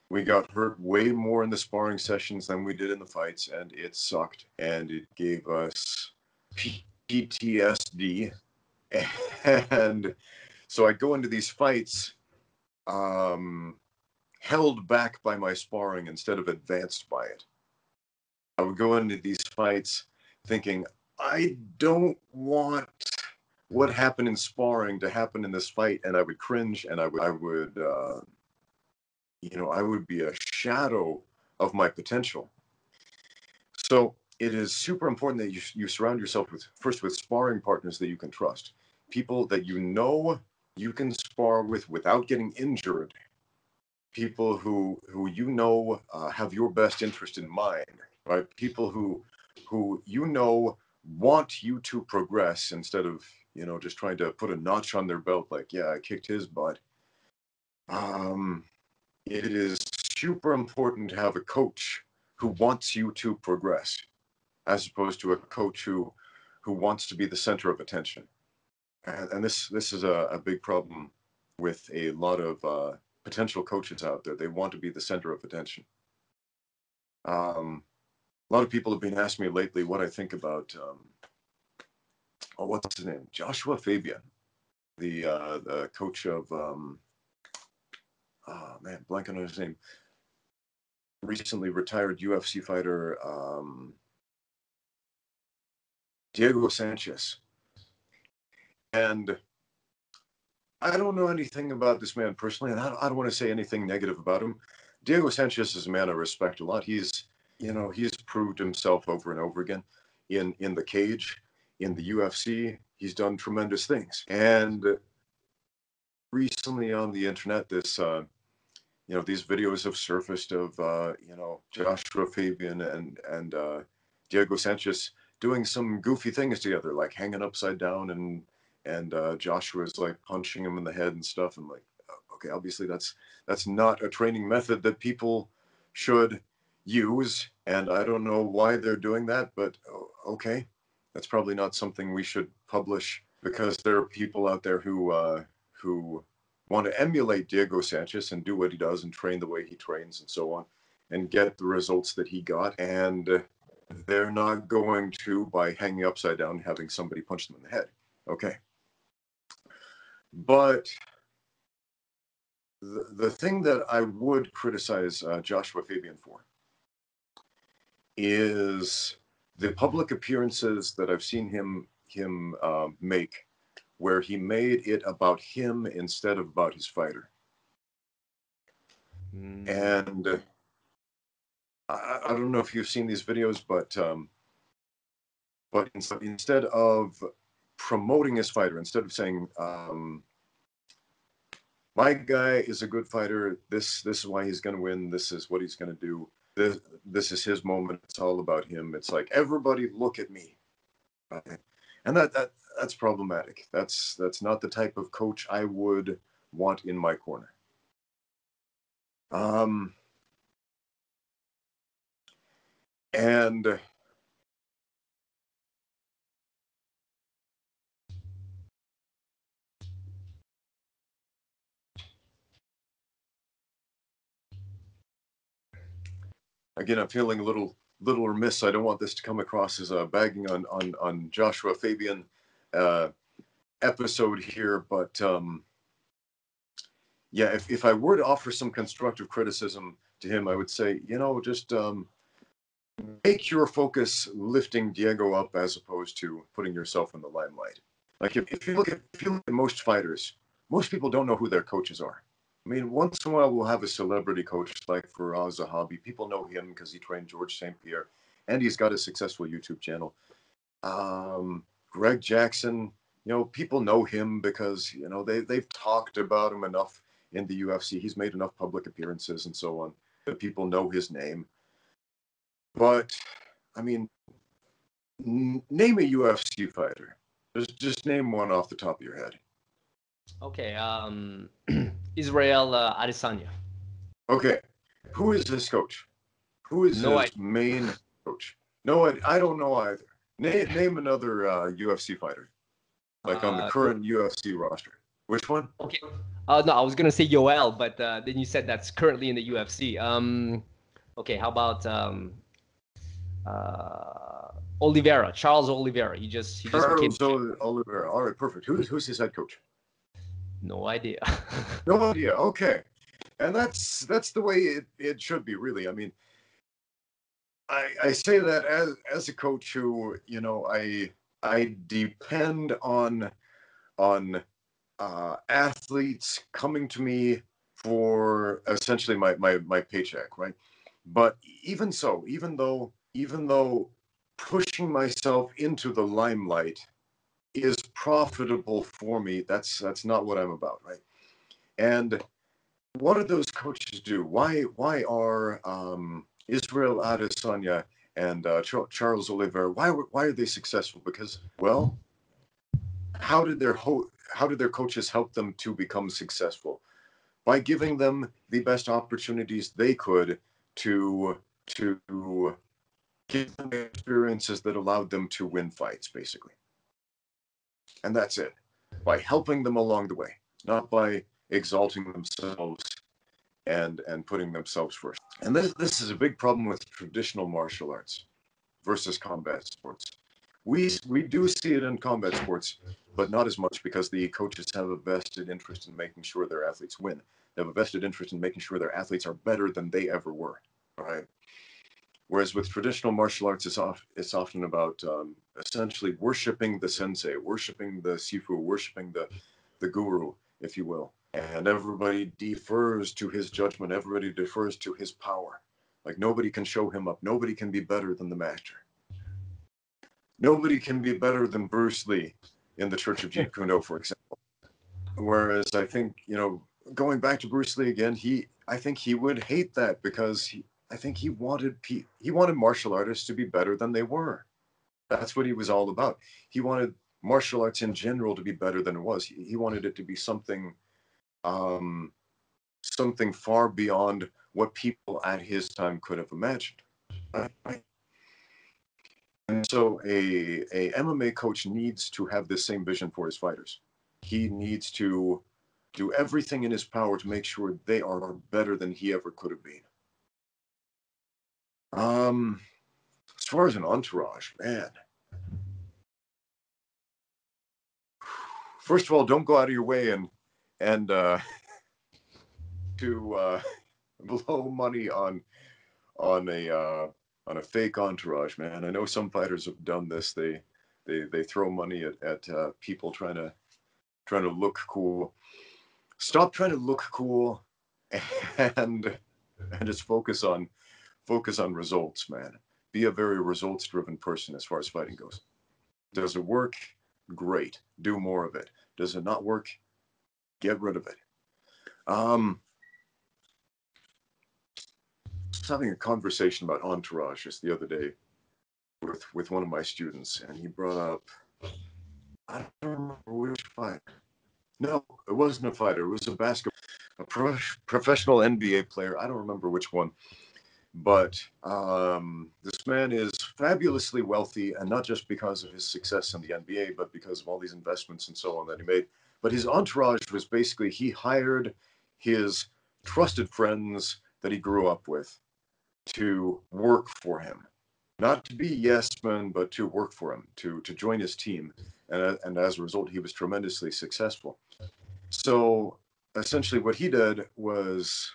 We got hurt way more in the sparring sessions than we did in the fights, and it sucked. And it gave us PTSD. And so I go into these fights held back by my sparring instead of advanced by it. I would go into these fights thinking, I don't want what happened in sparring to happen in this fight, and I would cringe, and I would be a shadow of my potential. So it is super important that you surround yourself with sparring partners that you can trust, people that you know you can spar with without getting injured, people who you know have your best interest in mind, right? People who you know want you to progress instead of, you know, just trying to put a notch on their belt, like, yeah, I kicked his butt. It is super important to have a coach who wants you to progress, as opposed to a coach who wants to be the center of attention. And this is a big problem with a lot of potential coaches out there. They want to be the center of attention. A lot of people have been asking me lately what I think about, what's his name? Joshua Fabian, the coach of, blanking on his name, recently retired UFC fighter, Diego Sanchez. And I don't know anything about this man personally, and I don't want to say anything negative about him. Diego Sanchez is a man I respect a lot. He's proved himself over and over again in the cage, in the UFC. He's done tremendous things. And recently on the internet, these videos have surfaced of, Joshua Fabian and Diego Sanchez doing some goofy things together, like hanging upside down and Joshua's like punching him in the head and stuff. And like, okay, obviously that's not a training method that people should use, and I don't know why they're doing that, but okay, that's probably not something we should publish, because there are people out there who want to emulate Diego Sanchez and do what he does and train the way he trains and so on and get the results that he got. And They're not going to by hanging upside down and having somebody punch them in the head. Okay. But the thing that I would criticize Joshua Fabian for is the public appearances that I've seen him make, where he made it about him instead of about his fighter. And I don't know if you've seen these videos, but instead of promoting his fighter, instead of saying, my guy is a good fighter, this is why he's going to win, this is what he's going to do, this is his moment, it's all about him. It's like, everybody look at me. And that's problematic. That's not the type of coach I would want in my corner. And again, I'm feeling a little remiss. I don't want this to come across as a bagging on Joshua Fabian episode here, but yeah, if I were to offer some constructive criticism to him, I would say, you know, just make your focus lifting Diego up as opposed to putting yourself in the limelight. Like, if you look at most fighters, most people don't know who their coaches are. I mean, once in a while we'll have a celebrity coach like Faraz Zahabi. People know him because he trained George St. Pierre, and he's got a successful YouTube channel. Greg Jackson, you know, people know him because, you know, they've talked about him enough in the UFC. He's made enough public appearances and so on that people know his name. But, I mean, name a UFC fighter. Just name one off the top of your head. Okay, Israel Adesanya. Okay, who is this coach? Who is his main coach? No, I don't know either. Name another UFC fighter, like on the current UFC roster. Which one? Okay, no, I was going to say Yoel, but then you said that's currently in the UFC. Okay, how about Oliveira, Charles Oliveira? Charles Oliveira. All right, perfect. Who's his head coach? No idea. No idea. Okay, and that's the way it should be, really. I mean, I say that as a coach who, you know, I depend on athletes coming to me for essentially my paycheck, right? But even so, even though pushing myself into the limelight is profitable for me, that's not what I'm about, right? And what do those coaches do? Why are Israel Adesanya and Charles Oliveira, why are they successful? Because, well, how did their coaches help them to become successful? By giving them the best opportunities they could to give them experiences that allowed them to win fights, basically. And that's it, by helping them along the way, not by exalting themselves and putting themselves first. And this is a big problem with traditional martial arts versus combat sports. We do see it in combat sports, but not as much, because the coaches have a vested interest in making sure their athletes win. They have a vested interest in making sure their athletes are better than they ever were, right? Whereas with traditional martial arts, it's often about essentially worshiping the sensei, worshiping the sifu, worshiping the guru, if you will. And everybody defers to his judgment. Everybody defers to his power. Like, nobody can show him up. Nobody can be better than the master. Nobody can be better than Bruce Lee in the Church of Jeet Kune Do, for example. Whereas I think, you know, going back to Bruce Lee again, I think he would hate that, because he wanted martial artists to be better than they were. That's what he was all about. He wanted martial arts in general to be better than it was. He wanted it to be something far beyond what people at his time could have imagined. And so a MMA coach needs to have this same vision for his fighters. He needs to do everything in his power to make sure they are better than he ever could have been. As far as an entourage, man. First of all, don't go out of your way and blow money on a fake entourage, man. I know some fighters have done this. They throw money at people trying to look cool. Stop trying to look cool and just focus on results, man. Be a very results-driven person as far as fighting goes. Does it work? Great. Do more of it. Does it not work? Get rid of it. I was having a conversation about entourage just the other day with one of my students, and he brought up, I don't remember which fight. No, it wasn't a fighter. It was a professional NBA player. I don't remember which one. But this man is fabulously wealthy, and not just because of his success in the NBA, but because of all these investments and so on that he made. But his entourage was basically he hired his trusted friends that he grew up with to work for him. Not to be yes men, but to work for him, to join his team. And as a result, he was tremendously successful. So essentially what he did was...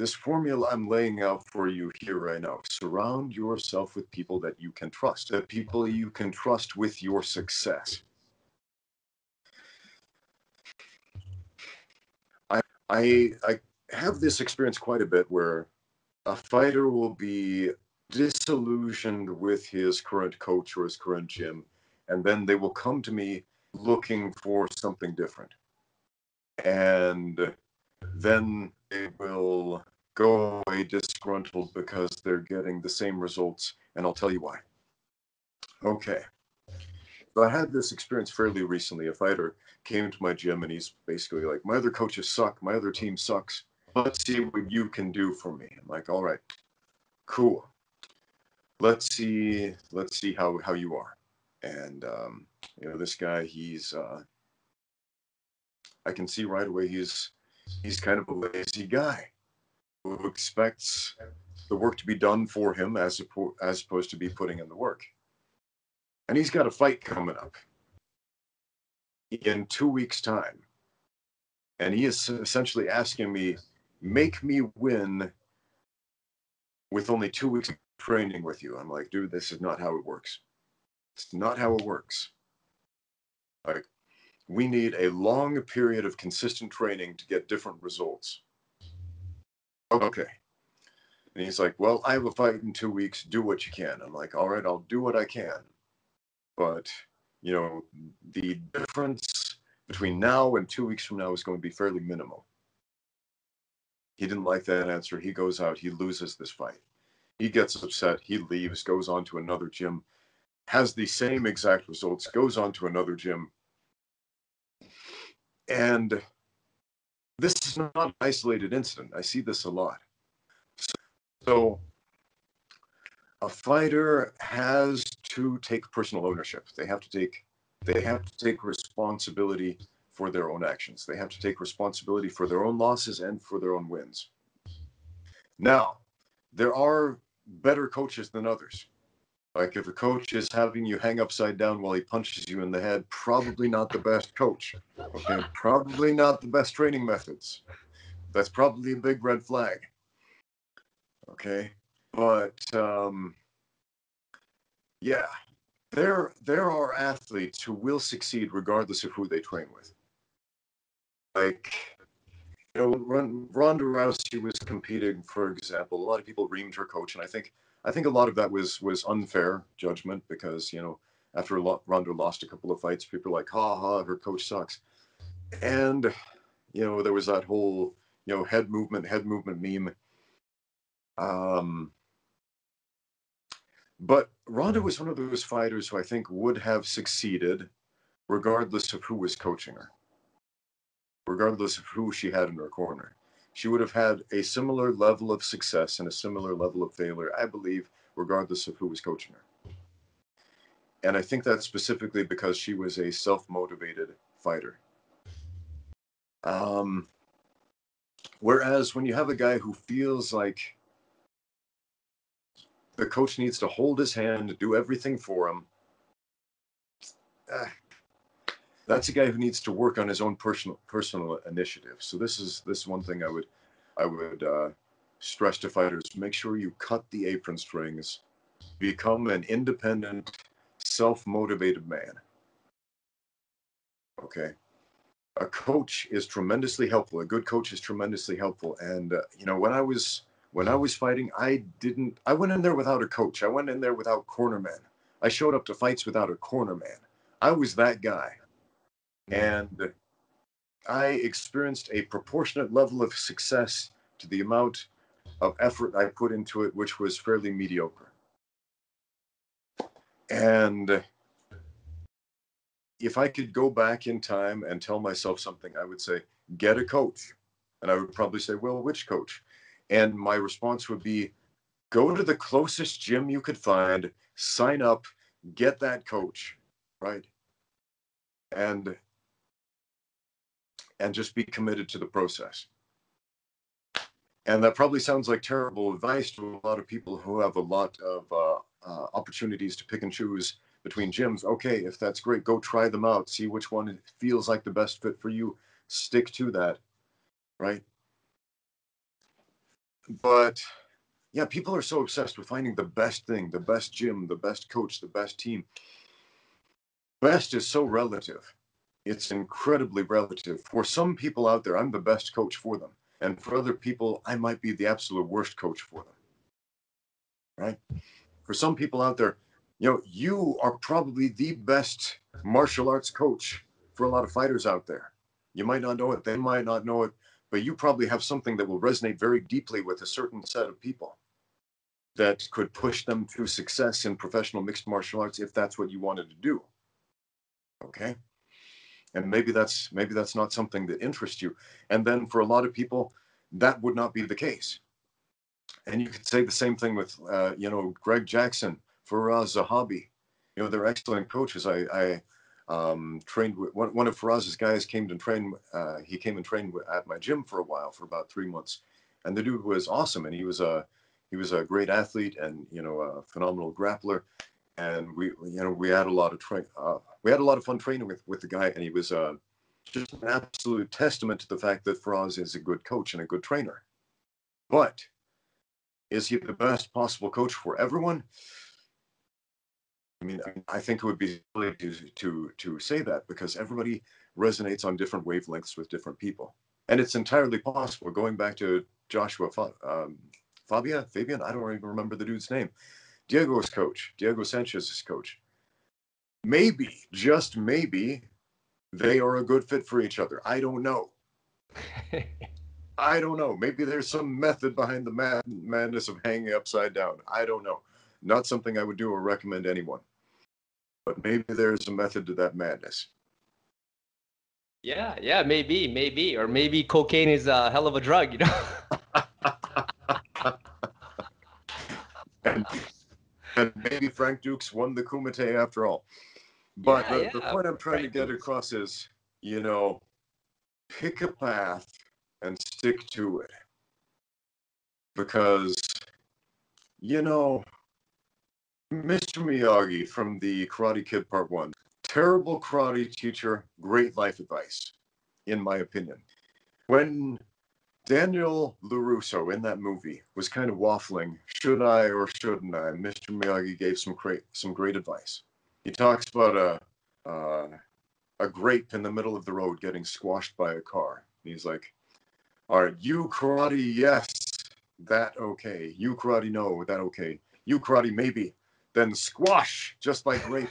this formula I'm laying out for you here right now. Surround yourself with people that you can trust, that people you can trust with your success. I have this experience quite a bit where a fighter will be disillusioned with his current coach or his current gym, and then they will come to me looking for something different. And then they will go away disgruntled because they're getting the same results, and I'll tell you why. Okay. So I had this experience fairly recently. A fighter came to my gym, and he's basically like, my other coaches suck, my other team sucks. Let's see what you can do for me. I'm like, all right, cool. Let's see how you are. And, you know, this guy, he's, I can see right away he's kind of a lazy guy who expects the work to be done for him as opposed to be putting in the work. And he's got a fight coming up in 2 weeks' time. And he is essentially asking me, make me win with only 2 weeks of training with you. I'm like, dude, this is not how it works. It's not how it works. Like, we need a long period of consistent training to get different results. Okay. And he's like, well, I have a fight in 2 weeks. Do what you can. I'm like, all right, I'll do what I can. But, you know, the difference between now and 2 weeks from now is going to be fairly minimal. He didn't like that answer. He goes out. He loses this fight. He gets upset. He leaves, goes on to another gym, has the same exact results, goes on to another gym. And this is not an isolated incident. I see this a lot. So a fighter has to take personal ownership. They have to take responsibility for their own actions. They have to take responsibility for their own losses and for their own wins. Now, there are better coaches than others. Like if a coach is having you hang upside down while he punches you in the head, probably not the best coach. Okay, probably not the best training methods. That's probably a big red flag. Okay, but yeah, there are athletes who will succeed regardless of who they train with. Like, you know, Ronda Rousey was competing, for example. A lot of people reamed her coach, and I think a lot of that was unfair judgment because, you know, after Ronda lost a couple of fights, people were like, ha ha, her coach sucks. And, you know, there was that whole, you know, head movement meme. But Ronda was one of those fighters who I think would have succeeded regardless of who was coaching her, regardless of who she had in her corner. She would have had a similar level of success and a similar level of failure, I believe, regardless of who was coaching her. And I think that's specifically because she was a self-motivated fighter. Whereas when you have a guy who feels like The coach needs to hold his hand, do everything for him. That's a guy who needs to work on his own personal initiative. So this is one thing I would stress to fighters: make sure you cut the apron strings, become an independent, self-motivated man. Okay, a coach is tremendously helpful. A good coach is tremendously helpful. And you know, when I was fighting, I went in there without a coach. I went in there without cornermen. I showed up to fights without a cornerman. I was that guy. And I experienced a proportionate level of success to the amount of effort I put into it, which was fairly mediocre. And if I could go back in time and tell myself something, I would say, get a coach. And I would probably say, well, which coach? And my response would be, go to the closest gym you could find, sign up, get that coach, right? And just be committed to the process. And that probably sounds like terrible advice to a lot of people who have a lot of opportunities to pick and choose between gyms. Okay, if that's great, go try them out. See which one feels like the best fit for you. Stick to that, right? But yeah, people are so obsessed with finding the best thing, the best gym, the best coach, the best team. Best is so relative. It's incredibly relative. For some people out there, I'm the best coach for them. And for other people, I might be the absolute worst coach for them, right? For some people out there, you know, you are probably the best martial arts coach for a lot of fighters out there. You might not know it. They might not know it. But you probably have something that will resonate very deeply with a certain set of people that could push them to success in professional mixed martial arts if that's what you wanted to do. Okay, and maybe that's not something that interests you. And then for a lot of people, that would not be the case. And you could say the same thing with you know, Greg Jackson, Faraz Zahabi. You know, they're excellent coaches. I trained with one of Faraz's guys. He came and trained at my gym for a while, for about 3 months, and the dude was awesome. And he was a great athlete, and you know, a phenomenal grappler. And we had a lot of fun training with the guy, and he was just an absolute testament to the fact that Faraz is a good coach and a good trainer. But is he the best possible coach for everyone? I mean, I think it would be silly to say that, because everybody resonates on different wavelengths with different people, and it's entirely possible. Going back to Joshua Fabian, I don't even remember the dude's name. Diego's coach, Diego Sanchez's coach. Maybe, just maybe, they are a good fit for each other. I don't know. I don't know. Maybe there's some method behind the madness of hanging upside down. I don't know. Not something I would do or recommend anyone. But maybe there's a method to that madness. Yeah, yeah, maybe. Or maybe cocaine is a hell of a drug, you know? And maybe Frank Dukes won the Kumite after all. But yeah, the point I'm trying to get across is, you know, pick a path and stick to it. Because, you know, Mr. Miyagi from the Karate Kid Part 1, terrible karate teacher, great life advice, in my opinion. When Daniel LaRusso in that movie was kind of waffling, should I or shouldn't I? Mr. Miyagi gave some great advice. He talks about a grape in the middle of the road getting squashed by a car. He's like, all right, you karate, yes, that okay. You karate, no, that okay. You karate, maybe, then squash, just like grape.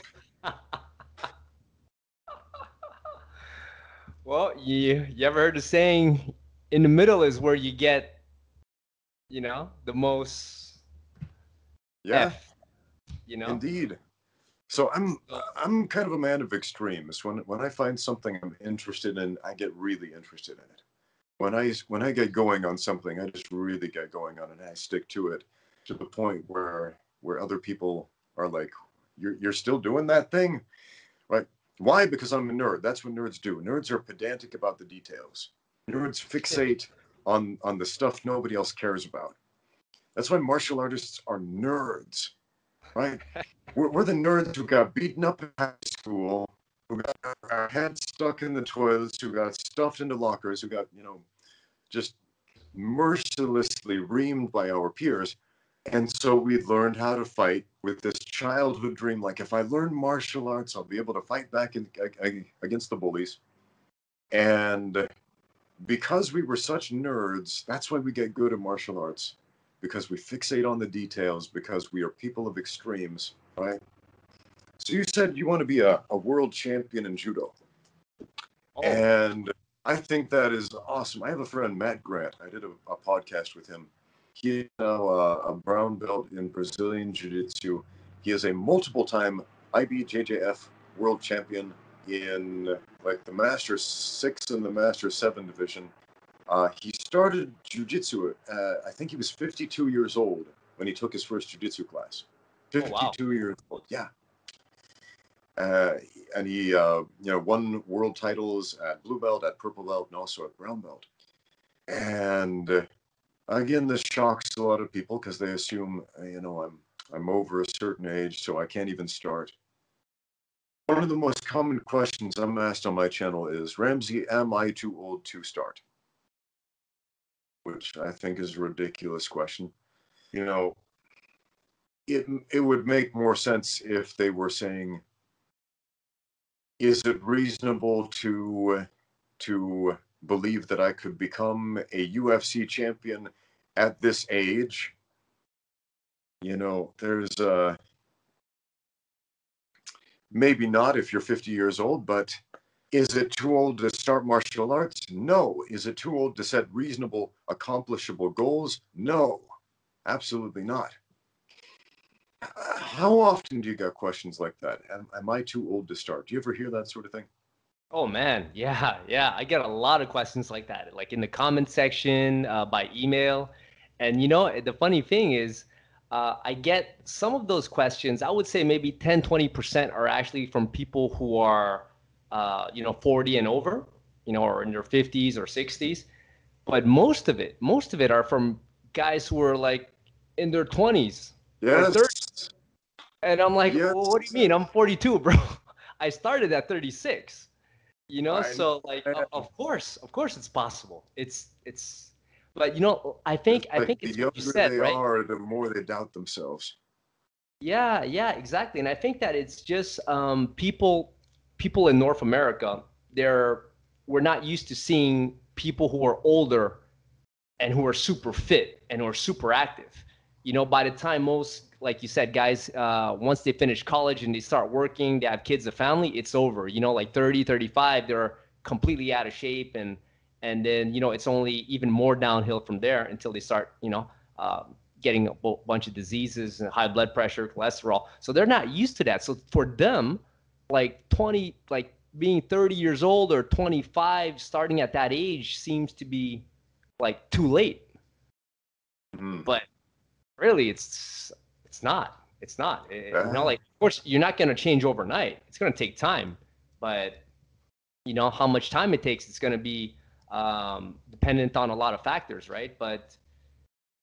Well, you ever heard the saying, in the middle is where you get, you know, the most. Yeah. You know. Indeed. So I'm kind of a man of extremes. When I find something I'm interested in, I get really interested in it. When I get going on something, I just really get going on it, and I stick to it to the point where other people are like, you're still doing that thing, right? Why? Because I'm a nerd. That's what nerds do. Nerds are pedantic about the details. Nerds fixate on the stuff nobody else cares about. That's why martial artists are nerds, right? We're the nerds who got beaten up in high school, who got our heads stuck in the toilets, who got stuffed into lockers, who got, you know, just mercilessly reamed by our peers. And so we learned how to fight with this childhood dream. Like, if I learn martial arts, I'll be able to fight back against the bullies. And because we were such nerds, that's why we get good at martial arts, because we fixate on the details, because we are people of extremes, right? So you said you want to be a world champion in judo. Oh. And I think that is awesome. I have a friend, Matt Grant. I did a podcast with him. He is now a brown belt in Brazilian Jiu-Jitsu. He is a multiple-time IBJJF world champion in like the Master 6 and the Master 7 division. He started Jiu-Jitsu, I think he was 52 years old when he took his first Jiu-Jitsu class. 52 Oh, wow. years old, yeah. And he you know, won world titles at blue belt, at purple belt, and also at brown belt. And... again, this shocks a lot of people because they assume, you know, I'm over a certain age, so I can't even start. One of the most common questions I'm asked on my channel is, Ramsey, am I too old to start? Which I think is a ridiculous question. You know, it would make more sense if they were saying, is it reasonable to believe that I could become a UFC champion at this age? You know, there's maybe not if you're 50 years old, but is it too old to start martial arts? No. Is it too old to set reasonable, accomplishable goals? No, absolutely not. How often do you get questions like that? Am I too old to start? Do you ever hear that sort of thing? Oh, man. Yeah. Yeah. I get a lot of questions like that, like in the comment section, by email. And, you know, the funny thing is I get some of those questions. I would say maybe 10-20% are actually from people who are, you know, 40 and over, you know, or in their 50s or 60s. But most of it are from guys who are like in their 20s. Yes. Or 30s. And I'm like, yes. Well, what do you mean? I'm 42, bro. I started at 36. You know, so like, of course it's possible. It's, but you know, I think it's what you said, right? The younger they are, the more they doubt themselves. Yeah, yeah, exactly. And I think that it's just people in North America, we're not used to seeing people who are older and who are super fit and who are super active. You know, by the time most, like you said, guys, once they finish college and they start working, they have kids, a family, it's over. You know, like 30, 35, they're completely out of shape. And then, you know, it's only even more downhill from there until they start, you know, getting a bunch of diseases and high blood pressure, cholesterol. So they're not used to that. So for them, like being 30 years old or 25, starting at that age seems to be like too late. Mm. But really, it's not. You know, like, of course, you're not going to change overnight. It's going to take time. But, you know, how much time it takes, it's going to be dependent on a lot of factors, right? But,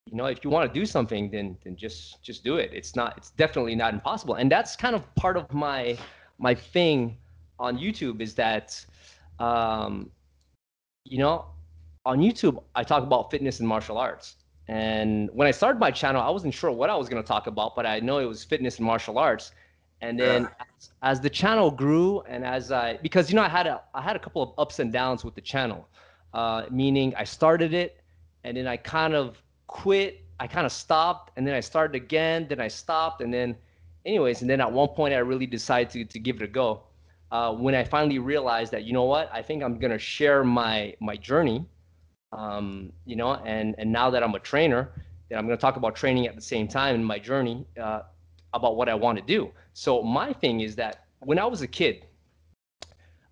you know, if you want to do something, then just do it. It's definitely not impossible. And that's kind of part of my thing on YouTube is that, you know, on YouTube, I talk about fitness and martial arts. And when I started my channel, I wasn't sure what I was going to talk about, but I know it was fitness and martial arts. And then as the channel grew and because, you know, I had a couple of ups and downs with the channel, meaning I started it and then I kind of quit. I kind of stopped and then I started again. Then I stopped and then anyways, and then at one point I really decided to give it a go. When I finally realized that, you know what, I think I'm going to share my journey. You know, and now that I'm a trainer, then I'm going to talk about training at the same time in my journey about what I want to do. So my thing is that when I was a kid,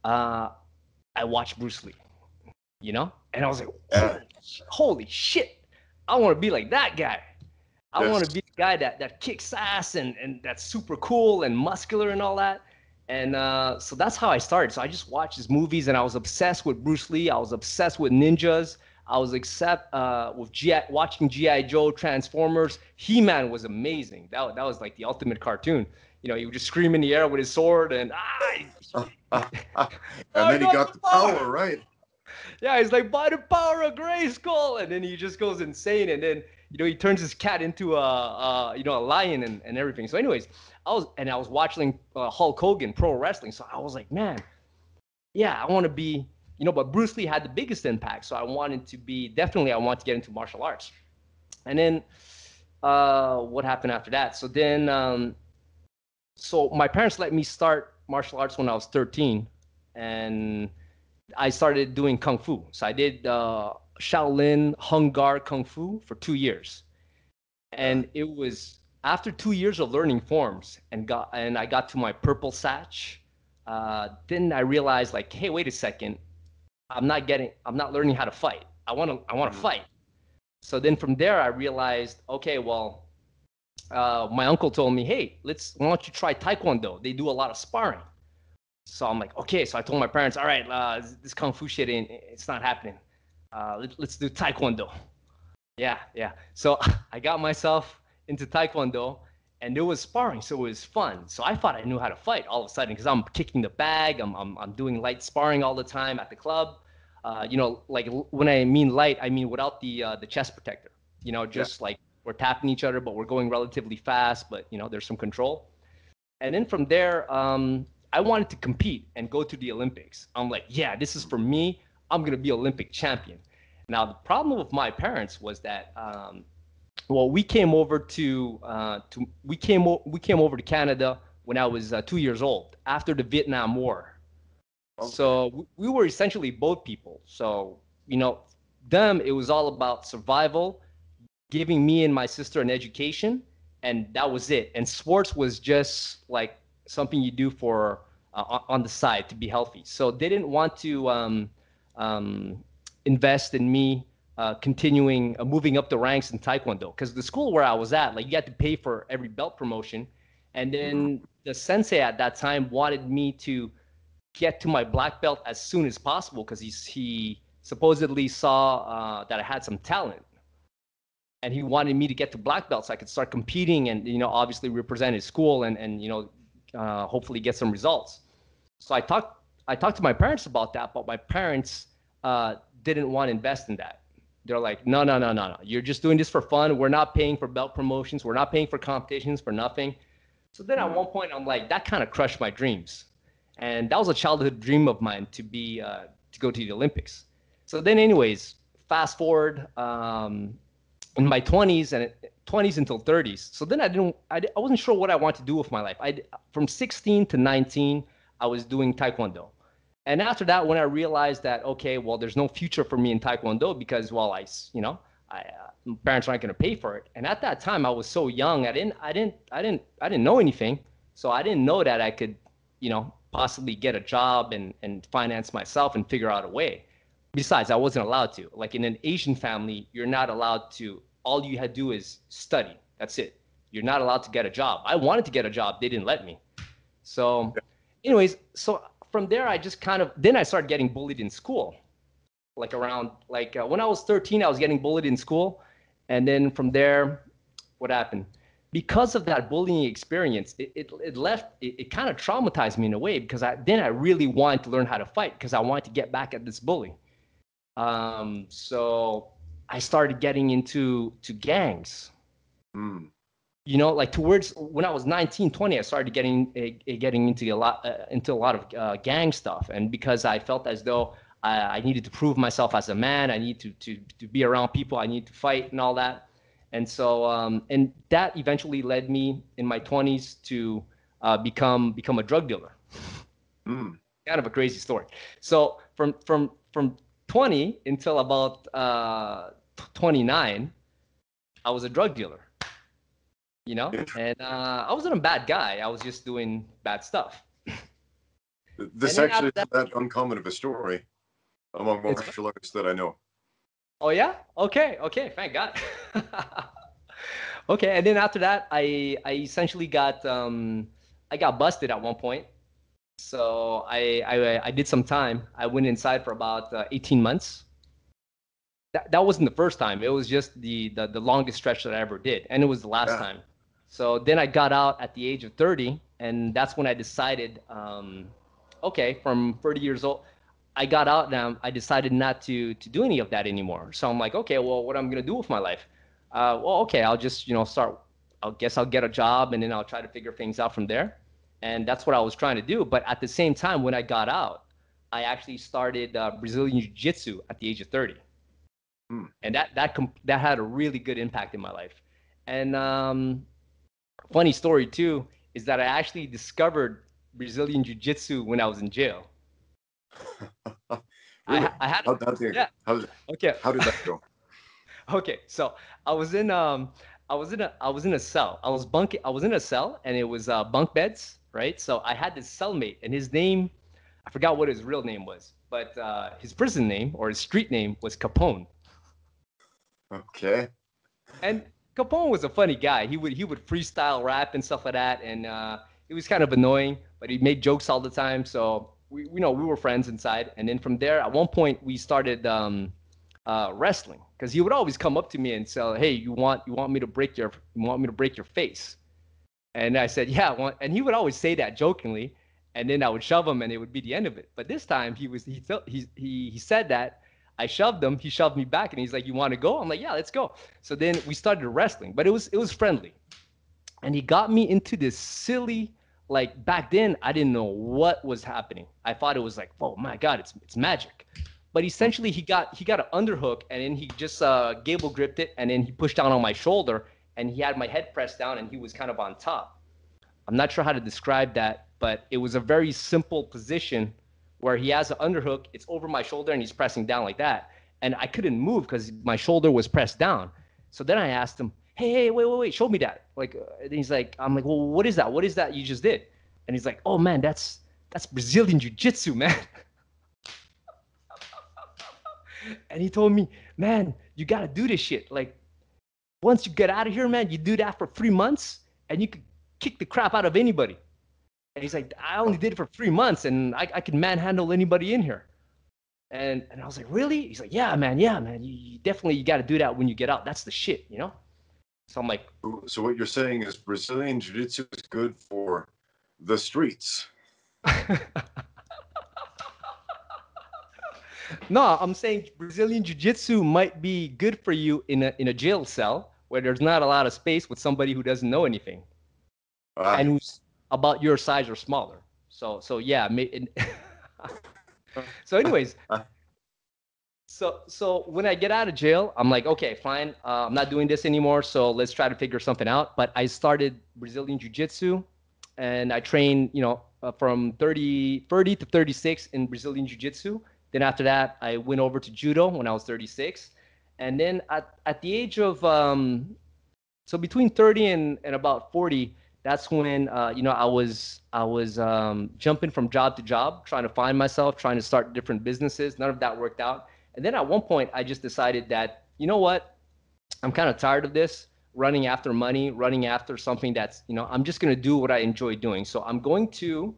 I watched Bruce Lee, you know, and I was like, holy shit, I want to be like that guy. I want to be the guy that kicks ass and that's super cool and muscular and all that. And so that's how I started. So I just watched his movies and I was obsessed with Bruce Lee. I was obsessed with ninjas. I was watching G.I. Joe, Transformers. He-Man was amazing. That was like the ultimate cartoon. You know, he would just scream in the air with his sword and and then he got the power, right? Yeah, he's like, by the power of Grayskull, and then he just goes insane, and then, you know, he turns his cat into a lion and everything. So anyways, I was watching Hulk Hogan pro wrestling, so I was like, man, yeah, I want to be, you know, but Bruce Lee had the biggest impact, so I want to get into martial arts. And then what happened after that? So then, so my parents let me start martial arts when I was 13, and I started doing Kung Fu. So I did Shaolin Hung Gar Kung Fu for 2 years. And it was after 2 years of learning forms and I got to my purple satch. Then I realized, like, hey, wait a second. I'm not learning how to fight. I want to fight. So then from there, I realized, okay, well, my uncle told me, hey, why don't you try Taekwondo? They do a lot of sparring. So I'm like, okay. So I told my parents, all right, this Kung Fu shit, it's not happening. Let's do Taekwondo. Yeah. So I got myself into Taekwondo, and it was sparring, so it was fun. So I thought I knew how to fight all of a sudden because I'm kicking the bag. I'm doing light sparring all the time at the club. You know, like when I mean light, I mean without the chest protector. You know, just like we're tapping each other, but we're going relatively fast. But, you know, there's some control. And then from there, I wanted to compete and go to the Olympics. I'm like, yeah, this is for me. I'm going to be Olympic champion. Now, the problem with my parents was that, we came over to Canada when I was 2 years old after the Vietnam War. Okay. So we were essentially boat people. So, you know, them, it was all about survival, giving me and my sister an education, and that was it. And sports was just like something you do for on the side to be healthy. So they didn't want to invest in me continuing moving up the ranks in Taekwondo, because the school where I was at, like, you had to pay for every belt promotion. And then the sensei at that time wanted me to get to my black belt as soon as possible because he supposedly saw that I had some talent. And he wanted me to get to black belt so I could start competing and, you know, obviously represent his school and you know, hopefully get some results. So I talked to my parents about that, but my parents didn't want to invest in that. They're like, no. You're just doing this for fun. We're not paying for belt promotions. We're not paying for competitions, for nothing. So then at one point, I'm like, that kind of crushed my dreams. And that was a childhood dream of mine to go to the Olympics. So then anyways, fast forward in my 20s until 30s. So then I wasn't sure what I wanted to do with my life. From 16 to 19, I was doing Taekwondo. And after that, when I realized that, okay, well, there's no future for me in Taekwondo because, well, my parents aren't going to pay for it. And at that time, I was so young, I didn't know anything. So I didn't know that I could, you know, possibly get a job and finance myself and figure out a way. Besides, I wasn't allowed to. Like, in an Asian family, you're not allowed to. All you had to do is study. That's it. You're not allowed to get a job. I wanted to get a job. They didn't let me. So anyways, so from there, I just then I started getting bullied in school. Like when I was 13, I was getting bullied in school. And then from there, what happened? Because of that bullying experience, it kind of traumatized me in a way, because I really wanted to learn how to fight because I wanted to get back at this bully. So I started getting into gangs. Mm. You know, like towards when I was 19, 20, I started getting into a lot of gang stuff. And because I felt as though I needed to prove myself as a man, I need to be around people, I need to fight and all that. And so, and that eventually led me in my 20s to become a drug dealer. Mm. Kind of a crazy story. So from 20 until about 29, I was a drug dealer. You know, and I wasn't a bad guy. I was just doing bad stuff. This actually isn't that uncommon of a story among martial artists that I know. Oh, yeah? Okay. Thank God. Okay. And then after that, I essentially got busted at one point. So I did some time. I went inside for about 18 months. that wasn't the first time. It was just the longest stretch that I ever did, and it was the last time. So then I got out at the age of 30, and that's when I decided, okay, from 30 years old, I got out and I decided not to do any of that anymore. So I'm like, okay, well, what am I going to do with my life? Well, okay, I'll just, start, I guess I'll get a job, and then I'll try to figure things out from there. And that's what I was trying to do. But at the same time, when I got out, I actually started Brazilian Jiu-Jitsu at the age of 30. Mm. And that had a really good impact in my life. And funny story, too, is that I actually discovered Brazilian Jiu-Jitsu when I was in jail. Really? I had how did that go? Okay, so I was in a cell, and it was bunk beds, right? So I had this cellmate, and his name, I forgot what his real name was, but his prison name or his street name was Capone. Okay. And Capone was a funny guy. He would freestyle rap and stuff like that, and he was kind of annoying, but he made jokes all the time. So we were friends inside, and then from there, at one point, we started wrestling, because he would always come up to me and say, "Hey, you want me to break your face?" And I said, "Yeah, I want." And he would always say that jokingly, and then I would shove him, and it would be the end of it. But this time, he said that. I shoved him. He shoved me back, and he's like, "You want to go?" I'm like, "Yeah, let's go." So then we started wrestling, but it was friendly, and he got me into this silly, like, back then I didn't know what was happening. I thought it was like, "Oh my God, it's magic," but essentially he got an underhook, and then he just gable gripped it, and then he pushed down on my shoulder, and he had my head pressed down, and he was kind of on top. I'm not sure how to describe that, but it was a very simple position where he has an underhook, it's over my shoulder, and he's pressing down like that. And I couldn't move because my shoulder was pressed down. So then I asked him, hey, wait, show me that. Like, and he's like, I'm like, well, what is that? What is that you just did? And he's like, oh, man, that's Brazilian Jiu-Jitsu, man. And he told me, man, you got to do this shit. Like, once you get out of here, man, you do that for 3 months, and you could kick the crap out of anybody. And he's like, I only did it for 3 months, and I can manhandle anybody in here. And I was like, really? He's like, yeah, man. You definitely, you got to do that when you get out. That's the shit, you know? So I'm like. So what you're saying is Brazilian Jiu-Jitsu is good for the streets. No, I'm saying Brazilian Jiu-Jitsu might be good for you in a jail cell where there's not a lot of space with somebody who doesn't know anything. And who's about your size or smaller. So yeah. So anyways, so when I get out of jail, I'm like, okay, fine. I'm not doing this anymore. So let's try to figure something out. But I started Brazilian Jiu-Jitsu, and I trained, from 30 to 36 in Brazilian Jiu-Jitsu. Then after that, I went over to Judo when I was 36. And then at the age of, so between 30 and about 40, that's when, I was jumping from job to job, trying to find myself, trying to start different businesses. None of that worked out. And then at one point, I just decided that, you know what? I'm kind of tired of this, running after money, running after something that's, I'm just going to do what I enjoy doing. So I'm going to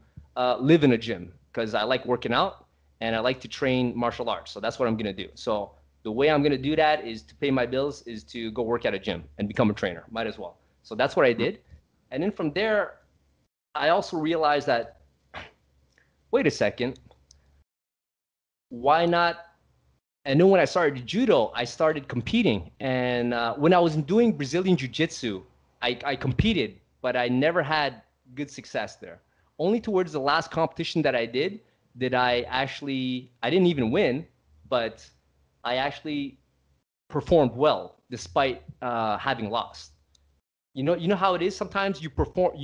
live in a gym because I like working out and I like to train martial arts. So that's what I'm going to do. So the way I'm going to do that is to pay my bills is to go work at a gym and become a trainer. Might as well. So that's what I did. And then from there, I also realized that, wait a second, why not? And then when I started Judo, I started competing. And when I was doing Brazilian Jiu-Jitsu, I competed, but I never had good success there. Only towards the last competition that I did I actually, I didn't even win, but I actually performed well despite having lost. You know how it is sometimes your performance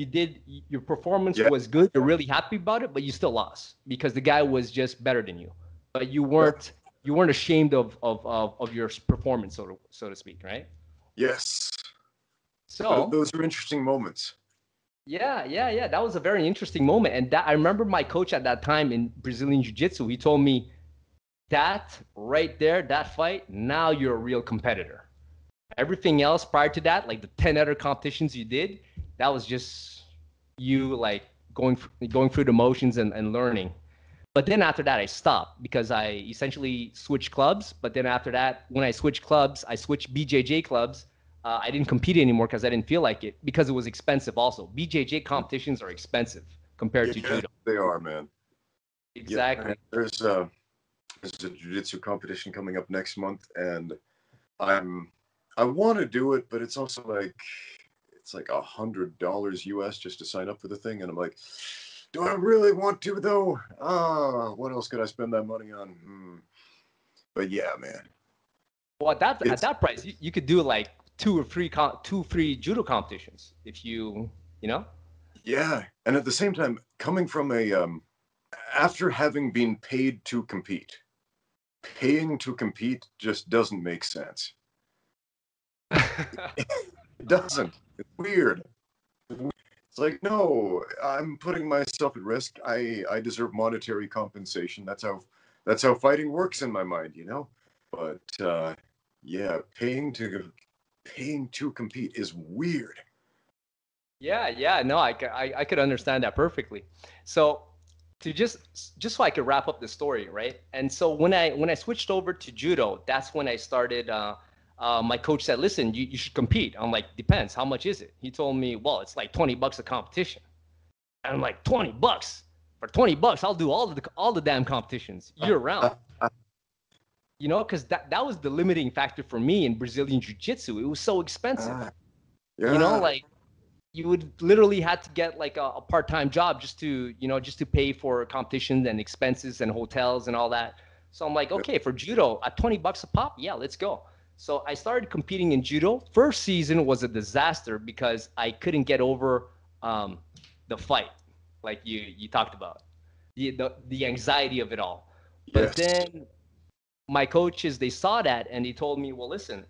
was good, you're really happy about it, but you still lost because the guy was just better than you. But you weren't ashamed of your performance, so to speak, right? Yes. So those are interesting moments. Yeah. That was a very interesting moment. And I remember my coach at that time in Brazilian Jiu-Jitsu, he told me that right there, that fight, now you're a real competitor. Everything else prior to that, like the 10 other competitions you did, that was just you like going through the motions and learning. But then after that, I stopped because I essentially switched clubs. But then after that, when I switched clubs, I switched BJJ clubs. I didn't compete anymore because I didn't feel like it, because it was expensive also. BJJ competitions are expensive compared to judo. They are, man. Exactly. Yeah, there's a jiu-jitsu competition coming up next month, and I want to do it, but it's also like, it's like $100 US just to sign up for the thing. And I'm like, do I really want to though? What else could I spend that money on? But yeah, man. Well, at that price, you could do like two or three judo competitions if you know? Yeah. And at the same time, coming from after having been paid to compete, paying to compete just doesn't make sense. It doesn't. It's weird. It's like, no, I'm putting myself at risk. I deserve monetary compensation. That's how fighting works in my mind, you know? But yeah, paying to compete is weird. Yeah, no, I could understand that perfectly. So to just so I could wrap up the story, right? And so when I switched over to judo, that's when I started. My coach said, "Listen, you should compete." I'm like, "Depends. How much is it?" He told me, "Well, it's like $20 a competition." And I'm like, $20 for $20, I'll do all the damn competitions year round. You know, because that was the limiting factor for me in Brazilian Jiu-Jitsu. It was so expensive. Yeah. You know, like you would literally had to get like a part-time job just to pay for competitions and expenses and hotels and all that. So I'm like, okay, for judo at $20 a pop, yeah, let's go. So I started competing in judo. First season was a disaster because I couldn't get over the fight, like you talked about, the anxiety of it all. But then my coaches, they saw that and they told me, well, listen,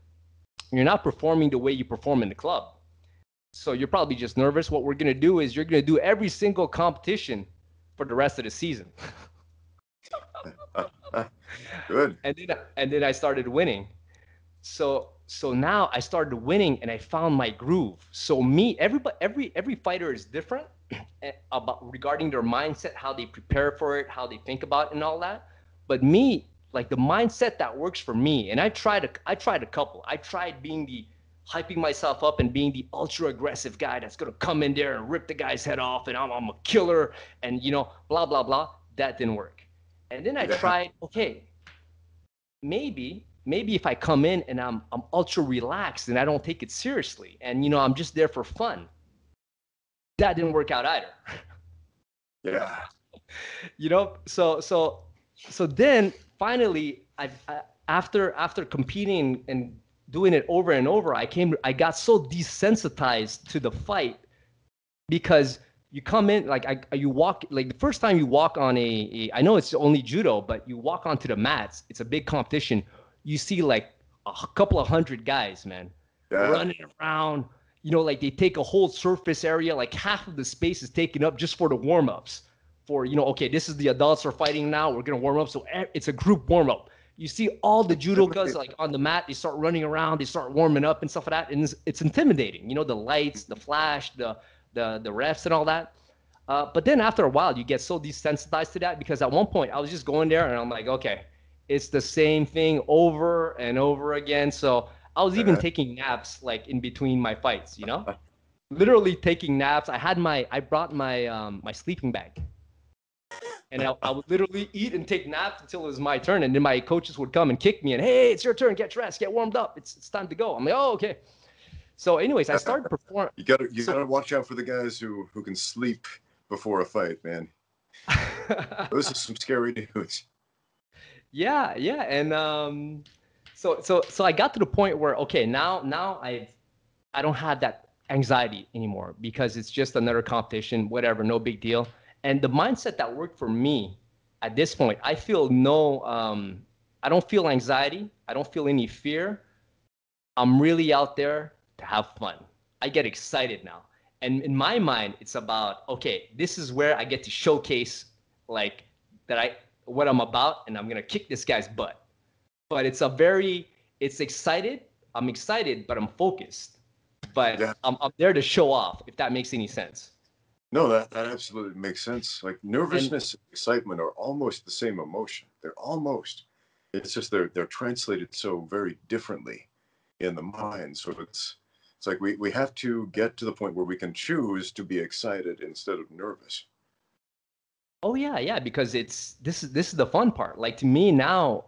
you're not performing the way you perform in the club. So you're probably just nervous. What we're going to do is you're going to do every single competition for the rest of the season. Good. And then I started winning. So now I started winning and I found my groove. So every fighter is different regarding their mindset, how they prepare for it, how they think about it and all that. But me, like the mindset that works for me, and I tried a couple. I tried hyping myself up and being the ultra aggressive guy that's gonna come in there and rip the guy's head off, and I'm a killer, and you know, blah blah blah. That didn't work. And then I tried, okay, maybe if I come in and I'm ultra relaxed and I don't take it seriously, and you know, I'm just there for fun. That didn't work out either. Yeah. You know, so then. Finally, after competing and doing it over and over, I got so desensitized to the fight, because you come in like you walk, like the first time you walk on I know it's only judo, but you walk onto the mats. It's a big competition. You see like a couple of hundred guys, man, running around. You know, like they take a whole surface area, like half of the space is taken up just for the warm-ups. For, you know, okay, this is the adults are fighting now. We're going to warm up. So it's a group warm up. You see all the judokas like on the mat. They start running around. They start warming up and stuff like that. And it's intimidating. You know, the lights, the flash, the refs and all that. But then after a while, you get so desensitized to that, because at one point I was just going there and I'm like, okay, it's the same thing over and over again. So I was even taking naps like in between my fights, you know, literally taking naps. I brought my sleeping bag. And I would literally eat and take naps until it was my turn. And then my coaches would come and kick me and, hey, it's your turn. Get dressed. Get warmed up. It's time to go. I'm like, oh, okay. So anyways, I started performing. You gotta watch out for the guys who can sleep before a fight, man. Those are some scary dudes. Yeah. And so I got to the point where, okay, now I don't have that anxiety anymore, because it's just another competition, whatever, no big deal. And the mindset that worked for me at this point, I don't feel anxiety. I don't feel any fear. I'm really out there to have fun. I get excited now. And in my mind, it's about, okay, this is where I get to showcase like that what I'm about, and I'm going to kick this guy's butt. But it's excited. I'm excited, but I'm focused. But I'm there to show off, if that makes any sense. No, that absolutely makes sense. Like nervousness and excitement are almost the same emotion. They're almost. It's just they're translated so very differently in the mind. So it's like we have to get to the point where we can choose to be excited instead of nervous. Oh yeah, yeah. Because this is the fun part. Like to me now,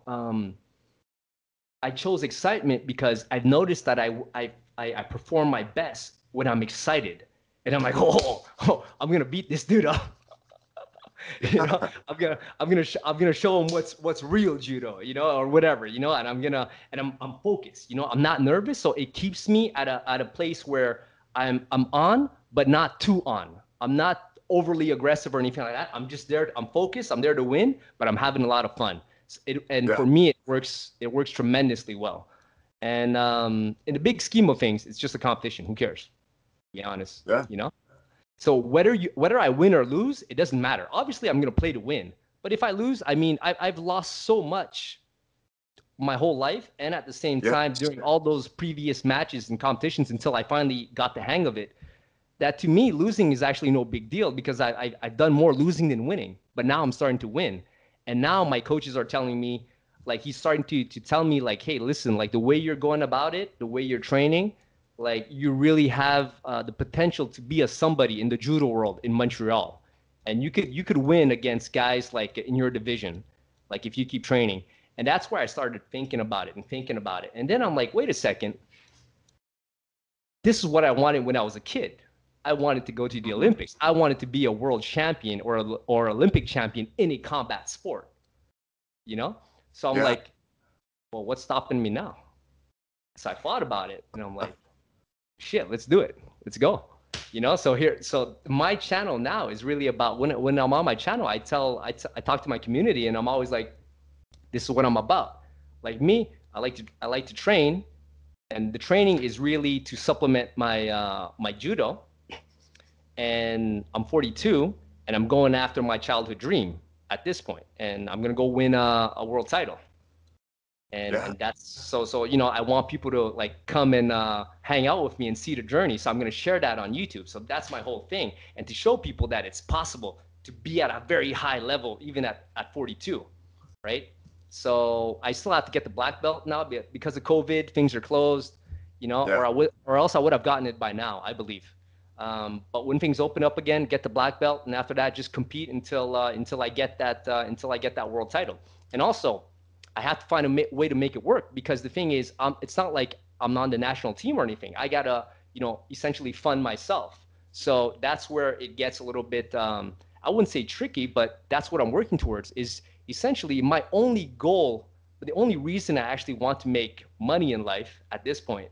I chose excitement because I've noticed that I perform my best when I'm excited. And I'm like, oh, I'm gonna beat this dude up. You know, I'm gonna show him what's real judo, you know, or whatever, you know. And I'm focused, you know. I'm not nervous, so it keeps me at a place where I'm on, but not too on. I'm not overly aggressive or anything like that. I'm just there. I'm focused. I'm there to win, but I'm having a lot of fun. For me, it works. It works tremendously well. And in the big scheme of things, it's just a competition. Who cares? Be honest, yeah. You know, so whether I win or lose, it doesn't matter. Obviously I'm gonna play to win, but if I lose, I mean, I've lost so much my whole life, and at the same time during all those previous matches and competitions until I finally got the hang of it, that to me losing is actually no big deal, because I've done more losing than winning. But now I'm starting to win, and now my coaches are telling me, like, he's starting to tell me, like, hey, listen, like the way you're going about it, the way you're training, like you really have the potential to be a somebody in the judo world in Montreal, and you could win against guys like in your division, like if you keep training. And that's where I started thinking about it. And then I'm like, wait a second, this is what I wanted when I was a kid. I wanted to go to the Olympics. I wanted to be a world champion or Olympic champion in a combat sport, you know. So I'm like, well, what's stopping me now? So I thought about it, and I'm like, shit, let's do it. Let's go. You know, so my channel now is really about, when I'm on my channel, I talk to my community, and I'm always like, this is what I'm about. Like me, I like to train, and the training is really to supplement my my judo. And I'm 42, and I'm going after my childhood dream at this point, and I'm going to go win a world title. And that's so you know, I want people to like come and hang out with me and see the journey. So I'm going to share that on YouTube. So that's my whole thing. And to show people that it's possible to be at a very high level, even at 42. Right. So I still have to get the black belt now, because of COVID, things are closed, you know, or else I would have gotten it by now, I believe. But when things open up again, get the black belt. And after that, just compete until I get that world title. And also, I have to find a way to make it work, because the thing is, it's not like I'm on the national team or anything. I got to, you know, essentially fund myself. So that's where it gets a little bit, I wouldn't say tricky, but that's what I'm working towards, is essentially my only goal. The only reason I actually want to make money in life at this point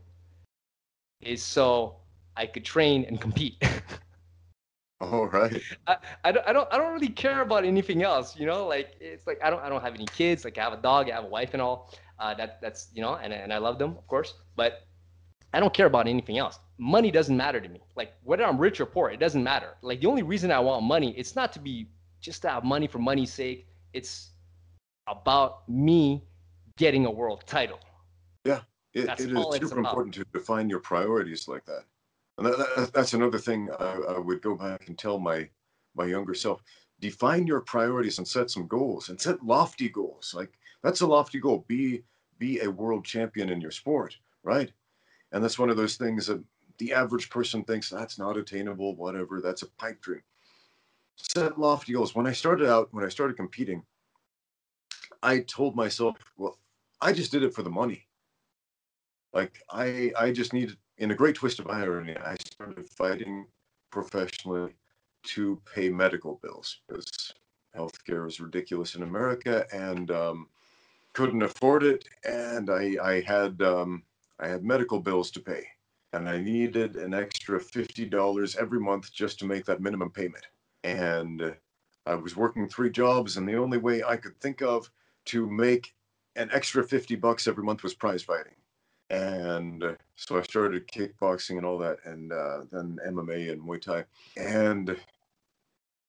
is so I could train and compete. All right. I don't really care about anything else, you know. Like, it's like I don't have any kids. Like, I have a dog, I have a wife and all. That's you know, and I love them, of course. But I don't care about anything else. Money doesn't matter to me. Like, whether I'm rich or poor, it doesn't matter. Like, the only reason I want money, it's not to be just to have money for money's sake. It's about me getting a world title. Yeah, it's super important to define your priorities like that. And that's another thing I would go back and tell my younger self. Define your priorities and set some goals, and set lofty goals. Like, that's a lofty goal. Be a world champion in your sport, right? And that's one of those things that the average person thinks that's not attainable, whatever, that's a pipe dream. Set lofty goals. When I started competing, I told myself, well, I just did it for the money. Like, I just needed, in a great twist of irony, I started fighting professionally to pay medical bills, because healthcare is ridiculous in America, and couldn't afford it. And I had medical bills to pay, and I needed an extra $50 every month just to make that minimum payment. And I was working 3 jobs, and the only way I could think of to make an extra $50 every month was prize fighting. And so I started kickboxing and all that, and then MMA and Muay Thai. And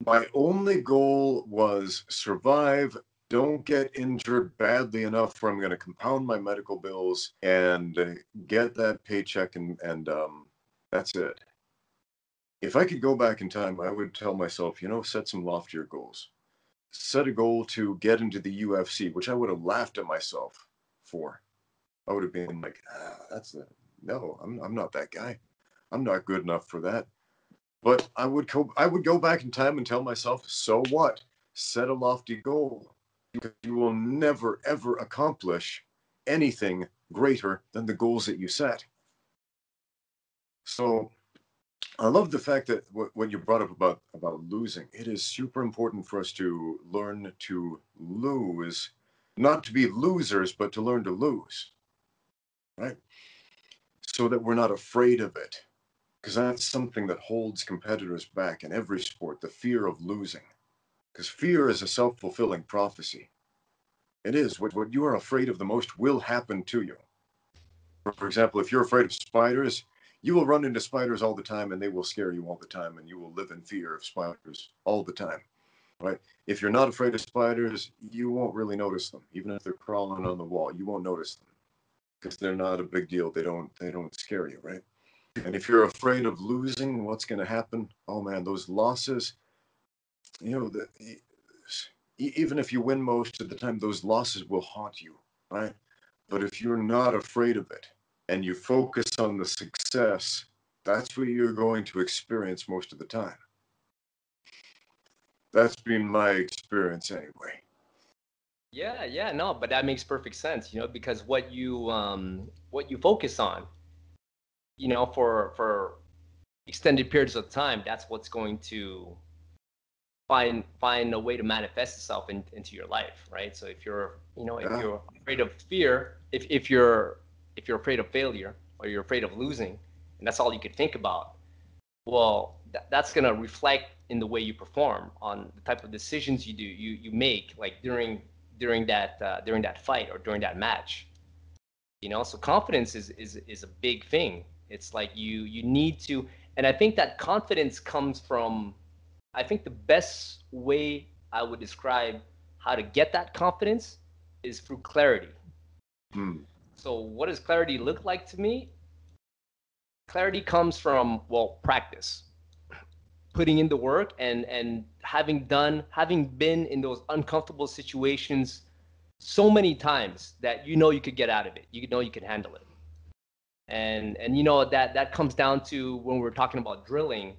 my only goal was survive, don't get injured badly enough where I'm going to compound my medical bills and get that paycheck, and that's it. if I could go back in time, I would tell myself, you know, set some loftier goals. Set a goal to get into the UFC, which I would have laughed at myself for. I would have been like, no, I'm not that guy. I'm not good enough for that. But I would go back in time and tell myself, so what? Set a lofty goal. Because you will never, ever accomplish anything greater than the goals that you set. So I love the fact that what you brought up about losing. It is super important for us to learn to lose, not to be losers, but to learn to lose, right? So that we're not afraid of it. Because that's something that holds competitors back in every sport, the fear of losing. Because fear is a self-fulfilling prophecy. It is. What you are afraid of the most will happen to you. For example, if you're afraid of spiders, you will run into spiders all the time and they will scare you all the time and you will live in fear of spiders all the time, right? If you're not afraid of spiders, you won't really notice them. Even if they're crawling on the wall, you won't notice them because they're not a big deal. They don't scare you, right? And if you're afraid of losing, what's going to happen? Oh man, those losses, you know, even if you win most of the time, those losses will haunt you, right? But if you're not afraid of it and you focus on the success, that's what you're going to experience most of the time. That's been my experience anyway. Yeah, no, but that makes perfect sense, you know, because what you focus on, you know, for extended periods of time, that's what's going to find a way to manifest itself into your life, right? So if you're, you know, if you're afraid of fear, if you're afraid of failure or you're afraid of losing, and that's all you could think about, well, that's going to reflect in the way you perform, on the type of decisions you make, like during that fight or during that match. You know, so confidence is a big thing. It's like you need to, and I think that confidence comes from, I think the best way I would describe how to get that confidence is through clarity. So what does clarity look like to me? Clarity comes from, well, practice, putting in the work and having been in those uncomfortable situations so many times that you know you could get out of it, you know you can handle it, and you know that comes down to when we're talking about drilling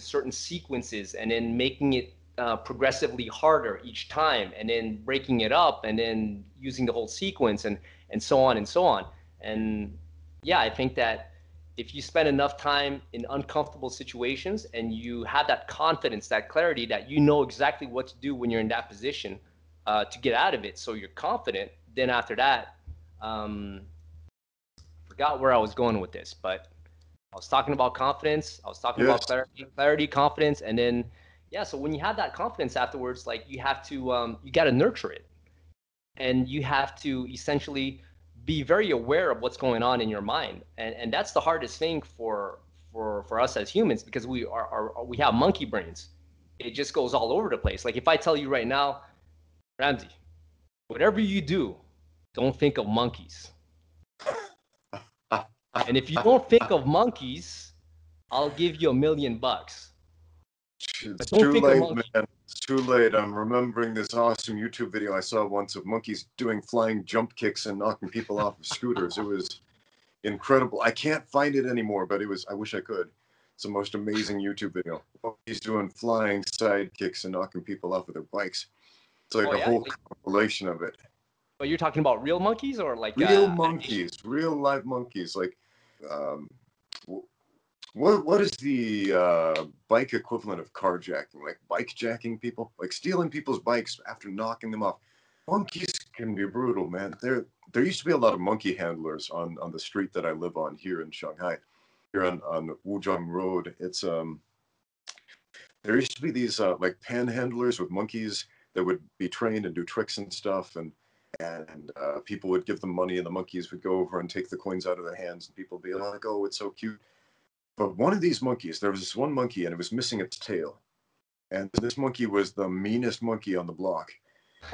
certain sequences and then making it progressively harder each time and then breaking it up and then using the whole sequence and so on. And yeah, I think that if you spend enough time in uncomfortable situations and you have that confidence, that clarity, that you know exactly what to do when you're in that position, to get out of it, so you're confident. Then after that, forgot where I was going with this, but I was talking about confidence. I was talking about clarity, confidence, and then yeah. So when you have that confidence afterwards, like you have to, you got to nurture it, and you have to essentially be very aware of what's going on in your mind, and that's the hardest thing for us as humans, because we have monkey brains. It just goes all over the place. Like if I tell you right now, Ramsey, whatever you do, don't think of monkeys. And if you don't think of monkeys, I'll give you $1 million. It's too late, man. It's too late. I'm remembering this awesome YouTube video I saw once of monkeys doing flying jump kicks and knocking people off of scooters. It was incredible. I can't find it anymore, but it was, I wish I could. It's the most amazing YouTube video. Monkeys doing flying side kicks and knocking people off of their bikes. It's like a whole compilation of it. But you're talking about real monkeys or like real monkeys, real live monkeys. Like, what is the bike equivalent of carjacking? Like bike jacking people, like stealing people's bikes after knocking them off. Monkeys can be brutal, man. There used to be a lot of monkey handlers on the street that I live on here in Shanghai, here on Wujiang Road. It's there used to be these like panhandlers with monkeys that would be trained and do tricks and stuff, and people would give them money, and the monkeys would go over and take the coins out of their hands, and people would be like, oh, it's so cute. But one of these monkeys, there was this one monkey, and it was missing its tail. And this monkey was the meanest monkey on the block.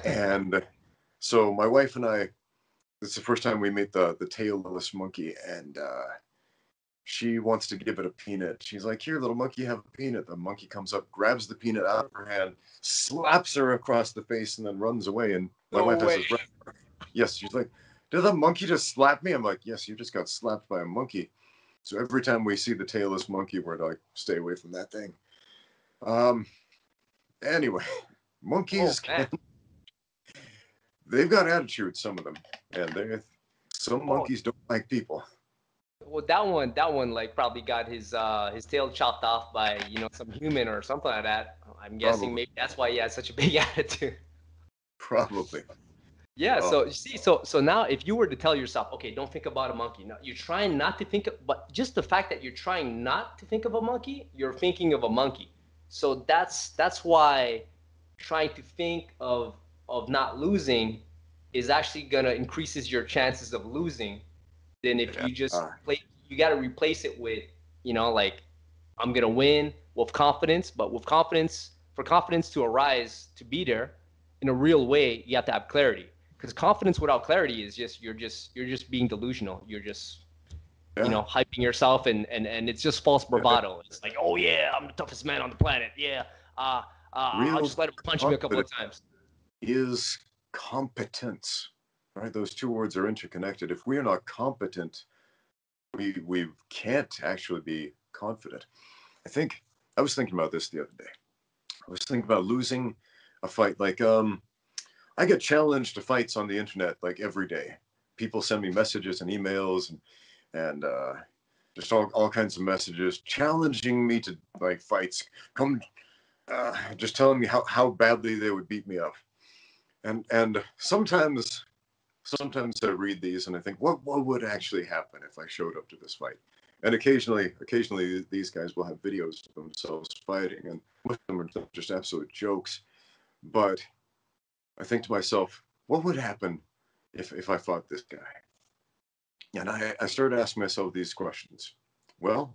And so my wife and I, it's the first time we met the tailless monkey, and she wants to give it a peanut. She's like, here, little monkey, have a peanut. The monkey comes up, grabs the peanut out of her hand, slaps her across the face, and then runs away. And my wife has this right. Yes, she's like, did the monkey just slap me? I'm like, yes, you just got slapped by a monkey. So every time we see the tailless monkey, we're like, stay away from that thing. Anyway, monkeys, they've got attitude, some of them. And some monkeys don't like people. Well, that one, like, probably got his tail chopped off by, you know, some human or something like that. I'm guessing maybe that's why he had such a big attitude. Probably. Yeah. So you see, so now if you were to tell yourself, okay, don't think about a monkey. No, you're trying not to think, but just the fact that you're trying not to think of a monkey, you're thinking of a monkey. So that's why trying to think of not losing is actually gonna increases your chances of losing. Then if you just play, you got to replace it with, you know, like, I'm going to win with confidence. But with confidence, for confidence to arise, to be there in a real way, you have to have clarity. Because confidence without clarity is just, you're just being delusional. You're just, you know, hyping yourself and it's just false bravado. Yeah. It's like, oh yeah, I'm the toughest man on the planet. Yeah. I'll just let him punch me a couple of times. Is competence. Right, those two words are interconnected. If we are not competent, we can't actually be confident. I was thinking about this the other day. I was thinking about losing a fight. Like, I get challenged to fights on the internet, like, every day. People send me messages and emails and just all kinds of messages challenging me to, like, fights. Come, just telling me how badly they would beat me up. And sometimes. Sometimes I read these and I think, what would actually happen if I showed up to this fight? And occasionally these guys will have videos of themselves fighting, and most of them are just absolute jokes. But I think to myself, what would happen if I fought this guy? And I started asking myself these questions. Well,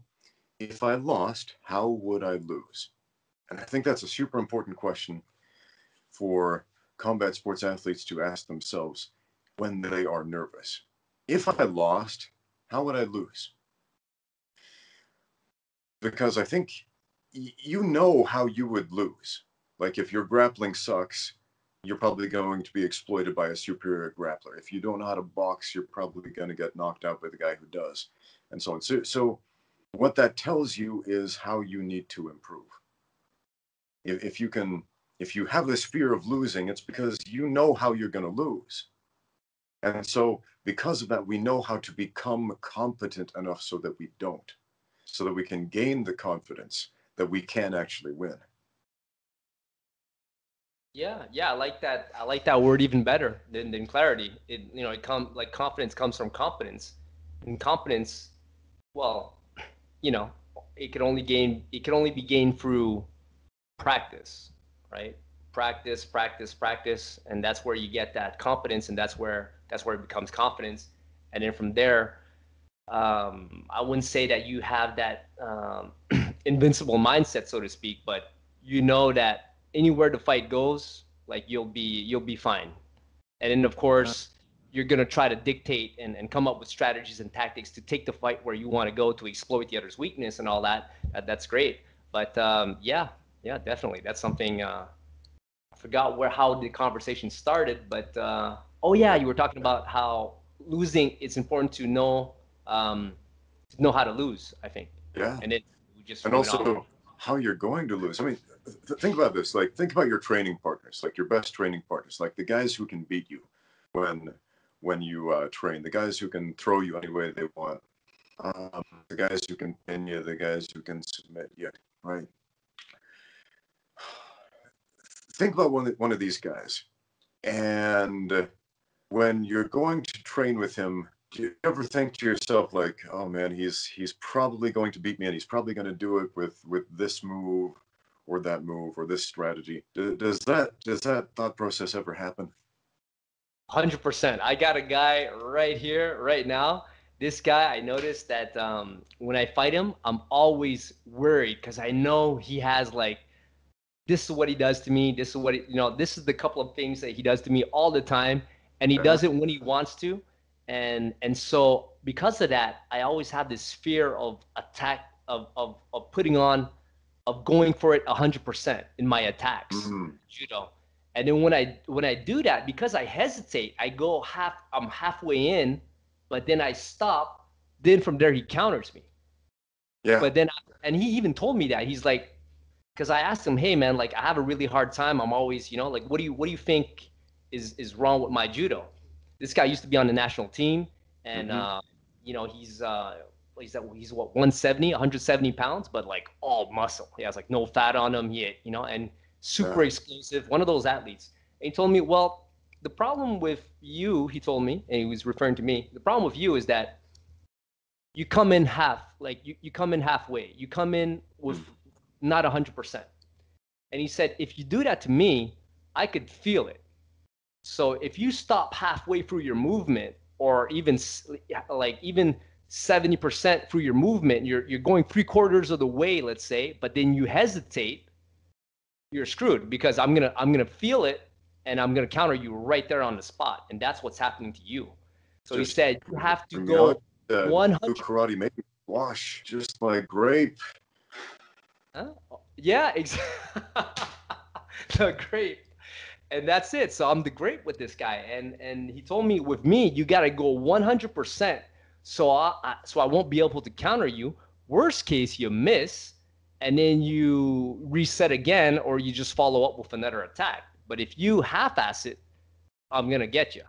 if I lost, how would I lose? And I think that's a super important question for combat sports athletes to ask themselves when they are nervous. If I lost, how would I lose? Because I think you know how you would lose. Like, if your grappling sucks, you're probably going to be exploited by a superior grappler. If you don't know how to box, you're probably going to get knocked out by the guy who does, and so on. So what that tells you is how you need to improve. If you have this fear of losing, it's because you know how you're going to lose. And so because of that, we know how to become competent enough so that we don't, so that we can gain the confidence that we can actually win. Yeah, I like that. I like that word even better than clarity. Confidence comes from competence. And competence, well, you know, it can only be gained through practice, right? Practice, and that's where you get that competence, and that's where it becomes confidence. And then from there, I wouldn't say that you have that invincible mindset, so to speak, but you know that anywhere the fight goes, like, you'll be fine. And then, of course, you're gonna try to dictate and come up with strategies and tactics to take the fight where you want to go, to exploit the other's weakness and all that. That's great, but yeah, definitely, that's something. Forgot how the conversation started, but you were talking about how losing, it's important to know how to lose, I think. Yeah. And also how you're going to lose. I mean, think about this. Like, think about your training partners, like your best training partners, like the guys who can beat you when you train, the guys who can throw you any way they want, the guys who can pin you, the guys who can submit you, right? Think about one of these guys, and when you're going to train with him, do you ever think to yourself, like, oh man, he's probably going to beat me, and he's probably going to do it with this move or that move or this strategy? Does that thought process ever happen? 100%. I got a guy right here, right now. This guy, I noticed that when I fight him, I'm always worried because I know he has, like, this is what he does to me. This is what, this is the couple of things that he does to me all the time. And he does it when he wants to. And so because of that, I always had this fear of attack, of putting on, of going for it 100% in my attacks, judo. And then when I do that, because I hesitate, I go I'm halfway in, but then I stop. Then from there, he counters me. Yeah. But then, and he even told me that, he's like, because I asked him, hey man, like I have a really hard time. I'm always, you know, like, what do you think is wrong with my judo? This guy used to be on the national team, and you know, he's what, 170 pounds, but like all muscle. He has like no fat on him yet, you know, and super explosive, one of those athletes. And he told me, well, the problem with you, he told me, and he was referring to me, the problem with you is that you come in you come in halfway. You come in with not 100%. And he said, if you do that to me, I could feel it. So if you stop halfway through your movement, or even 70% through your movement, you're going 3/4 of the way, let's say, but then you hesitate, you're screwed, because I'm gonna feel it, and I'm gonna counter you right there on the spot, and that's what's happening to you. So he said you have to go 100. Karate make it wash just like grape. Huh? Yeah, exactly. The grape, and that's it. So I'm the grape with this guy, and he told me, with me, you gotta go 100%. So I won't be able to counter you. Worst case, you miss, and then you reset again, or you just follow up with another attack. But if you half-ass it, I'm gonna get you,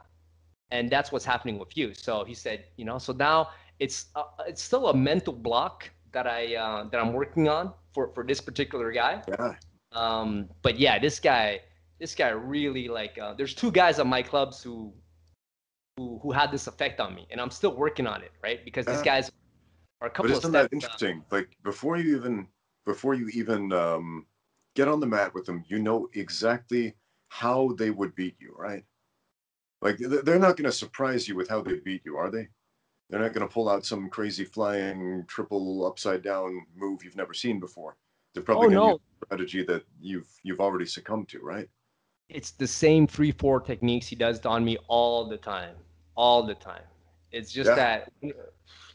and that's what's happening with you. So he said, you know, so now it's still a mental block that I'm working on for this particular guy. Yeah. But yeah, this guy really, like, there's two guys at my clubs who had this effect on me, and I'm still working on it, right? Because these guys are a couple of steps. But isn't that interesting? Like, before you even get on the mat with them, you know exactly how they would beat you, right? Like, they're not going to surprise you with how they beat you, are they? They're not going to pull out some crazy flying triple upside down move you've never seen before. They're probably going to use a strategy that you've already succumbed to, right? It's the same 3-4 techniques he does on me all the time. All the time. It's just that,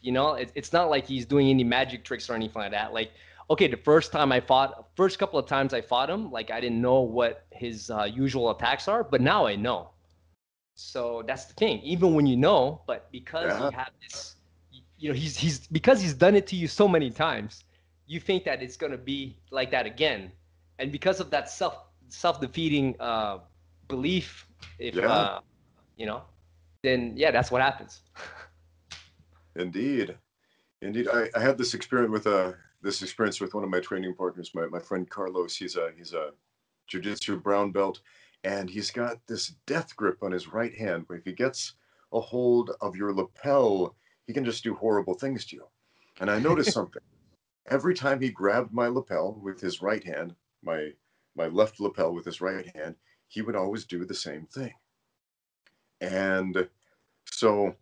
you know, it's not like he's doing any magic tricks or anything like that. Like, okay, the first couple of times I fought him, like, I didn't know what his usual attacks are, but now I know. So that's the thing. Even when you know, but because you have this, you know, because he's done it to you so many times, you think that it's going to be like that again. And because of that self-defeating belief, you know, then that's what happens. Indeed. I had this experiment with one of my training partners, my friend Carlos. He's a jiu-jitsu brown belt, and he's got this death grip on his right hand, where if he gets a hold of your lapel, he can just do horrible things to you. And I noticed something. Every time he grabbed my lapel with his right hand, my left lapel with his right hand, he would always do the same thing. And so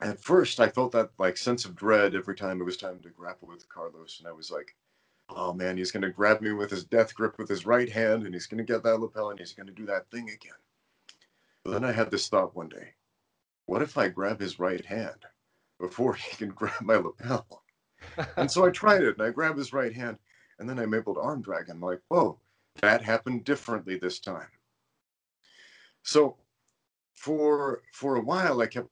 at first I felt that, like, sense of dread every time it was time to grapple with Carlos. And I was like, oh man, he's going to grab me with his death grip with his right hand, and he's going to get that lapel, and he's going to do that thing again. But then I had this thought one day, what if I grab his right hand before he can grab my lapel? And so I tried it, and I grabbed his right hand, and then I'm able to arm drag. I'm like, whoa, that happened differently this time. So for a while, I kept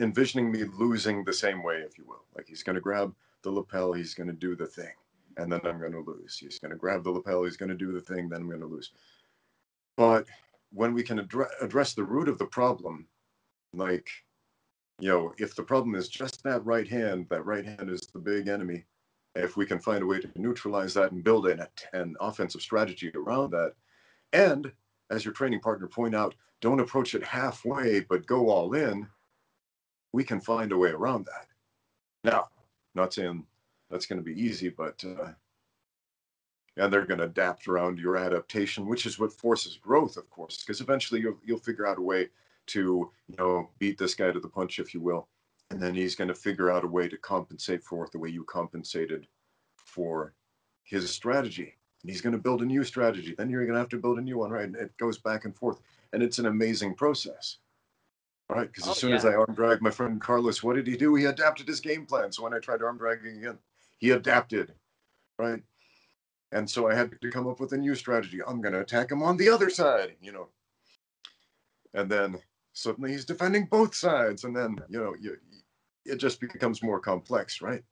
envisioning me losing the same way, if you will. Like, he's going to grab the lapel, he's going to do the thing, and then I'm going to lose. He's going to grab the lapel, he's going to do the thing, then I'm going to lose. But when we can address the root of the problem, like, you know, if the problem is just that right hand is the big enemy. If we can find a way to neutralize that and build an offensive strategy around that. And as your training partner point out, don't approach it halfway, but go all in. We can find a way around that. Now, not saying that's going to be easy, but they're going to adapt around your adaptation, which is what forces growth, of course, because eventually you'll figure out a way to, you know, beat this guy to the punch, if you will. And then he's going to figure out a way to compensate for it the way you compensated for his strategy. And he's going to build a new strategy. Then you're going to have to build a new one, right? And it goes back and forth. And it's an amazing process. Right, because as soon as I arm dragged my friend Carlos, what did he do? He adapted his game plan. So when I tried arm dragging again, he adapted, right? And so I had to come up with a new strategy. I'm going to attack him on the other side, you know. And then suddenly he's defending both sides. And then, you know, it just becomes more complex, right?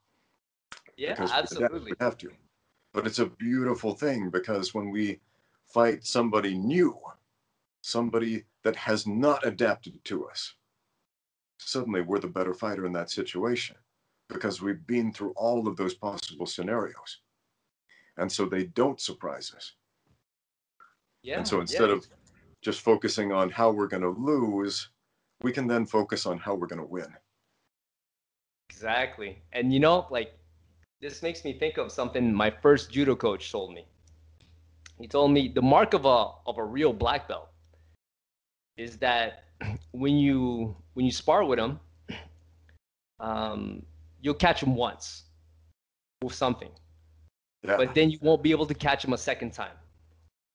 Yeah, because absolutely. We have to. But it's a beautiful thing, because when we fight somebody new, somebody that has not adapted to us, suddenly we're the better fighter in that situation, because we've been through all of those possible scenarios. And so they don't surprise us. Yeah. And so instead of just focusing on how we're going to lose, we can then focus on how we're going to win. Exactly. And you know, like, this makes me think of something my first judo coach told me. He told me the mark of a real black belt is that when you spar with him, you'll catch him once with something. Yeah. But then you won't be able to catch him a second time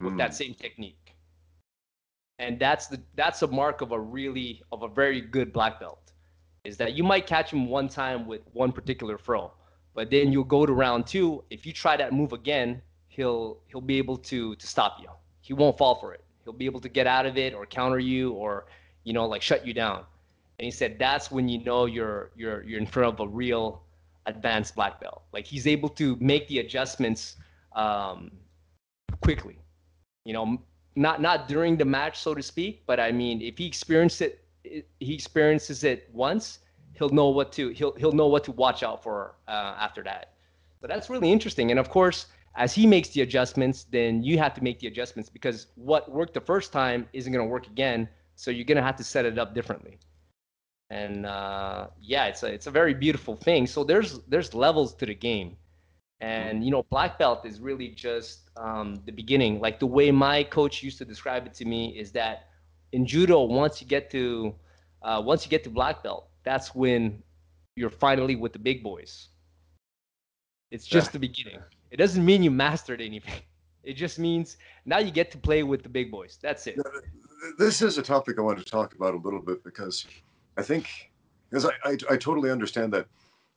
with that same technique. And that's a mark of a very good black belt, is that you might catch him one time with one particular throw, but then you'll go to round two. If you try that move again, he'll be able to stop you. He won't fall for it. He'll be able to get out of it or counter you or, you know, like shut you down. And he said that's when you know you're in front of a real advanced black belt. Like, he's able to make the adjustments quickly, you know, not during the match, so to speak, but I mean, if he experiences it once, he'll know what to watch out for after that. So that's really interesting. And of course, as he makes the adjustments, then you have to make the adjustments, because what worked the first time isn't going to work again, so you're going to have to set it up differently. And it's a very beautiful thing. So there's levels to the game, and you know, black belt is really just the beginning. Like, the way my coach used to describe it to me is that in judo, once you get to black belt, that's when you're finally with the big boys. It's just the beginning. It doesn't mean you mastered anything. It just means now you get to play with the big boys. That's it. This is a topic I want to talk about a little bit, because I think, because I totally understand that,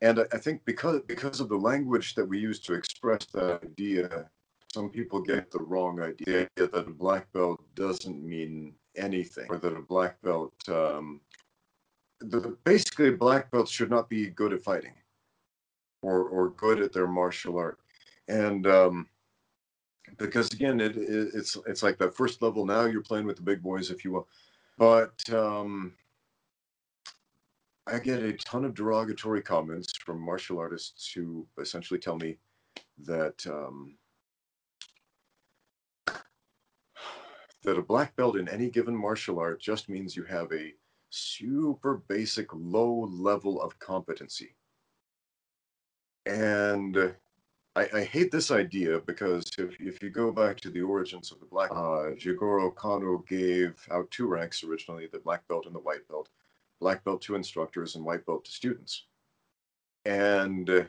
and I think because of the language that we use to express that idea, some people get the wrong idea that a black belt doesn't mean anything, or that a black belt, basically black belts should not be good at fighting, or good at their martial art, and because again, it's like that first level. Now you're playing with the big boys, if you will, but. I get a ton of derogatory comments from martial artists who essentially tell me that that a black belt in any given martial art just means you have a super basic low level of competency. And I hate this idea, because if you go back to the origins of the black belt, Jigoro Kano gave out two ranks originally, the black belt and the white belt. Black belt to instructors and white belt to students. And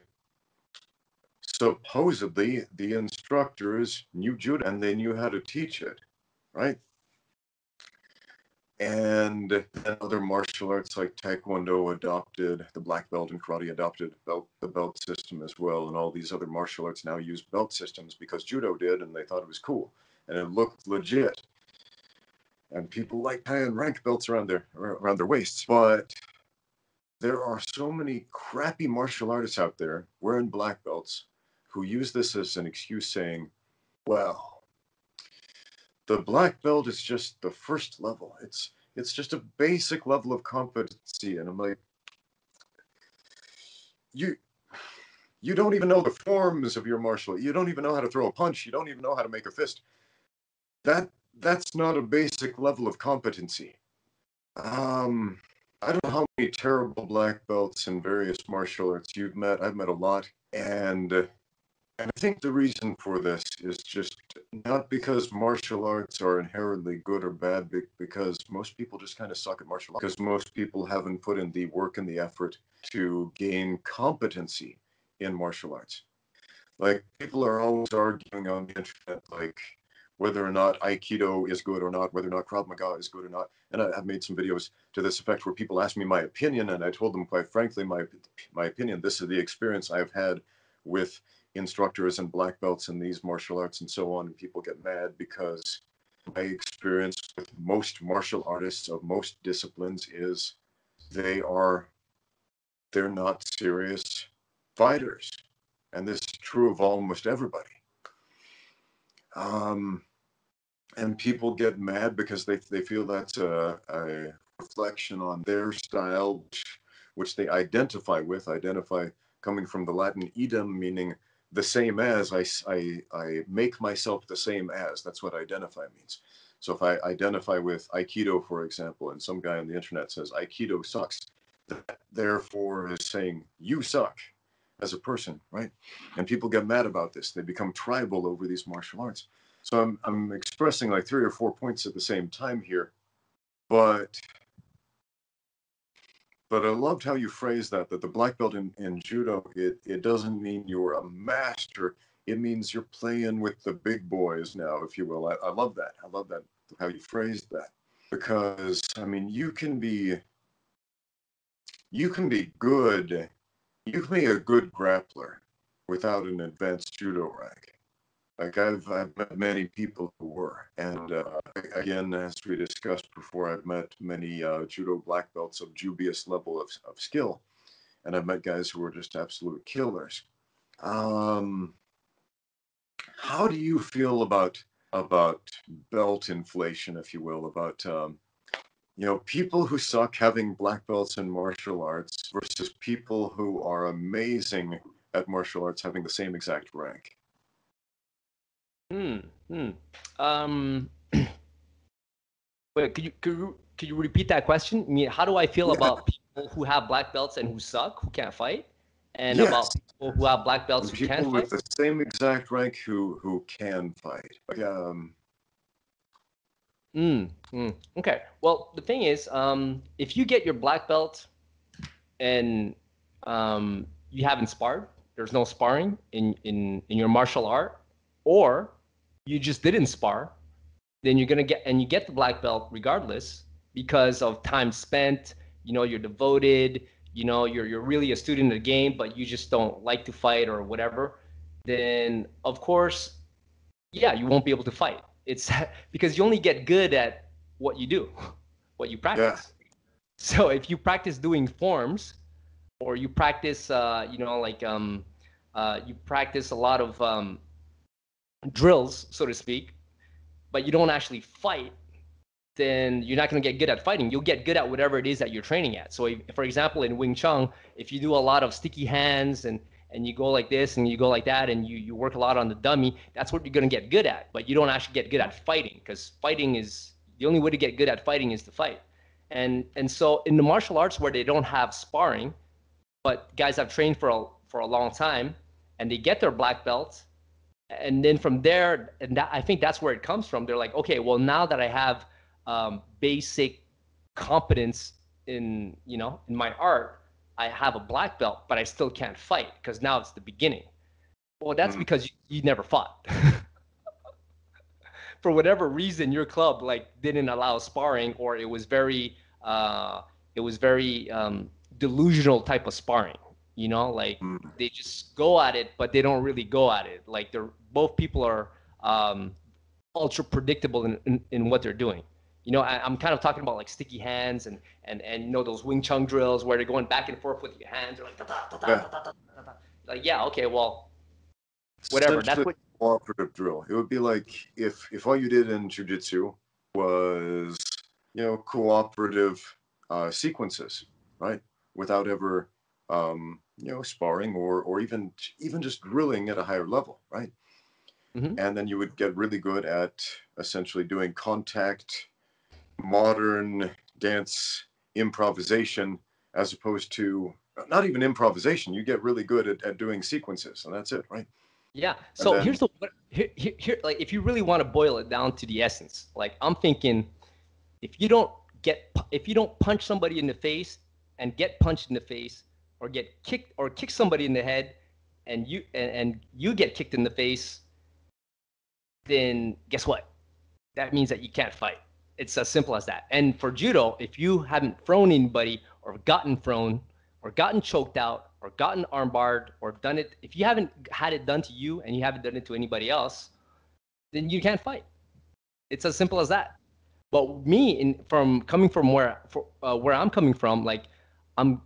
supposedly the instructors knew judo and they knew how to teach it, right? And other martial arts like Taekwondo adopted the black belt, and karate adopted the belt system as well. And all these other martial arts now use belt systems because judo did, and they thought it was cool and it looked legit. And people like tying rank belts around their waists. But there are so many crappy martial artists out there wearing black belts who use this as an excuse, saying, well, the black belt is just the first level. It's just a basic level of competency. And I'm like, you don't even know the forms of your martial art. You don't even know how to throw a punch. You don't even know how to make a fist. That's not a basic level of competency. I don't know how many terrible black belts in various martial arts you've met. I've met a lot. And I think the reason for this is just not because martial arts are inherently good or bad, because most people just kind of suck at martial arts, because most people haven't put in the work and the effort to gain competency in martial arts. Like, people are always arguing on the internet, like, whether or not Aikido is good or not, whether or not Krav Maga is good or not. And I've made some videos to this effect where people ask me my opinion, and I told them, quite frankly, my opinion. This is the experience I've had with instructors and black belts in these martial arts and so on. And people get mad because my experience with most martial artists of most disciplines is they're not serious fighters. And this is true of almost everybody. And people get mad because they feel that's a reflection on their style, which they identify with. Identify coming from the Latin idem, meaning the same as. I make myself the same as. That's what identify means. So if I identify with Aikido, for example, and some guy on the internet says Aikido sucks, that therefore is saying you suck as a person, right? And people get mad about this. They become tribal over these martial arts. So I'm expressing like 3 or 4 points at the same time here, but I loved how you phrased that the black belt in judo, it doesn't mean you're a master. It means you're playing with the big boys now, if you will. I love that. I love that, how you phrased that, because I mean, you can be good. You can be a good grappler without an advanced judo rank. Like I've met many people who were, and again, as we discussed before, I've met many judo black belts of dubious level of skill, and I've met guys who were just absolute killers. How do you feel about belt inflation, if you will, about you know, people who suck having black belts in martial arts versus people who are amazing at martial arts having the same exact rank? Wait, could you repeat that question? I mean, how do I feel about people who have black belts and who suck, who can't fight, and about people who have black belts who can fight? People with the same exact rank who can fight. Okay. Well, the thing is, if you get your black belt and you haven't sparred, there's no sparring in your martial art, or you just didn't spar, then you're gonna get, and you get the black belt regardless because of time spent. You know, you're devoted. You know, you're really a student of the game, but you just don't like to fight or whatever. Then of course, yeah, you won't be able to fight. It's because you only get good at what you do, what you practice. Yeah. So if you practice doing forms, or you practice, you know, like you practice a lot of drills, so to speak, but you don't actually fight, then you're not going to get good at fighting. You'll get good at whatever it is that you're training at. So, if, for example, in Wing Chun, if you do a lot of sticky hands and you go like this and you go like that and you work a lot on the dummy, that's what you're going to get good at. But you don't actually get good at fighting, because fighting is the only way to get good at fighting is to fight. And so in the martial arts where they don't have sparring, but guys have trained for a long time and they get their black belt, and then from there, and that, I think that's where it comes from. They're like, okay, well, now that I have basic competence in, you know, in my art, I have a black belt, but I still can't fight because now it's the beginning. Well, that's because you never fought. For whatever reason, your club like didn't allow sparring, or it was very delusional type of sparring. You know, like they just go at it, but they don't really go at it. Like both people are ultra predictable in what they're doing. You know, I'm kind of talking about like sticky hands and you know, those Wing Chun drills where they're going back and forth with your hands. They're like, da, da, da, da, da, da, da, da. Like, yeah, okay, well, whatever. That's what cooperative drill. It would be like if all you did in jiu-jitsu was, you know, cooperative sequences, right? Without ever you know, sparring or even just drilling at a higher level, right? Mm-hmm. And then you would get really good at essentially doing contact, modern dance improvisation, as opposed to not even improvisation. You get really good at doing sequences, and that's it, right? Yeah. So then, here's like, if you really want to boil it down to the essence, like I'm thinking, if you don't punch somebody in the face and get punched in the face, or get kicked, or kick somebody in the head, and you get kicked in the face, then guess what? that means that you can't fight. It's as simple as that. And for judo, if you haven't thrown anybody or gotten thrown or gotten choked out or gotten armbarred or done it, if you haven't had it done to you and you haven't done it to anybody else, then you can't fight. It's as simple as that. But me, from where I'm coming from, like I'm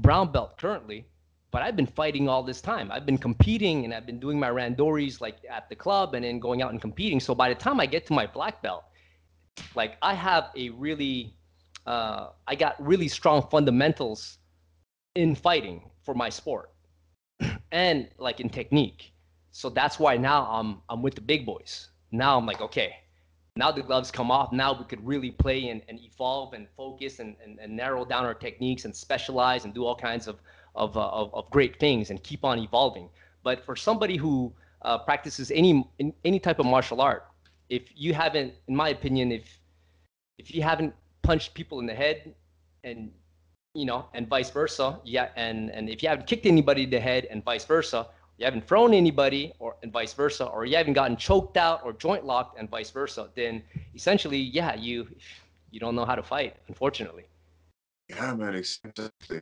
brown belt currently, but I've been fighting all this time. I've been competing and I've been doing my randoris like at the club and then going out and competing. So by the time I get to my black belt, like I have a really, I got really strong fundamentals in fighting for my sport and like in technique. So that's why now I'm with the big boys. Now I'm like, okay, now the gloves come off. Now we could really play and evolve and focus and narrow down our techniques and specialize and do all kinds of great things and keep on evolving. But for somebody who practices any type of martial art, if you haven't, in my opinion, if you haven't punched people in the head and, you know, and vice versa, yeah, and if you haven't kicked anybody in the head and vice versa, you haven't thrown anybody and vice versa, or you haven't gotten choked out or joint locked and vice versa, then essentially, yeah, you don't know how to fight, unfortunately. Yeah, man, exactly.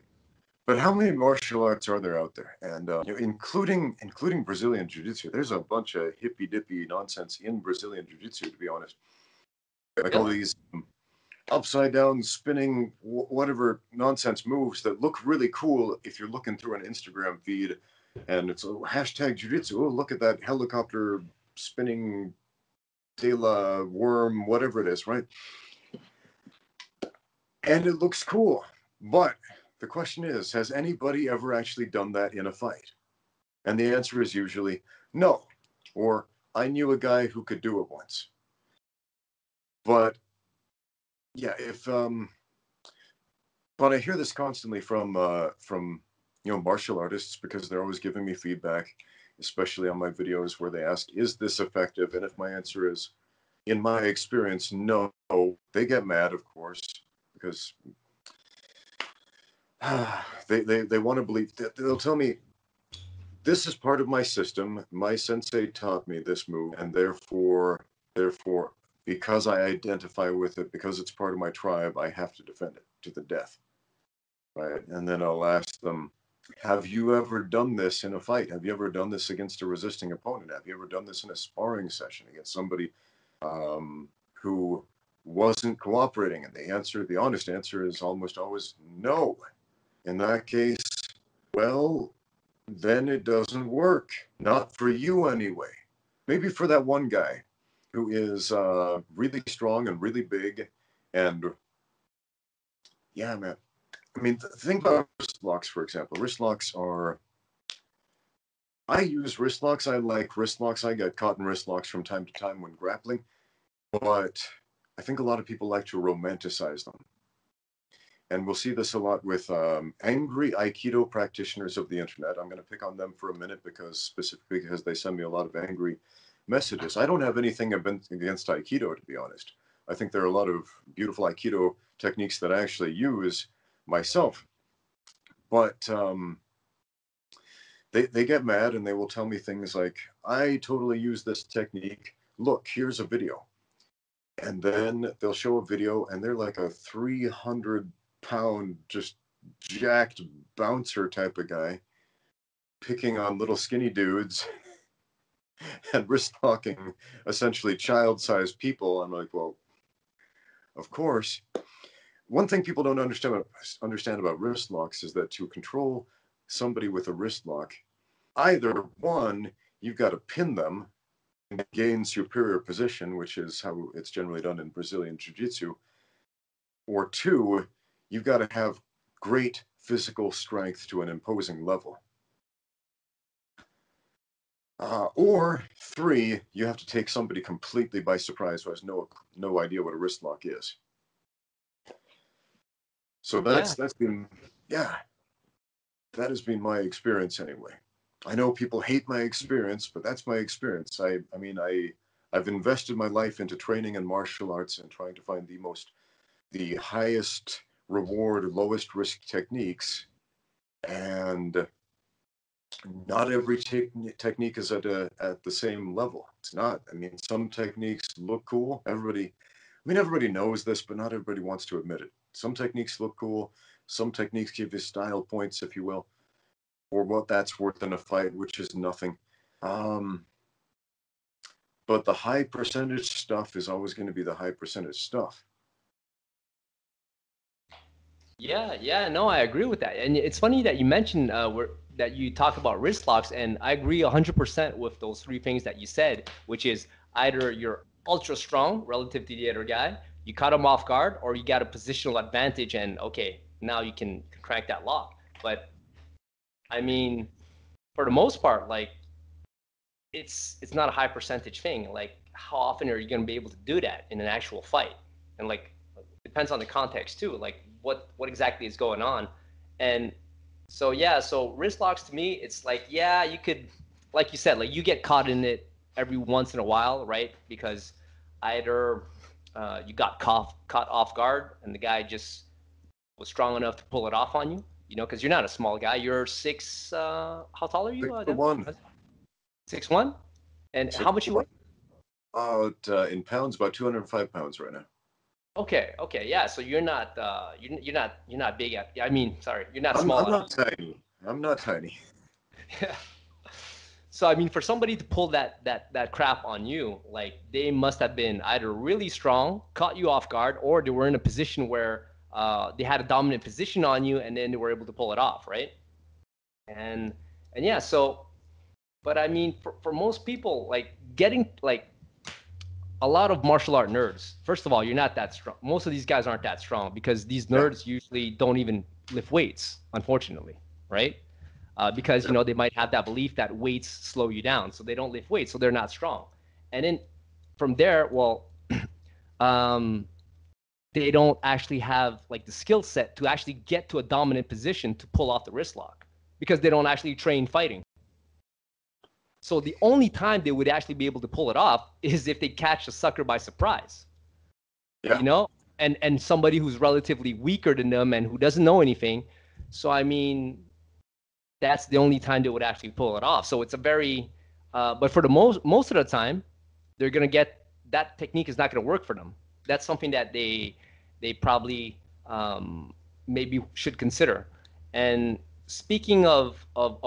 But how many martial arts are there out there? And including Brazilian Jiu-Jitsu, there's a bunch of hippy-dippy nonsense in Brazilian Jiu-Jitsu, to be honest. Like all these upside-down, spinning, whatever nonsense moves that look really cool if you're looking through an Instagram feed. And it's a hashtag jiu-jitsu. Oh, look at that helicopter spinning de la worm, whatever it is, right? And it looks cool. But the question is, has anybody ever actually done that in a fight? And the answer is usually no. Or I knew a guy who could do it once. But yeah, but I hear this constantly from you know, martial artists, because they're always giving me feedback, especially on my videos where they ask, is this effective? And if my answer is, in my experience, no, they get mad, of course, because they want to believe that. They'll tell me, this is part of my system. My sensei taught me this move, and therefore, because I identify with it, because it's part of my tribe, I have to defend it to the death, right? And then I'll ask them, have you ever done this in a fight? Have you ever done this against a resisting opponent? Have you ever done this in a sparring session against somebody who wasn't cooperating? And the honest answer is almost always no. In that case, well, then it doesn't work. Not for you anyway. Maybe for that one guy who is really strong and really big. And yeah, man. I mean, think about wrist locks, for example. Wrist locks are, I use wrist locks. I like wrist locks. I get caught in wrist locks from time to time when grappling. But I think a lot of people like to romanticize them. And we'll see this a lot with angry Aikido practitioners of the internet. I'm going to pick on them for a minute specifically because they send me a lot of angry messages. I don't have anything against Aikido, to be honest. I think there are a lot of beautiful Aikido techniques that I actually use myself, but they get mad and they will tell me things like, I totally use this technique, look, here's a video. And then they'll show a video and they're like a 300-pound just jacked bouncer type of guy picking on little skinny dudes and wrist locking essentially child-sized people. I'm like, well, of course. One thing people don't understand about wrist locks is that to control somebody with a wrist lock, either one, you've got to pin them and gain superior position, which is how it's generally done in Brazilian Jiu-Jitsu, or two, you've got to have great physical strength to an imposing level. Or three, you have to take somebody completely by surprise who has no idea what a wrist lock is. So that has been my experience anyway. I know people hate my experience, but that's my experience. I mean, I've invested my life into training and martial arts and trying to find the highest reward, lowest risk techniques. And not every technique is at the same level. It's not. I mean, some techniques look cool. Everybody knows this, but not everybody wants to admit it. Some techniques look cool. Some techniques give you style points, if you will, or what that's worth in a fight, which is nothing. But the high percentage stuff is always going to be the high percentage stuff. Yeah, no, I agree with that. And it's funny that you mentioned that you talk about wrist locks, and I agree 100% with those three things that you said, which is either you're ultra strong relative to the other guy, you caught him off guard, or you got a positional advantage, and okay, now you can crank that lock. But I mean, for the most part, like, it's not a high percentage thing. Like, how often are you going to be able to do that in an actual fight? And like, depends on the context too, like what exactly is going on. And so yeah, so wrist locks to me, it's like, yeah, you could, like you said, like you get caught in it every once in a while, right? Because either you got caught off guard and the guy just was strong enough to pull it off on you, you know, because you're not a small guy. You're six, how tall are you? 6'1". 6'1"? And how much you weigh? In pounds, about 205 pounds right now. Okay, yeah. So you're not, you're not big. You're not small. I'm not tiny. Yeah. So I mean, for somebody to pull that crap on you, like they must have been either really strong, caught you off guard, or they were in a position where they had a dominant position on you, and then they were able to pull it off, right? And yeah. So, but I mean, for most people, like getting like. A lot of martial art nerds, first of all, you're not that strong. Most of these guys aren't that strong because these nerds usually don't even lift weights, unfortunately, right? Because, you know, they might have that belief that weights slow you down. So they don't lift weights, so they're not strong. And then from there, well, they don't actually have, like, the skill set to actually get to a dominant position to pull off the wrist lock because they don't actually train fighting. So the only time they would actually be able to pull it off is if they catch a sucker by surprise, yeah. You know, and somebody who's relatively weaker than them and who doesn't know anything. So, I mean, that's the only time they would actually pull it off. So it's a very, but for the most of the time, they're going to get, that technique is not going to work for them. That's something that they probably maybe should consider. And speaking of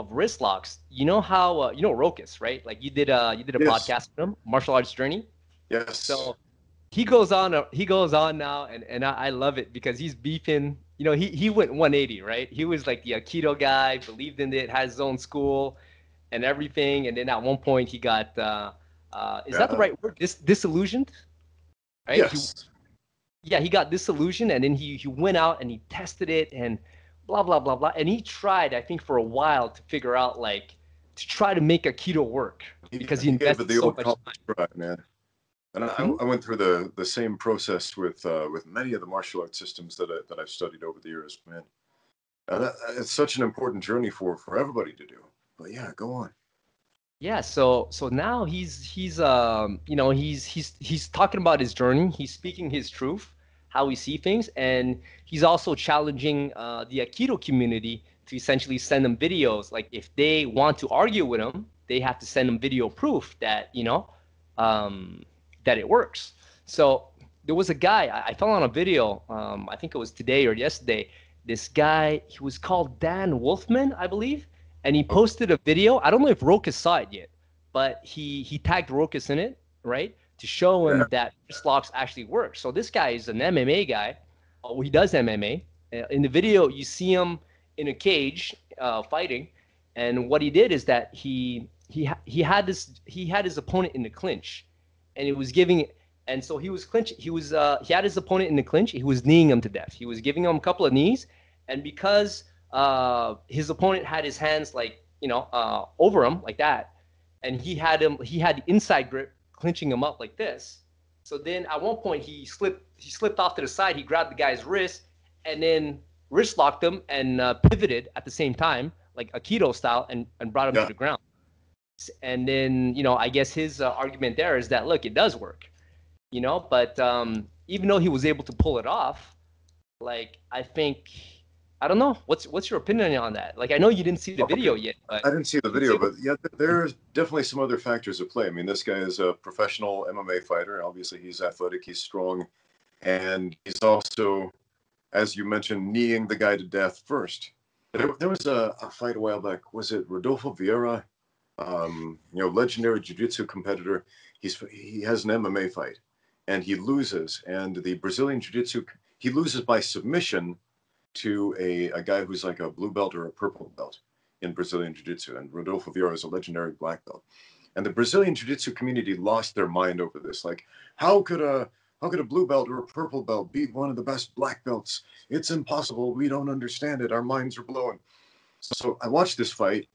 wrist locks, you know how you know Rokas, right? Like you did a yes. podcast with him, Martial Arts Journey. Yes. So he goes on now, and I love it because he's beefing. You know, he went 180, right? He was like the Aikido guy, believed in it, had his own school, and everything. And then at one point he got is that the right word? Disillusioned, right? Yes. He got disillusioned, and then he went out and he tested it and. Blah, blah, blah, blah. And he tried, I think, for a while to figure out, like, to try to make Aikido work because he invested so much time. Right, man. And I went through the same process with many of the martial arts systems that I've studied over the years, man. And it's such an important journey for everybody to do. But, yeah, go on. Yeah, so now he's talking about his journey. He's speaking his truth. How we see things, and he's also challenging the Aikido community to essentially send them videos. Like if they want to argue with him, they have to send them video proof that that it works. So there was a guy I fell on a video. I think it was today or yesterday. This guy, he was called Dan Wolfman, I believe, and he posted a video. I don't know if Rokas saw it yet, but he tagged Rokas in it, right? To show him that wrist locks actually work. So this guy is an MMA guy. Oh, he does MMA. In the video, you see him in a cage fighting, and what he did is that he had his opponent in the clinch, and he had his opponent in the clinch. He was kneeing him to death. He was giving him a couple of knees, and because his opponent had his hands over him like that, and he had the inside grip. Clinching him up like this. So then at one point he slipped off to the side, he grabbed the guy's wrist and then wrist locked him and pivoted at the same time, like Aikido style, and brought him to the ground. And then, you know, I guess his argument there is that, look, it does work, you know, but even though he was able to pull it off, like I think I don't know. What's your opinion on that? Like, I know you didn't see the video yet. But I didn't see the video, but yeah, there's definitely some other factors at play. I mean, this guy is a professional MMA fighter. Obviously, he's athletic, he's strong, and he's also, as you mentioned, kneeing the guy to death first. There was a fight a while back. Was it Rodolfo Vieira? You know, legendary jiu-jitsu competitor. He has an MMA fight, and he loses. And the Brazilian jiu-jitsu, he loses by submission to a guy who's like a blue belt or a purple belt in Brazilian jiu-jitsu. And Rodolfo Vieira is a legendary black belt. And the Brazilian jiu-jitsu community lost their mind over this. Like, how could a blue belt or a purple belt beat one of the best black belts? It's impossible. We don't understand it. Our minds are blown. So I watched this fight,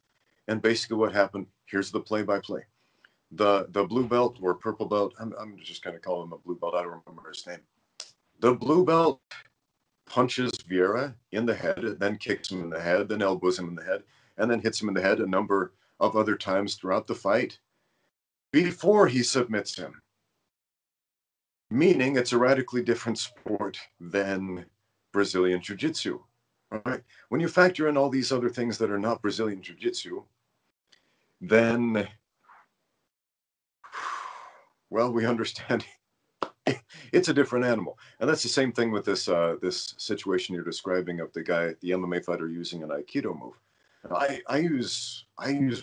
and basically what happened, here's the play-by-play. The blue belt or purple belt, I'm just going to call him a blue belt. I don't remember his name. The blue belt punches Vieira in the head, then kicks him in the head, then elbows him in the head, and then hits him in the head a number of other times throughout the fight before he submits him. Meaning it's a radically different sport than Brazilian Jiu-Jitsu, right? When you factor in all these other things that are not Brazilian Jiu-Jitsu, then, well, we understand it's a different animal. And that's the same thing with this, this situation you're describing of the guy, the MMA fighter using an Aikido move. I use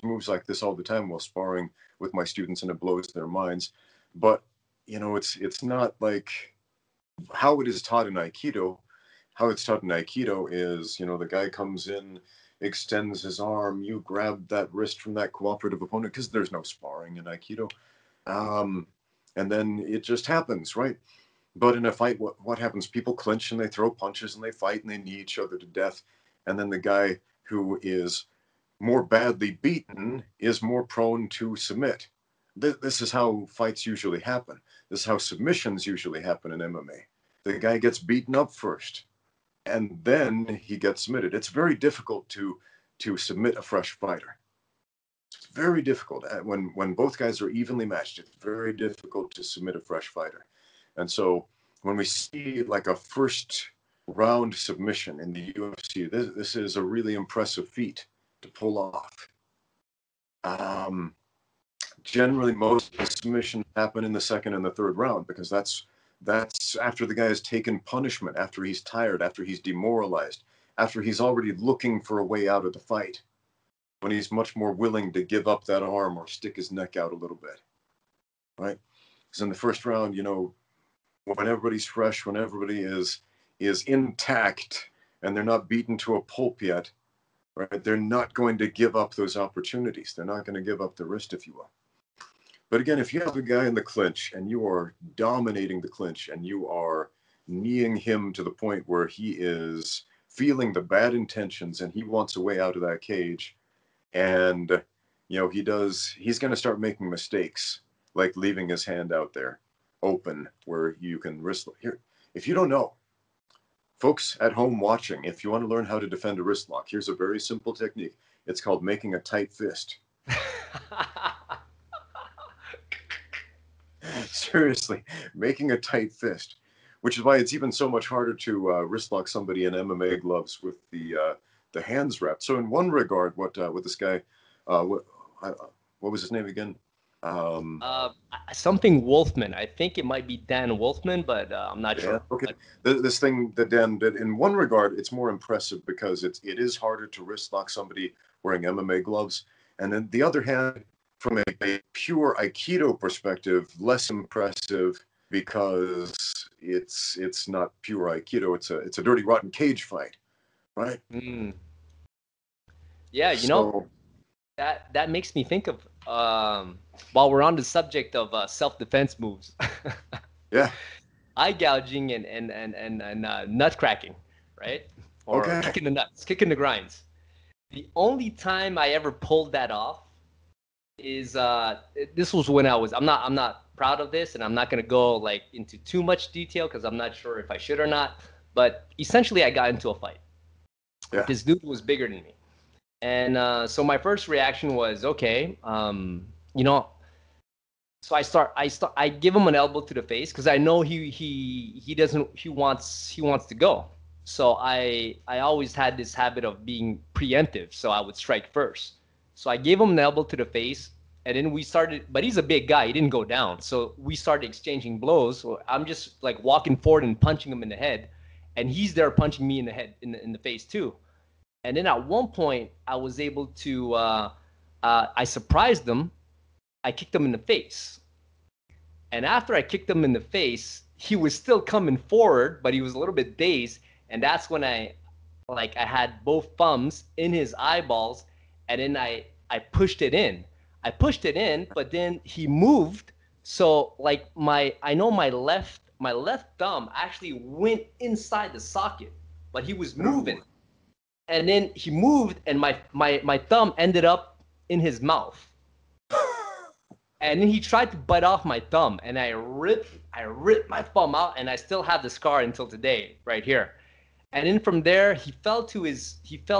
moves like this all the time while sparring with my students, and it blows their minds. But you know, it's not like how it is taught in Aikido. How it's taught in Aikido is, you know, the guy comes in, extends his arm, you grab that wrist from that cooperative opponent, because there's no sparring in Aikido. And then it just happens, right? But in a fight, what happens? People clinch and they throw punches and they fight and they knee each other to death. And then the guy who is more badly beaten is more prone to submit. This is how fights usually happen. This is how submissions usually happen in MMA. The guy gets beaten up first, and then he gets submitted. It's very difficult to submit a fresh fighter. It's very difficult. When both guys are evenly matched, it's very difficult to submit a fresh fighter. And so when we see like a first round submission in the UFC, this is a really impressive feat to pull off. Generally, most submissions happen in the second and the third round, because that's after the guy has taken punishment, after he's tired, after he's demoralized, after he's already looking for a way out of the fight, when he's much more willing to give up that arm or stick his neck out a little bit, right? Because in the first round, you know, when everybody's fresh, when everybody is intact and they're not beaten to a pulp yet, right? They're not going to give up those opportunities. They're not going to give up the wrist, if you will. But again, if you have a guy in the clinch and you are dominating the clinch and you are kneeing him to the point where he is feeling the bad intentions and he wants a way out of that cage, and you know he's going to start making mistakes, like leaving his hand out there open where you can wrist. Here, if you don't know, folks at home watching, if you want to learn how to defend a wrist lock, here's a very simple technique. It's called making a tight fist. Seriously, making a tight fist, which is why it's even so much harder to wrist lock somebody in MMA gloves with the hands wrapped. So in one regard, what this guy, what was his name again? Something Wolfman. I think it might be Dan Wolfman, but I'm not sure. Okay, this thing that Dan did, in one regard, it's more impressive because it is harder to wrist lock somebody wearing MMA gloves, and then the other hand, from a pure Aikido perspective, less impressive because it's not pure Aikido. It's a dirty, rotten cage fight, right? Mm. Yeah, you know, that makes me think of, while we're on the subject of self-defense moves. Yeah. Eye gouging and nut cracking, right? Or kicking the nuts, kicking the grinds. The only time I ever pulled that off is this was when I'm not proud of this, and I'm not going to go like into too much detail because I'm not sure if I should or not, but essentially I got into a fight. Yeah. This dude was bigger than me, and so my first reaction was, okay, you know, so I give him an elbow to the face because I know he wants to go. So I always had this habit of being preemptive. So I would strike first. So I gave him an elbow to the face, and then we started, but he's a big guy. He didn't go down. So we started exchanging blows. So I'm just like walking forward and punching him in the head. And he's there punching me in the head, in the face too. And then at one point I was able to, I surprised him. I kicked him in the face. And after I kicked him in the face, he was still coming forward, but he was a little bit dazed. And that's when I had both thumbs in his eyeballs, and then I pushed it in. I pushed it in, but then he moved. So like my left thumb actually went inside the socket, but he was moving. And then he moved, and my thumb ended up in his mouth. And then he tried to bite off my thumb, and I ripped my thumb out, and I still have the scar until today, right here. And then from there, he fell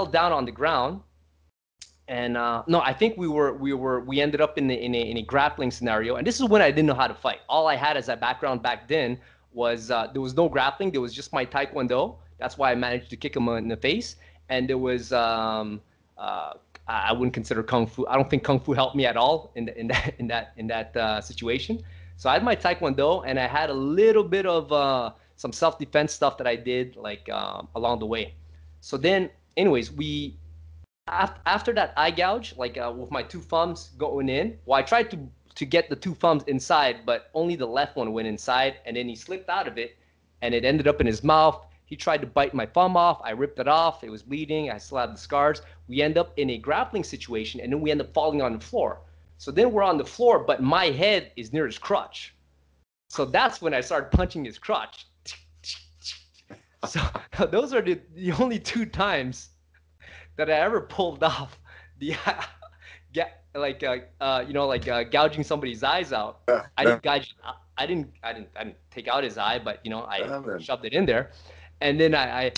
down on the ground, and no, I think we ended up in a grappling scenario. And this is when I didn't know how to fight. All I had as a background back then was there was no grappling. There was just my Taekwondo. That's why I managed to kick him in the face. And there was I wouldn't consider Kung Fu. I don't think Kung Fu helped me at all in that situation. So I had my Taekwondo, and I had a little bit of some self-defense stuff that I did like along the way. So then, anyways, after that eye gouge, like with my two thumbs going in. Well, I tried to get the two thumbs inside, but only the left one went inside, and then he slipped out of it, and it ended up in his mouth. He tried to bite my thumb off. I ripped it off. It was bleeding. I still have the scars. We end up in a grappling situation, and then we end up falling on the floor. So then we're on the floor, but my head is near his crotch. So that's when I started punching his crotch. So those are the only two times that I ever pulled off the gouging somebody's eyes out. I didn't take out his eye, but you know I shoved it in there. And then I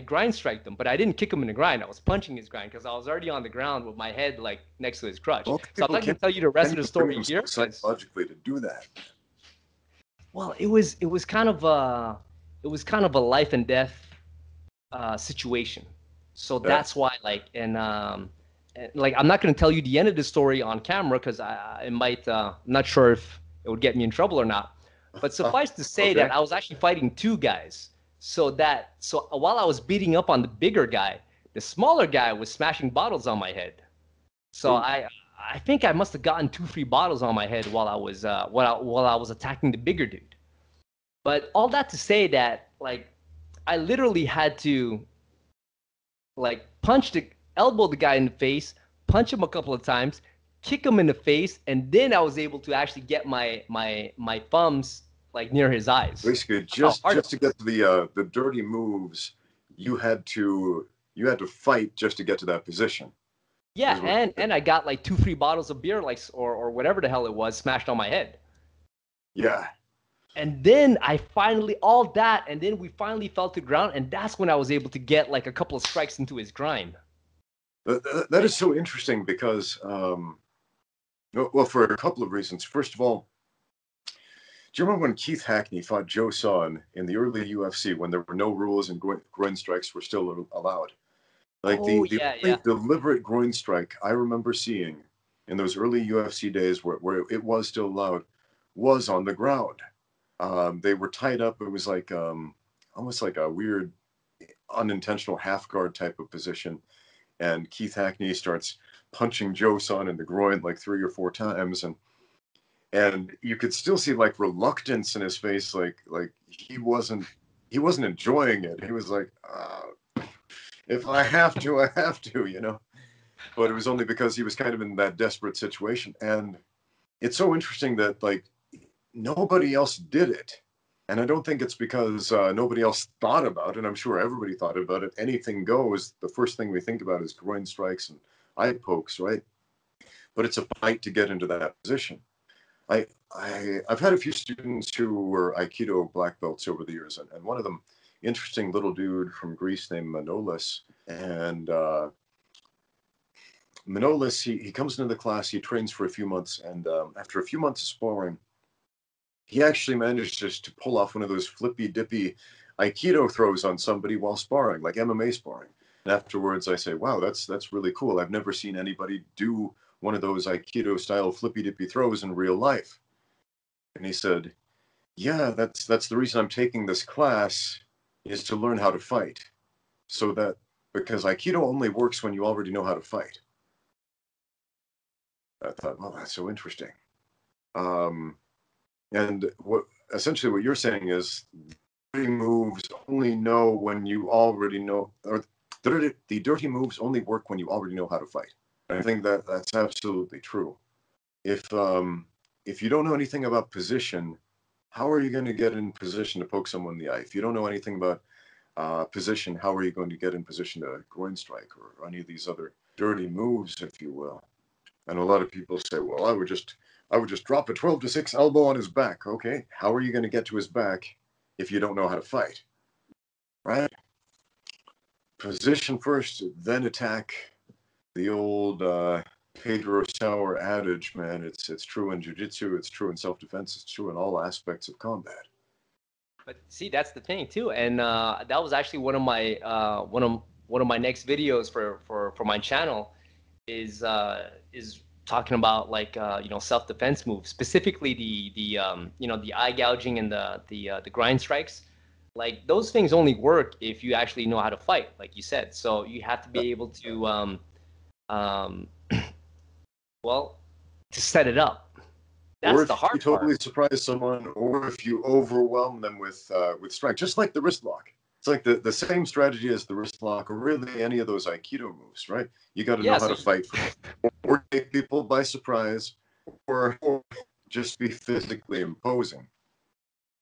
grind striked him, but I didn't kick him in the grind. I was punching his grind because I was already on the ground with my head like next to his crotch. Well, so I'm not going to tell you the rest of the story here. Psychologically to do that. Well, it was kind of a life and death situation. So that's why I'm not going to tell you the end of the story on camera because I might not sure if it would get me in trouble or not. But suffice to say that I was actually fighting two guys. So while I was beating up on the bigger guy, the smaller guy was smashing bottles on my head. So I think I must have gotten 2-3 bottles on my head while I was while I was attacking the bigger dude. But all that to say that like I literally had to like elbow the guy in the face, punch him a couple of times, kick him in the face, and then I was able to actually get my thumbs like near his eyes. Basically, just to get to the dirty moves, you had to fight just to get to that position. Yeah, and I got like 2-3 bottles of beer, like or whatever the hell it was, smashed on my head. Yeah. And then we finally fell to the ground, and that's when I was able to get like a couple of strikes into his grind. That is so interesting because, well, for a couple of reasons. First of all, do you remember when Keith Hackney fought Joe Son in the early UFC when there were no rules and groin strikes were still allowed? Like the deliberate groin strike I remember seeing in those early UFC days where it was still allowed was on the ground. They were tied up. It was like almost like a weird unintentional half guard type of position. And Keith Hackney starts punching Joe Son in the groin like 3 or 4 times. And you could still see like reluctance in his face, like he wasn't enjoying it. He was like, if I have to, you know. But it was only because he was kind of in that desperate situation. And it's so interesting that like nobody else did it. And I don't think it's because nobody else thought about it. I'm sure everybody thought about it. Anything goes. The first thing we think about is groin strikes and eye pokes, right? But it's a fight to get into that position. I've had a few students who were Aikido black belts over the years, and one of them, interesting little dude from Greece named Manolis. And Manolis, he comes into the class, he trains for a few months, and after a few months of sparring, he actually managed just to pull off one of those flippy-dippy Aikido throws on somebody while sparring, like MMA sparring. And afterwards I say, wow, that's really cool. I've never seen anybody do one of those Aikido style flippy-dippy throws in real life. And he said, yeah, that's the reason I'm taking this class, is to learn how to fight. So that, because Aikido only works when you already know how to fight. I thought, well, that's so interesting. And essentially what you're saying is dirty moves only know when you already know, or the dirty moves only work when you already know how to fight. I think that that's absolutely true. If you don't know anything about position, how are you going to get in position to poke someone in the eye? If you don't know anything about position, how are you going to get in position to groin strike or any of these other dirty moves, if you will? And a lot of people say, well, I would just drop a 12-to-6 elbow on his back. Okay, how are you going to get to his back if you don't know how to fight? Right? Position first, then attack. The old Pedro Sauer adage, man, it's true in jiu-jitsu, it's true in self-defense, it's true in all aspects of combat. But see, that's the thing too, and that was actually one of my next videos for my channel is talking about, like, you know, self-defense moves, specifically the you know, the eye gouging and the grind strikes. Like, those things only work if you actually know how to fight, like you said. So you have to be able to well, to set it up. That's the hard part. Or if you totally surprise someone, or if you overwhelm them with strike, just like the wrist lock. It's like the same strategy as the wrist lock, or really any of those Aikido moves, right? You got to know how to fight for it. Or take people by surprise, or just be physically imposing.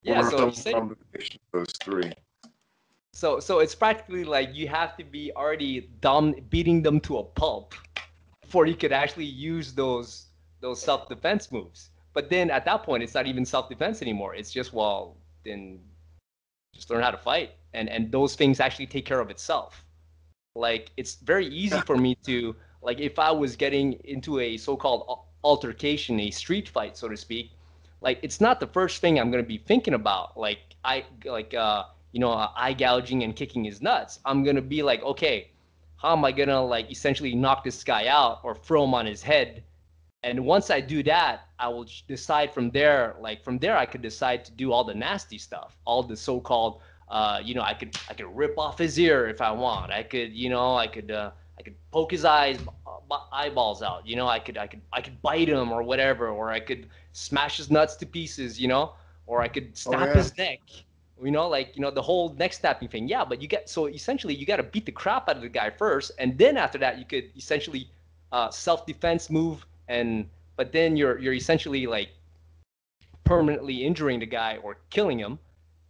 Yeah, so combination of those three. So it's practically like you have to be already beating them to a pulp before you could actually use those self-defense moves. But then at that point, it's not even self-defense anymore. It's just, well, then just learn how to fight. And those things actually take care of itself. Like, it's very easy for me to, like, if I was getting into a so-called altercation, a street fight, so to speak, like, it's not the first thing I'm going to be thinking about. Like, you know, eye gouging and kicking his nuts. I'm going to be like, okay, how am I going to, like, essentially knock this guy out or throw him on his head? And once I do that, I will decide from there. Like, from there, I could decide to do all the nasty stuff, all the so-called, you know, I could rip off his ear if I want. I could poke his eyeballs out. You know, I could bite him or whatever, or I could smash his nuts to pieces, you know, or I could snap his neck. You know, like, you know, the whole neck snapping thing. Yeah, but so essentially you got to beat the crap out of the guy first. And then after that, you could essentially self-defense move. But then you're essentially, like, permanently injuring the guy or killing him.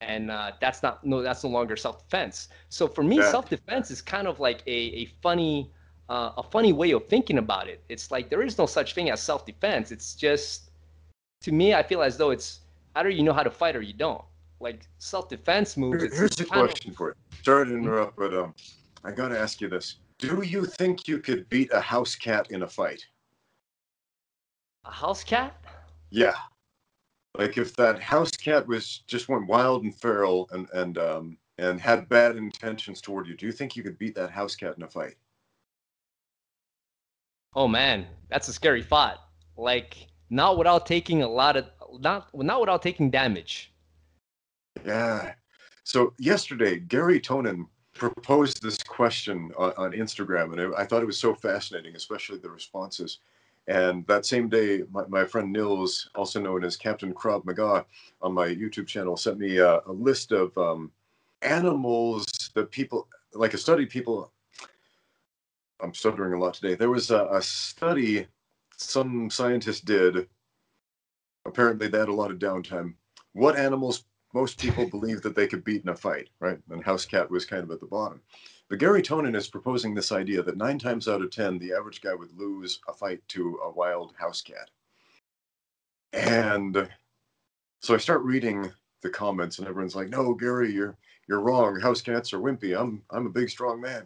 And that's no longer self-defense. So for me, self-defense is kind of like a funny way of thinking about it. It's like there is no such thing as self-defense. It's just, to me, I feel as though it's either you know how to fight or you don't. Like, self-defense moves. Here's a question for you. Sorry to interrupt, but I got to ask you this. Do you think you could beat a house cat in a fight? A house cat? Yeah. Like, if that house cat just went wild and feral and had bad intentions toward you, do you think you could beat that house cat in a fight? Oh man, that's a scary thought. Like, not without taking damage. Yeah. So yesterday, Gary Tonin proposed this question on Instagram, and I thought it was so fascinating, especially the responses. And that same day, my friend Nils, also known as Captain Krav Maga, on my YouTube channel, sent me a list of animals that people, like a study people, I'm stuttering a lot today. There was a study some scientist did. Apparently, they had a lot of downtime. What animals most people believe that they could beat in a fight, right? And house cat was kind of at the bottom. But Gary Tonin is proposing this idea that 9 times out of 10, the average guy would lose a fight to a wild house cat. And so I start reading the comments, and everyone's like, "No, Gary, you're wrong. House cats are wimpy. I'm a big, strong man."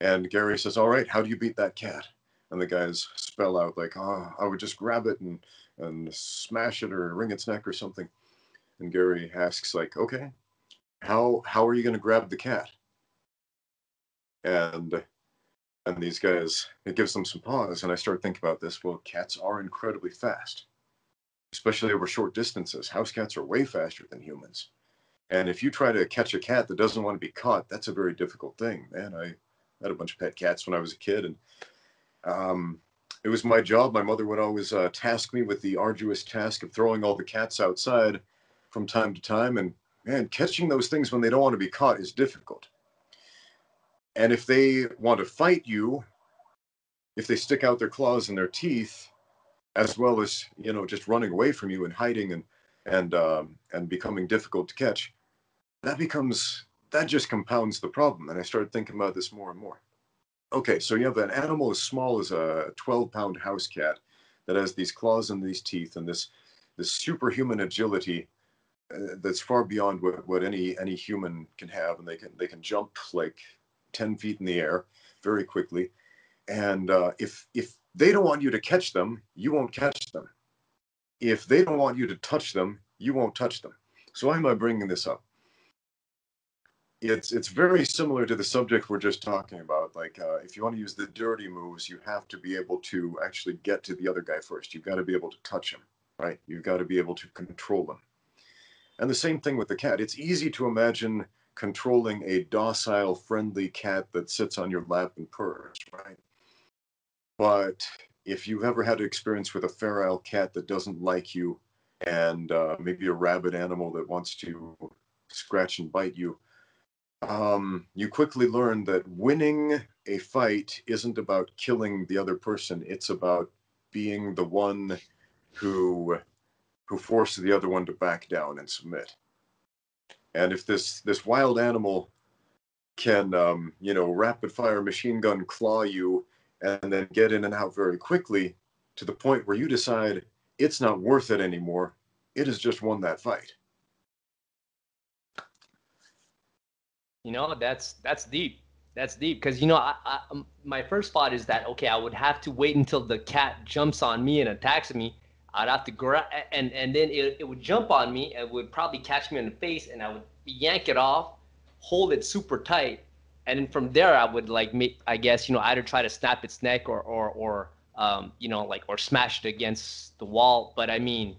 And Gary says, "All right, how do you beat that cat?" And the guys spell out, like, "Oh, I would just grab it and smash it or wring its neck or something." And Gary asks, like, "Okay, how are you going to grab the cat? And these guys, it gives them some pause, and I start thinking about this. Well, cats are incredibly fast, especially over short distances. House cats are way faster than humans. And if you try to catch a cat that doesn't want to be caught, that's a very difficult thing. Man, I had a bunch of pet cats when I was a kid, and it was my job. My mother would always task me with the arduous task of throwing all the cats outside from time to time. And man, catching those things when they don't want to be caught is difficult. And if they want to fight you, if they stick out their claws and their teeth, as well as, you know, just running away from you and hiding and becoming difficult to catch, that just compounds the problem. And I started thinking about this more and more. Okay, so you have an animal as small as a 12-pound house cat that has these claws and these teeth and this superhuman agility that's far beyond what any human can have, and they can jump like 10 feet in the air very quickly. And if they don't want you to catch them, you won't catch them. If they don't want you to touch them, you won't touch them. So why am I bringing this up? It's very similar to the subject we're just talking about. Like, if you want to use the dirty moves, you have to be able to actually get to the other guy first. You've got to be able to touch him, right? You've got to be able to control him. And the same thing with the cat. It's easy to imagine controlling a docile, friendly cat that sits on your lap and purrs, right? But if you've ever had an experience with a feral cat that doesn't like you, and maybe a rabid animal that wants to scratch and bite you, you quickly learn that winning a fight isn't about killing the other person. It's about being the one who forces the other one to back down and submit. And if this wild animal can, rapid fire machine gun claw you and then get in and out very quickly to the point where you decide it's not worth it anymore, it has just won that fight. You know, that's deep. That's deep. Because, you know, my first thought is that, okay, I would have to wait until the cat jumps on me and attacks me. I'd have to grab, and then it would jump on me and would probably catch me in the face, and I would yank it off, hold it super tight, and then from there I would either try to snap its neck or smash it against the wall. But I mean,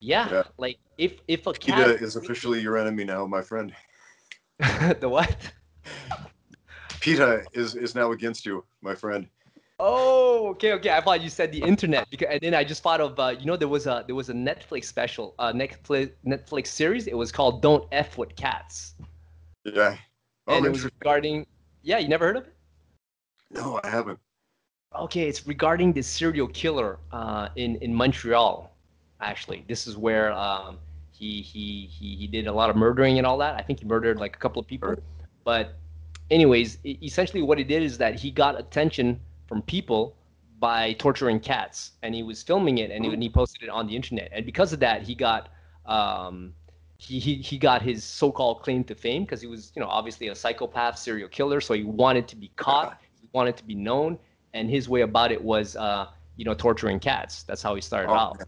yeah. Like if a cat is officially your enemy now, my friend. The what? PETA is now against you, my friend. Oh, okay. I thought you said the internet, and then I just thought of there was a Netflix special, Netflix series. It was called "Don't F with Cats." Yeah. Oh, and it was regarding. Yeah, you never heard of it? No, I haven't. Okay, it's regarding this serial killer in Montreal. Actually, this is where he did a lot of murdering and all that. I think he murdered like a couple of people. But anyways, essentially what he did is that he got attention from people by torturing cats, and he was filming it, and he posted it on the internet. And because of that, he got he got his so-called claim to fame, because he was, you know, obviously a psychopath serial killer, so he wanted to be caught, he wanted to be known, and his way about it was torturing cats. That's how he started out.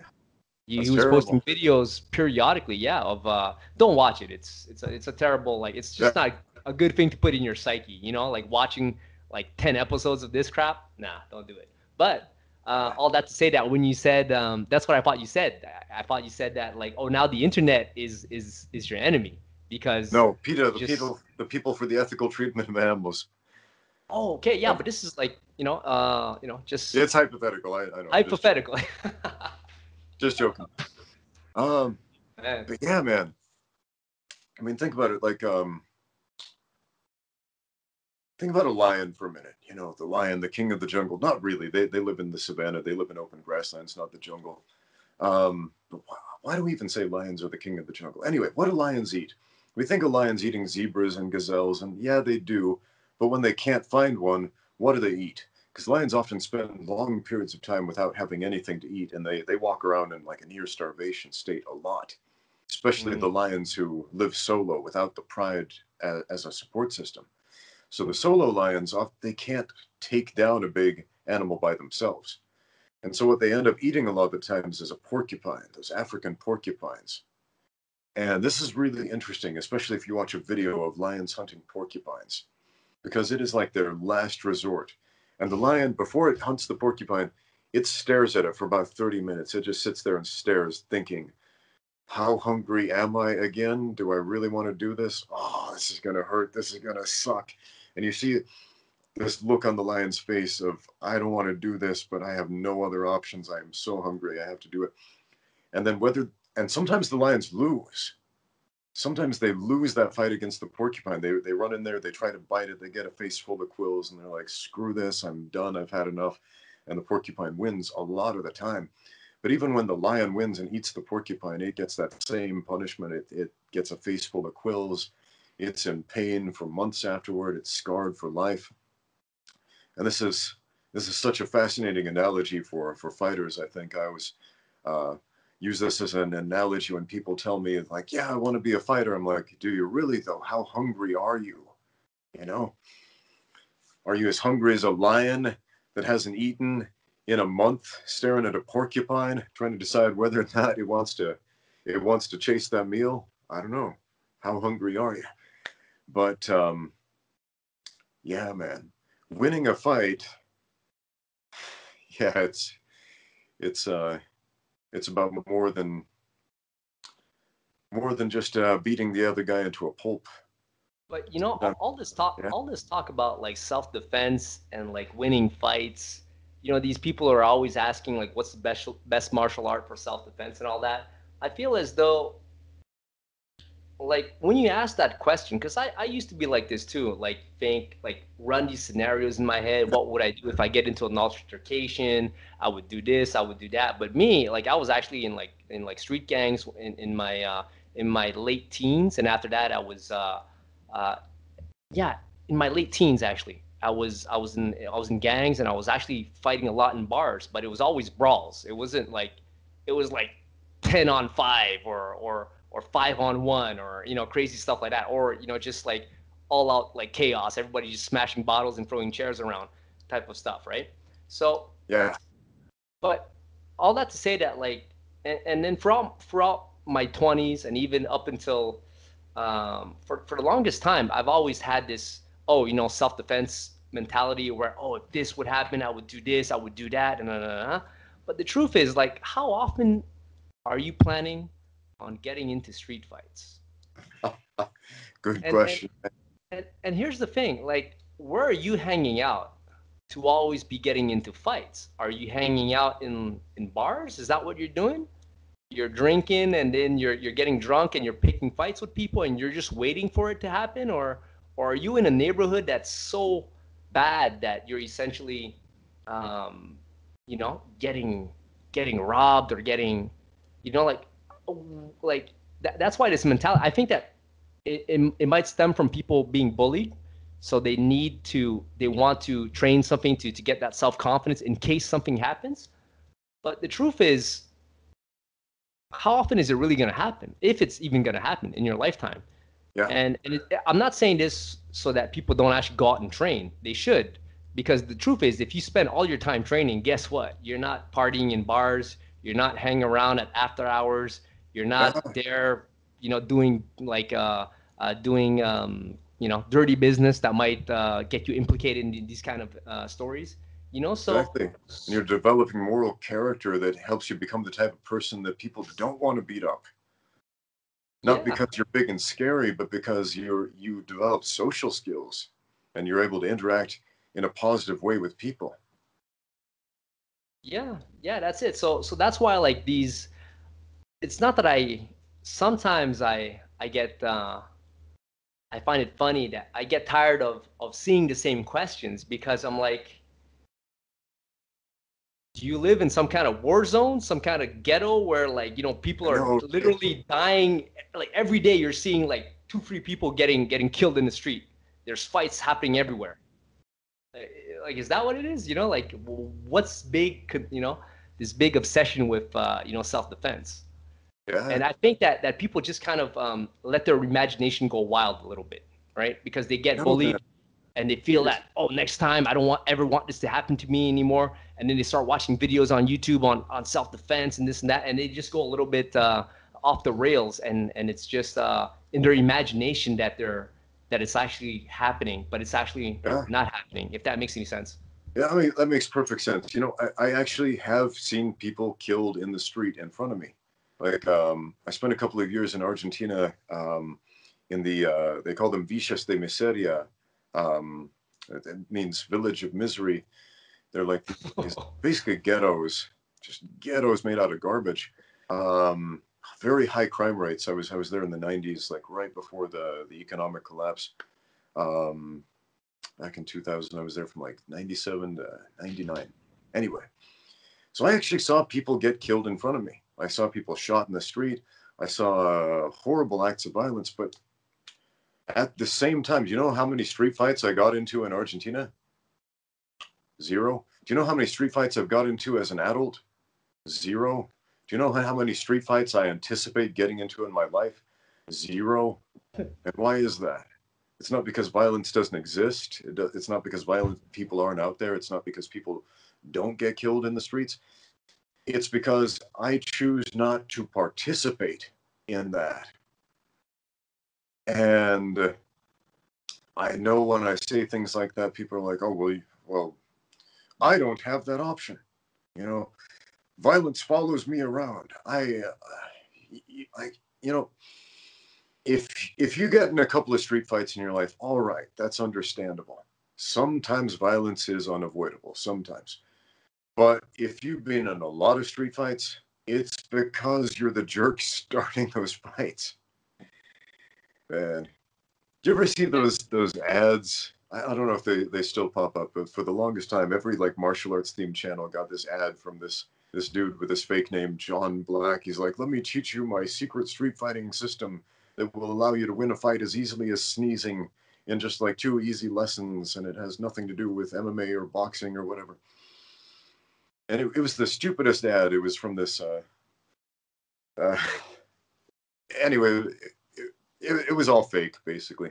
He was terrible. Posting videos periodically, of don't watch it. It's a terrible, like, it's just not a good thing to put in your psyche, you know, like watching like 10 episodes of this crap, nah, don't do it. But all that to say that when you said, that's what I thought you said. I thought you said that, like, oh, now the internet is your enemy, because no, PETA, the people for the ethical treatment of animals. Oh, okay, yeah, but this is like, just it's hypothetical. I don't know. Hypothetical. Just joking. But yeah, man. I mean, think about it, like think about a lion for a minute. You know, the lion, the king of the jungle. Not really. They live in the savannah. They live in open grasslands, not the jungle. But why do we even say lions are the king of the jungle? Anyway, what do lions eat? We think of lions eating zebras and gazelles, and yeah, they do. But when they can't find one, what do they eat? Because lions often spend long periods of time without having anything to eat, and they walk around in like a near starvation state a lot, especially the lions who live solo without the pride as a support system. So the solo lions, they can't take down a big animal by themselves. And so what they end up eating a lot of the times is a porcupine, those African porcupines. And this is really interesting, especially if you watch a video of lions hunting porcupines, because it is like their last resort. And the lion, before it hunts the porcupine, it stares at it for about 30 minutes. It just sits there and stares, thinking, how hungry am I again? Do I really want to do this? Oh, this is going to hurt. This is going to suck. And you see this look on the lion's face of, I don't want to do this, but I have no other options. I am so hungry. I have to do it. And then whether... And sometimes the lions lose. Sometimes they lose that fight against the porcupine. They run in there, they try to bite it, they get a face full of quills, and they're like, screw this, I'm done, I've had enough. And the porcupine wins a lot of the time. But even when the lion wins and eats the porcupine, it gets that same punishment. It gets a face full of quills. It's in pain for months afterward. It's scarred for life. And this is such a fascinating analogy for fighters, I think. I was... use this as an analogy when people tell me, like, yeah, I want to be a fighter. I'm like, do you really, though? How hungry are you? You know? Are you as hungry as a lion that hasn't eaten in a month, staring at a porcupine, trying to decide whether or not it wants to chase that meal? I don't know. How hungry are you? But, yeah, man. Winning a fight, yeah, it's about more than just beating the other guy into a pulp. But you know, all this talk about like self-defense and like winning fights. You know, these people are always asking like, what's the best martial art for self-defense and all that. I feel as though, like, when you ask that question, because I used to be like this too. Like, think, like, run these scenarios in my head. What would I do if I get into an altercation? I would do this, I would do that. But me, like, I was actually in street gangs in my late teens, and after that, I was in my late teens actually. I was in gangs, and I was actually fighting a lot in bars, but it was always brawls. It wasn't like, it was like 10-on-5 or 5-on-1, or, you know, crazy stuff like that, or, you know, just like all out like chaos, everybody just smashing bottles and throwing chairs around type of stuff, right? So yeah, but all that to say that, like, and then throughout my 20s and even up until for the longest time, I've always had this, oh, you know, self-defense mentality where, oh, if this would happen, I would do this, I would do that, and but the truth is, like, how often are you planning on getting into street fights? Good question. And here's the thing, like, where are you hanging out to always be getting into fights? Are you hanging out in bars? Is that what you're doing? You're drinking, and then you're getting drunk, and you're picking fights with people, and you're just waiting for it to happen? Or are you in a neighborhood that's so bad that you're essentially, you know, getting robbed or getting, you know, like that's why this mentality, I think that it might stem from people being bullied, so they want to train something to get that self-confidence in case something happens. But the truth is, how often is it really going to happen, if it's even going to happen in your lifetime? Yeah. And I'm not saying this so that people don't actually go out and train. They should, because the truth is, if you spend all your time training, guess what, you're not partying in bars, you're not hanging around at after hours, you're not there, you know, doing you know, dirty business that might get you implicated in these kind of stories, you know. So exactly. And you're developing moral character that helps you become the type of person that people don't want to beat up. Not because you're big and scary, but because you develop social skills and you're able to interact in a positive way with people. Yeah, that's it. So that's why, like, these, it's not that sometimes I get I find it funny that I get tired of seeing the same questions, because I'm like, do you live in some kind of war zone, some kind of ghetto where, like, you know, people are literally dying, like, every day you're seeing like 2-3 people getting killed in the street. There's fights happening everywhere. Like, is that what it is? You know, like, what's big, you know, this big obsession with, you know, self-defense. Yeah. And I think that people just kind of let their imagination go wild a little bit, right? Because they get bullied and they feel that, oh, next time I don't ever want this to happen to me anymore. And then they start watching videos on YouTube on self-defense and this and that. And they just go a little bit off the rails, and it's just in their imagination that it's actually happening, but it's actually not happening, if that makes any sense. Yeah, I mean, that makes perfect sense. You know, I actually have seen people killed in the street in front of me. Like, I spent a couple of years in Argentina in the, they call them Villas de Miseria. It means village of misery. They're like basically ghettos, just ghettos made out of garbage. Very high crime rates. I was there in the 90s, like right before the economic collapse. Back in 2000, I was there from like 97 to 99. Anyway, so I actually saw people get killed in front of me. I saw people shot in the street. I saw horrible acts of violence. But at the same time, do you know how many street fights I got into in Argentina? Zero. Do you know how many street fights I've got into as an adult? Zero. Do you know how many street fights I anticipate getting into in my life? Zero. And why is that? It's not because violence doesn't exist. It's not because violent people aren't out there. It's not because people don't get killed in the streets. It's because I choose not to participate in that. And I know when I say things like that, people are like, oh, well, I don't have that option. You know, violence follows me around. I you know, if you get in a couple of street fights in your life, all right, that's understandable. Sometimes violence is unavoidable, sometimes. But if you've been in a lot of street fights, it's because you're the jerk starting those fights. Man, do you ever see those ads? I don't know if they still pop up, but for the longest time, every like martial arts themed channel got this ad from this dude with this fake name, John Black. He's like, let me teach you my secret street fighting system that will allow you to win a fight as easily as sneezing in just like 2 easy lessons, and it has nothing to do with MMA or boxing or whatever. And it was the stupidest ad. It was from this, anyway, it was all fake, basically.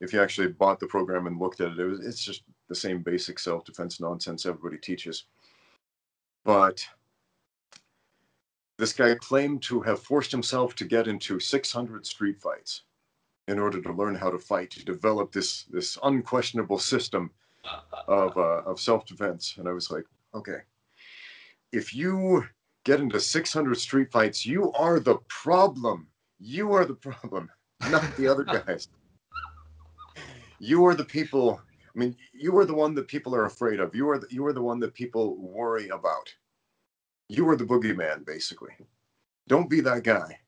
If you actually bought the program and looked at it, it's just the same basic self-defense nonsense everybody teaches. But this guy claimed to have forced himself to get into 600 street fights in order to learn how to fight, to develop this unquestionable system of self-defense. And I was like, okay, if you get into 600 street fights, you are the problem. You are the problem, not the other guys. You are the people. I mean, you are the one that people are afraid of. You are the one that people worry about. You are the boogeyman, basically. Don't be that guy.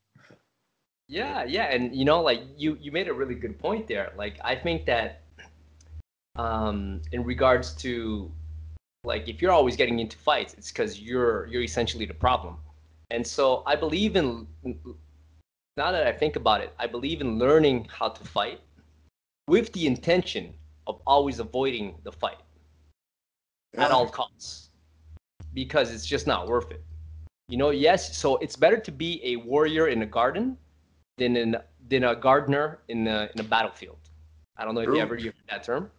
Yeah, and you know, like you made a really good point there. Like, I think that in regards to, like, if you're always getting into fights, it's because you're essentially the problem. And so I believe in, now that I think about it, I believe in learning how to fight with the intention of always avoiding the fight at all costs, because it's just not worth it. You know, yes, so it's better to be a warrior in a garden than a gardener in a battlefield. I don't know if you ever heard that term,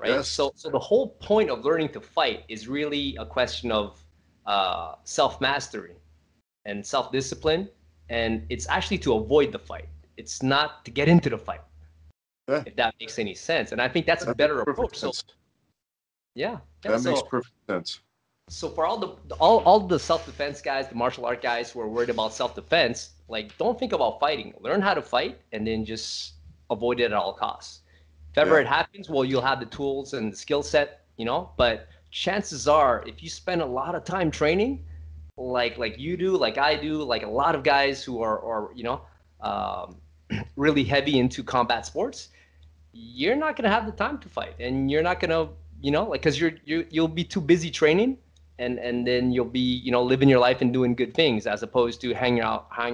right? Yes. So the whole point of learning to fight is really a question of self-mastery and self-discipline, and it's actually to avoid the fight. It's not to get into the fight, if that makes any sense. And I think that's a better approach. So, yeah. That makes perfect sense. So for all the self-defense guys, the martial art guys who are worried about self-defense, like, don't think about fighting. Learn how to fight and then just avoid it at all costs. If ever it happens, well, you'll have the tools and the skill set, you know, but chances are if you spend a lot of time training, like you do, like I do, like a lot of guys who are you know, really heavy into combat sports, you're not going to have the time to fight, and you're not going to, you know, like, because you'll be too busy training. And then you'll be, you know, living your life and doing good things, as opposed to hanging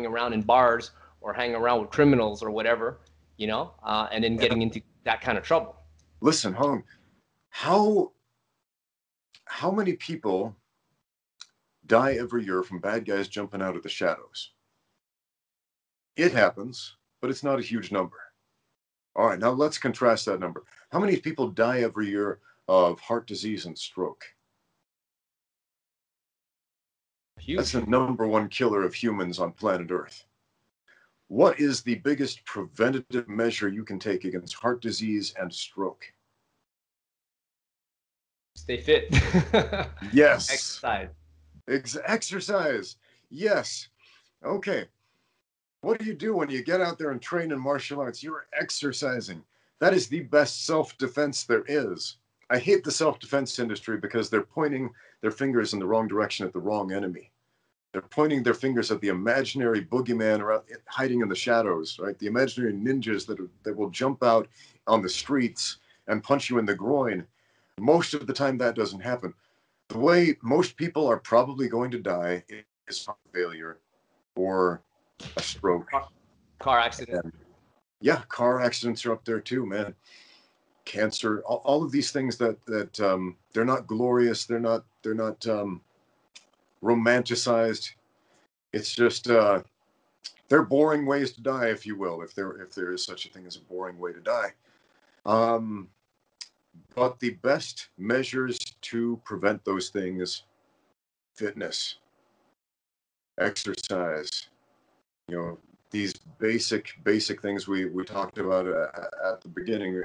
around in bars or hanging around with criminals or whatever, you know, and then getting into that kind of trouble. Listen, Hong, how many people die every year from bad guys jumping out of the shadows? It happens, but it's not a huge number. All right, now let's contrast that number. How many people die every year of heart disease and stroke? Huge. That's the number one killer of humans on planet Earth. What is the biggest preventative measure you can take against heart disease and stroke? Stay fit. Yes. Exercise. Exercise. Yes. Okay. What do you do when you get out there and train in martial arts? You're exercising. That is the best self-defense there is. I hate the self-defense industry because they're pointing their fingers in the wrong direction at the wrong enemy. They're pointing their fingers at the imaginary boogeyman around, hiding in the shadows, right? The imaginary ninjas that will jump out on the streets and punch you in the groin. Most of the time, that doesn't happen. The way most people are probably going to die is heart failure or a stroke. Car accident. And yeah, car accidents are up there too, man. Cancer, all of these things that they're not glorious. They're not romanticized. It's just they're boring ways to die, if you will, if there is such a thing as a boring way to die. But the best measures to prevent those things: fitness, exercise, you know, these basic things we talked about at the beginning.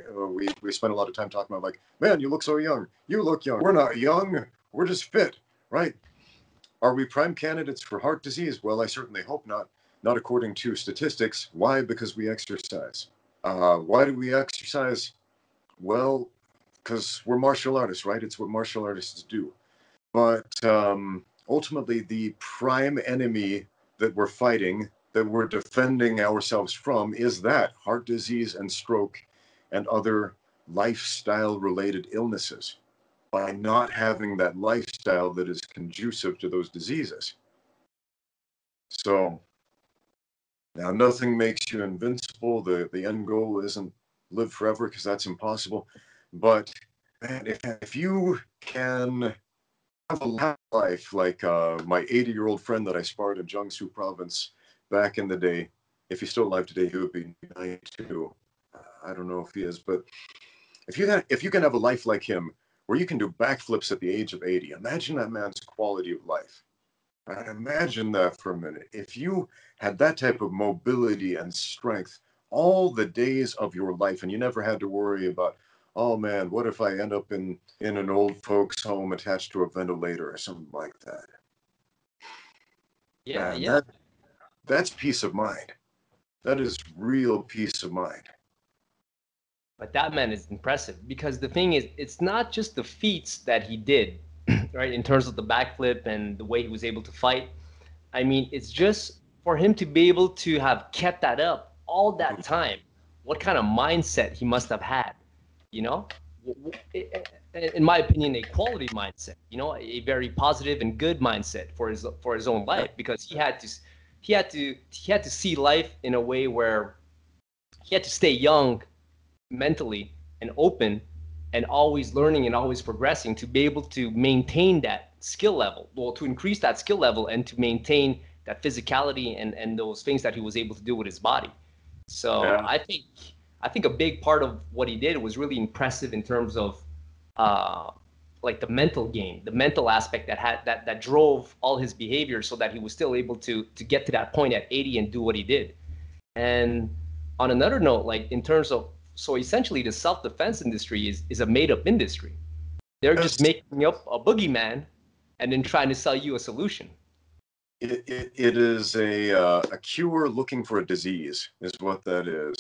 We spent a lot of time talking about, like, man, you look so young. You look young. We're not young. We're just fit, right? Are we prime candidates for heart disease? Well, I certainly hope not. Not according to statistics. Why? Because we exercise. Why do we exercise? Well, because we're martial artists, right? It's what martial artists do. But ultimately, the prime enemy that we're fighting, that we're defending ourselves from, is that heart disease and stroke and other lifestyle-related illnesses. By not having that lifestyle that is conducive to those diseases. So, now, nothing makes you invincible. The end goal isn't live forever, because that's impossible. But man, if you can have a life like my 80-year-old friend that I sparred in Jiangsu province back in the day, if he's still alive today, he would be 92. I don't know if he is, but if you can have a life like him, where you can do backflips at the age of 80. Imagine that man's quality of life. Right? Imagine that for a minute. If you had that type of mobility and strength all the days of your life, and you never had to worry about, oh man, what if I end up in an old folks home attached to a ventilator or something like that? Yeah, man, yeah. That's peace of mind. That is real peace of mind. But that man is impressive, because the thing is, it's not just the feats that he did, right, in terms of the backflip and the way he was able to fight. I mean, it's just for him to be able to have kept that up all that time. What kind of mindset he must have had, you know? In my opinion, a quality mindset, you know, a very positive and good mindset for his own life, because he had to see life in a way where he had to stay young mentally and open and always learning and always progressing to be able to maintain that skill level, well, to increase that skill level and to maintain that physicality and those things that he was able to do with his body. So yeah. I think a big part of what he did was really impressive in terms of like the mental game, the mental aspect that drove all his behavior, so that he was still able to get to that point at 80 and do what he did. And on another note, like in terms of, so essentially, the self-defense industry is a made-up industry. They're just making up a boogeyman and then trying to sell you a solution. It is a cure looking for a disease, is what that is.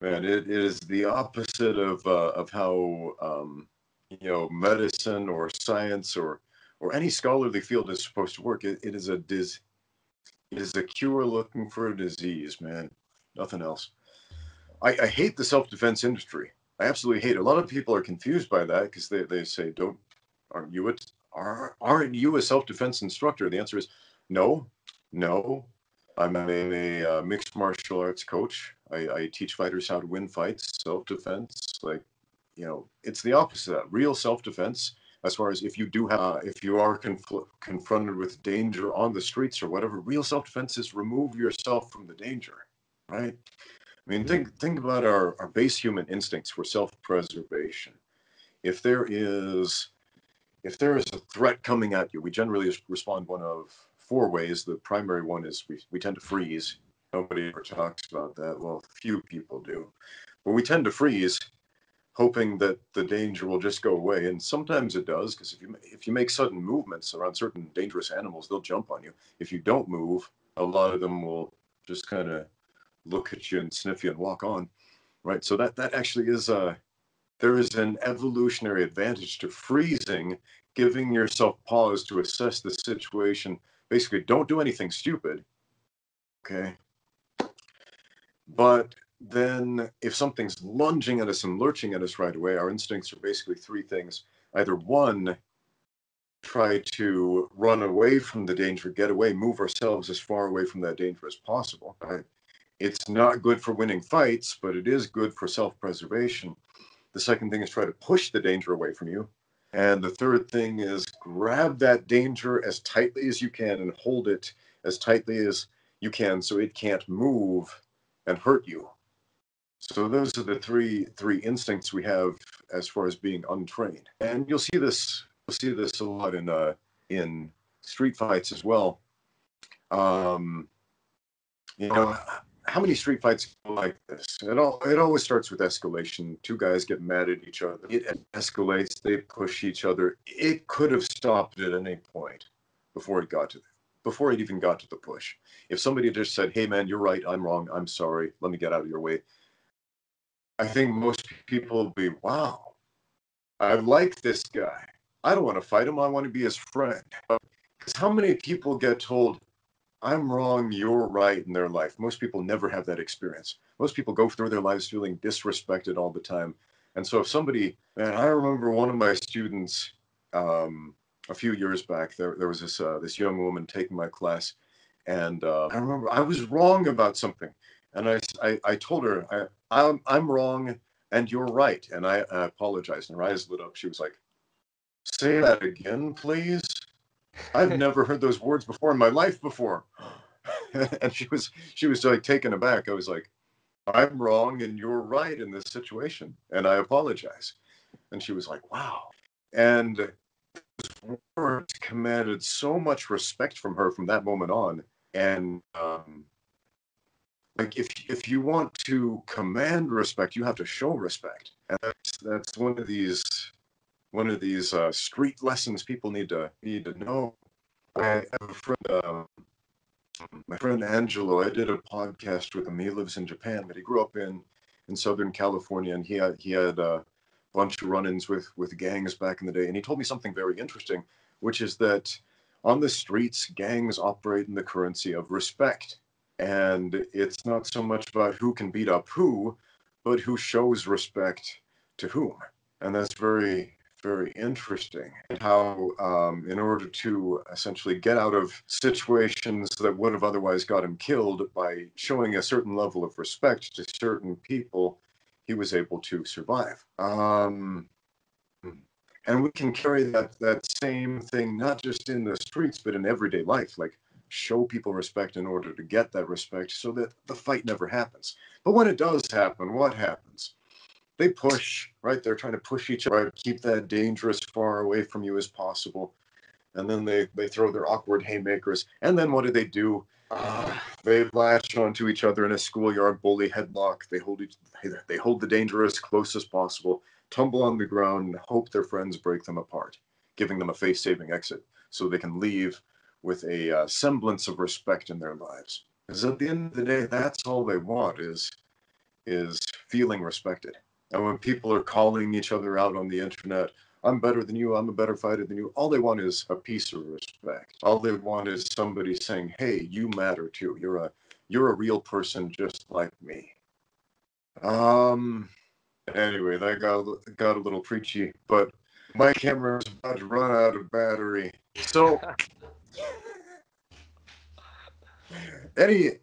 Man, it is the opposite of how you know, medicine or science or any scholarly field is supposed to work. It is a cure looking for a disease, man. Nothing else. I hate the self-defense industry. I absolutely hate it. A lot of people are confused by that, because they say, aren't you a self-defense instructor? The answer is no. I'm a mixed martial arts coach. I teach fighters how to win fights, self-defense. Like, you know, it's the opposite of that. Real self-defense, as far as if you do have, if you are confronted with danger on the streets or whatever, real self-defense is remove yourself from the danger, right? I mean, think about our base human instincts for self-preservation. If there is a threat coming at you, we generally respond one of four ways. The primary one is we tend to freeze. Nobody ever talks about that. Well, few people do. But we tend to freeze, hoping that the danger will just go away. And sometimes it does, because if you make sudden movements around certain dangerous animals, they'll jump on you. If you don't move, a lot of them will just kind of look at you and sniff you and walk on, right? So that actually is there is an evolutionary advantage to freezing, giving yourself pause to assess the situation. Basically, don't do anything stupid, okay? But then if something's lunging at us and lurching at us right away, our instincts are basically three things. Either one, try to run away from the danger, get away, move ourselves as far away from that danger as possible, right? It's not good for winning fights, but it is good for self-preservation. The second thing is try to push the danger away from you. And the third thing is grab that danger as tightly as you can and hold it as tightly as you can so it can't move and hurt you. So those are the three instincts we have as far as being untrained. And you'll see this a lot in street fights as well. You know, how many street fights go like this? It always starts with escalation. Two guys get mad at each other. It escalates. They push each other. It could have stopped at any point before it even got to the push. If somebody just said, "Hey, man, you're right. I'm wrong. I'm sorry. Let me get out of your way," I think most people will be, "Wow, I like this guy. I don't want to fight him. I want to be his friend." Because how many people get told, "I'm wrong, you're right," in their life? Most people never have that experience. Most people go through their lives feeling disrespected all the time. And so if somebody, man, I remember one of my students a few years back, there was this young woman taking my class. And I remember I was wrong about something. And I told her, I'm wrong and you're right. And I apologized. And her eyes lit up. She was like, "Say that again, please. I've never heard those words before in my life before." And she was like taken aback. I was like, "I'm wrong and you're right in this situation. And I apologize." And she was like, "Wow." And those words commanded so much respect from her from that moment on. And like if you want to command respect, you have to show respect. And that's one of these street lessons people need to know. I have a friend, my friend Angelo. I did a podcast with him. He lives in Japan, but he grew up in Southern California, and he had a bunch of run-ins with gangs back in the day. And he told me something very interesting, which is that on the streets, gangs operate in the currency of respect, and it's not so much about who can beat up who, but who shows respect to whom. And that's very interesting, how in order to essentially get out of situations that would have otherwise got him killed by showing a certain level of respect to certain people, he was able to survive. And we can carry that same thing, not just in the streets, but in everyday life, like show people respect in order to get that respect so that the fight never happens. But when it does happen, what happens? They push, right? They're trying to push each other, keep that danger as far away from you as possible. And then they throw their awkward haymakers. And then what do? They latch onto each other in a schoolyard bully headlock. They hold the danger as close as possible, tumble on the ground, and hope their friends break them apart, giving them a face-saving exit so they can leave with a semblance of respect in their lives. Because at the end of the day, that's all they want is feeling respected. And when people are calling each other out on the internet, "I'm better than you, I'm a better fighter than you," all they want is a piece of respect. All they want is somebody saying, "Hey, you matter too. You're a real person just like me." Anyway, that got a little preachy, but my camera's about to run out of battery. So any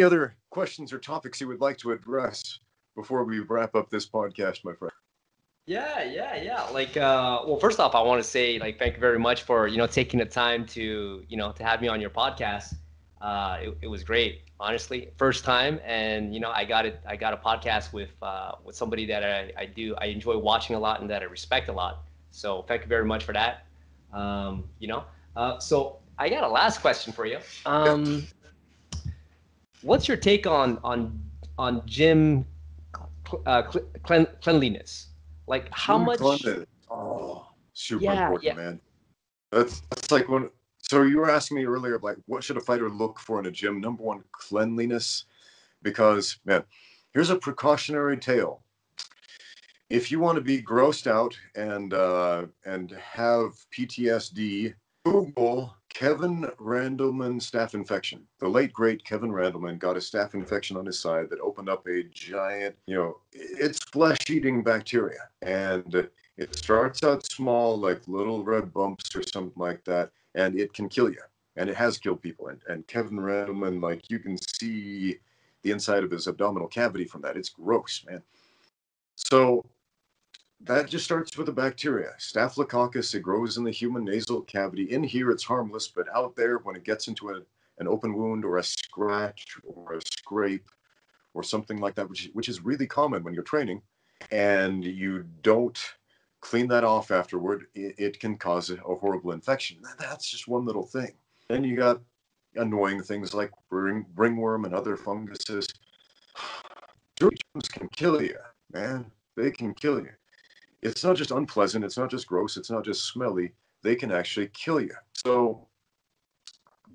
other questions or topics you would like to address before we wrap up this podcast, my friend? Yeah. Like, well, first off, I want to say, like, thank you very much for, taking the time to, to have me on your podcast. It was great, honestly, first time. And, I got a podcast with somebody that I enjoy watching a lot and that I respect a lot. So thank you very much for that. So I got a last question for you. What's your take on gym cleanliness? Like how gym much? Cleanliness. Oh, super important, man. That's like one. So you were asking me earlier, like, what should a fighter look for in a gym? Number one, cleanliness, because man, here's a precautionary tale. If you want to be grossed out and have PTSD, Google Kevin Randleman staph infection. The late great Kevin Randleman got a staph infection on his side that opened up a giant, you know, it's flesh-eating bacteria, and it starts out small, like little red bumps or something like that, and it can kill you, and it has killed people. And Kevin Randleman, like, you can see the inside of his abdominal cavity from that. It's gross, man. So that just starts with the bacteria. Staphylococcus, it grows in the human nasal cavity. In here, it's harmless, but out there, when it gets into an open wound or a scratch or a scrape or something like that, which is really common when you're training, and you don't clean that off afterward, it can cause a horrible infection. That's just one little thing. Then you got annoying things like ringworm and other funguses. Germs can kill you, man. They can kill you. It's not just unpleasant. It's not just gross. It's not just smelly. They can actually kill you. So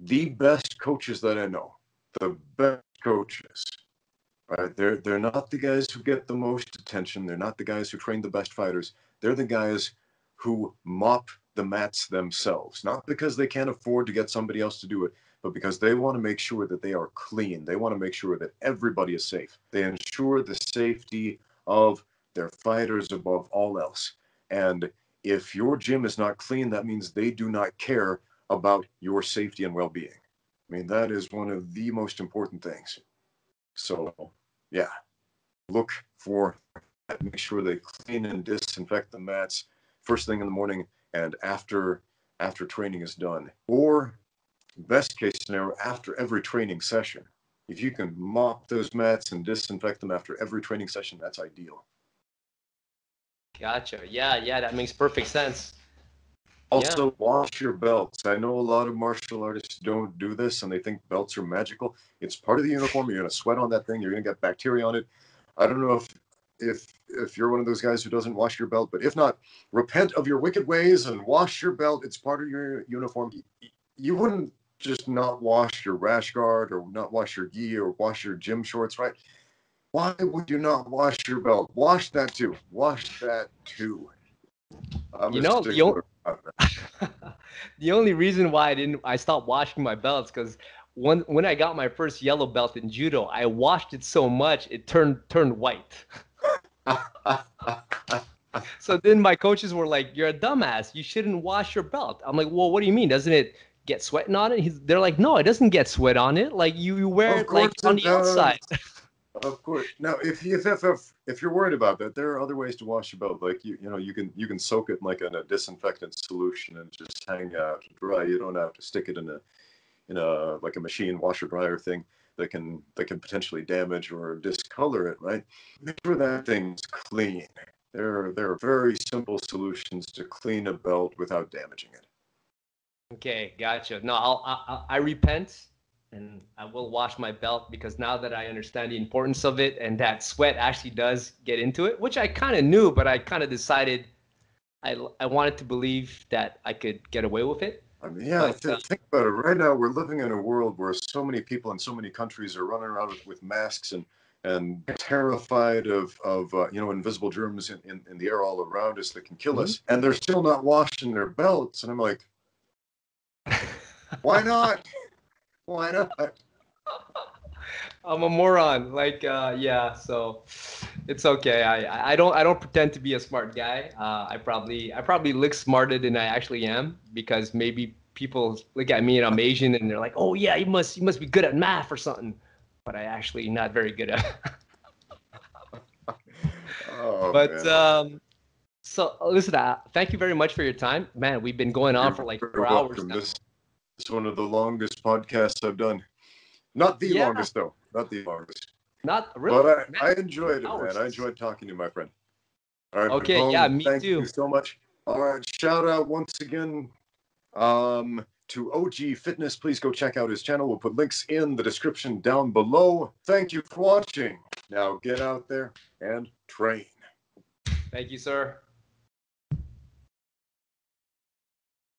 the best coaches that I know, the best coaches, right? They're not the guys who get the most attention. They're not the guys who train the best fighters. They're the guys who mop the mats themselves, not because they can't afford to get somebody else to do it, but because they want to make sure that they are clean. They want to make sure that everybody is safe. They ensure the safety of their fighters above all else. And if your gym is not clean, that means they do not care about your safety and well-being. I mean, that is one of the most important things. So, yeah, look for that. Make sure they clean and disinfect the mats first thing in the morning and after training is done. Or, best case scenario, after every training session. If you can mop those mats and disinfect them after every training session, that's ideal. Gotcha. Yeah, that makes perfect sense. Also, wash your belts. I know a lot of martial artists don't do this, and they think belts are magical. It's part of the uniform. You're going to sweat on that thing. You're going to get bacteria on it. I don't know if you're one of those guys who doesn't wash your belt, but if not, repent of your wicked ways and wash your belt. It's part of your uniform. You wouldn't just not wash your rash guard or not wash your gi or wash your gym shorts, right? Why would you not wash your belt? Wash that too. Wash that too. You know, the only reason why I stopped washing my belts because when I got my first yellow belt in judo, I washed it so much it turned white. So then my coaches were like, "You're a dumbass. You shouldn't wash your belt." I'm like, "Well, what do you mean? Doesn't it get sweating on it?" They're like, "No, it doesn't get sweat on it. Like you wear it like on the outside." Of course. Now, if you're worried about that, there are other ways to wash your belt. Like you know, you can soak it in like a disinfectant solution and just hang out to dry. You don't have to stick it in a like a machine washer dryer thing that can potentially damage or discolor it. Right? Make sure that thing's clean. There are very simple solutions to clean a belt without damaging it. Okay, gotcha. No, I repent. And I will wash my belt because now that I understand the importance of it and that sweat actually does get into it, which I kind of knew, but I kind of decided I wanted to believe that I could get away with it. I mean, yeah, but, think about it. Right now, we're living in a world where so many people in so many countries are running around with masks and terrified of you know, invisible germs in the air all around us that can kill us. And they're still not washing their belts. And I'm like, why not? Why not? I'm a moron. Like, yeah. So, it's okay. I don't pretend to be a smart guy. I probably look smarter than I actually am because maybe people look at me and I'm Asian and they're like, "Oh yeah, you must be good at math or something," but I actually not very good at. Oh, but man. So listen, thank you very much for your time, man. We've been going on for like 4 hours now. It's one of the longest podcasts I've done. Not the longest, though. Not the longest. Not really. But I enjoyed it, man. I enjoyed talking to you, my friend. All right. Okay. Yeah, me too. Thank you so much. All right. Shout out once again. to OG Fitness. Please go check out his channel. We'll put links in the description down below. Thank you for watching. Now get out there and train. Thank you, sir.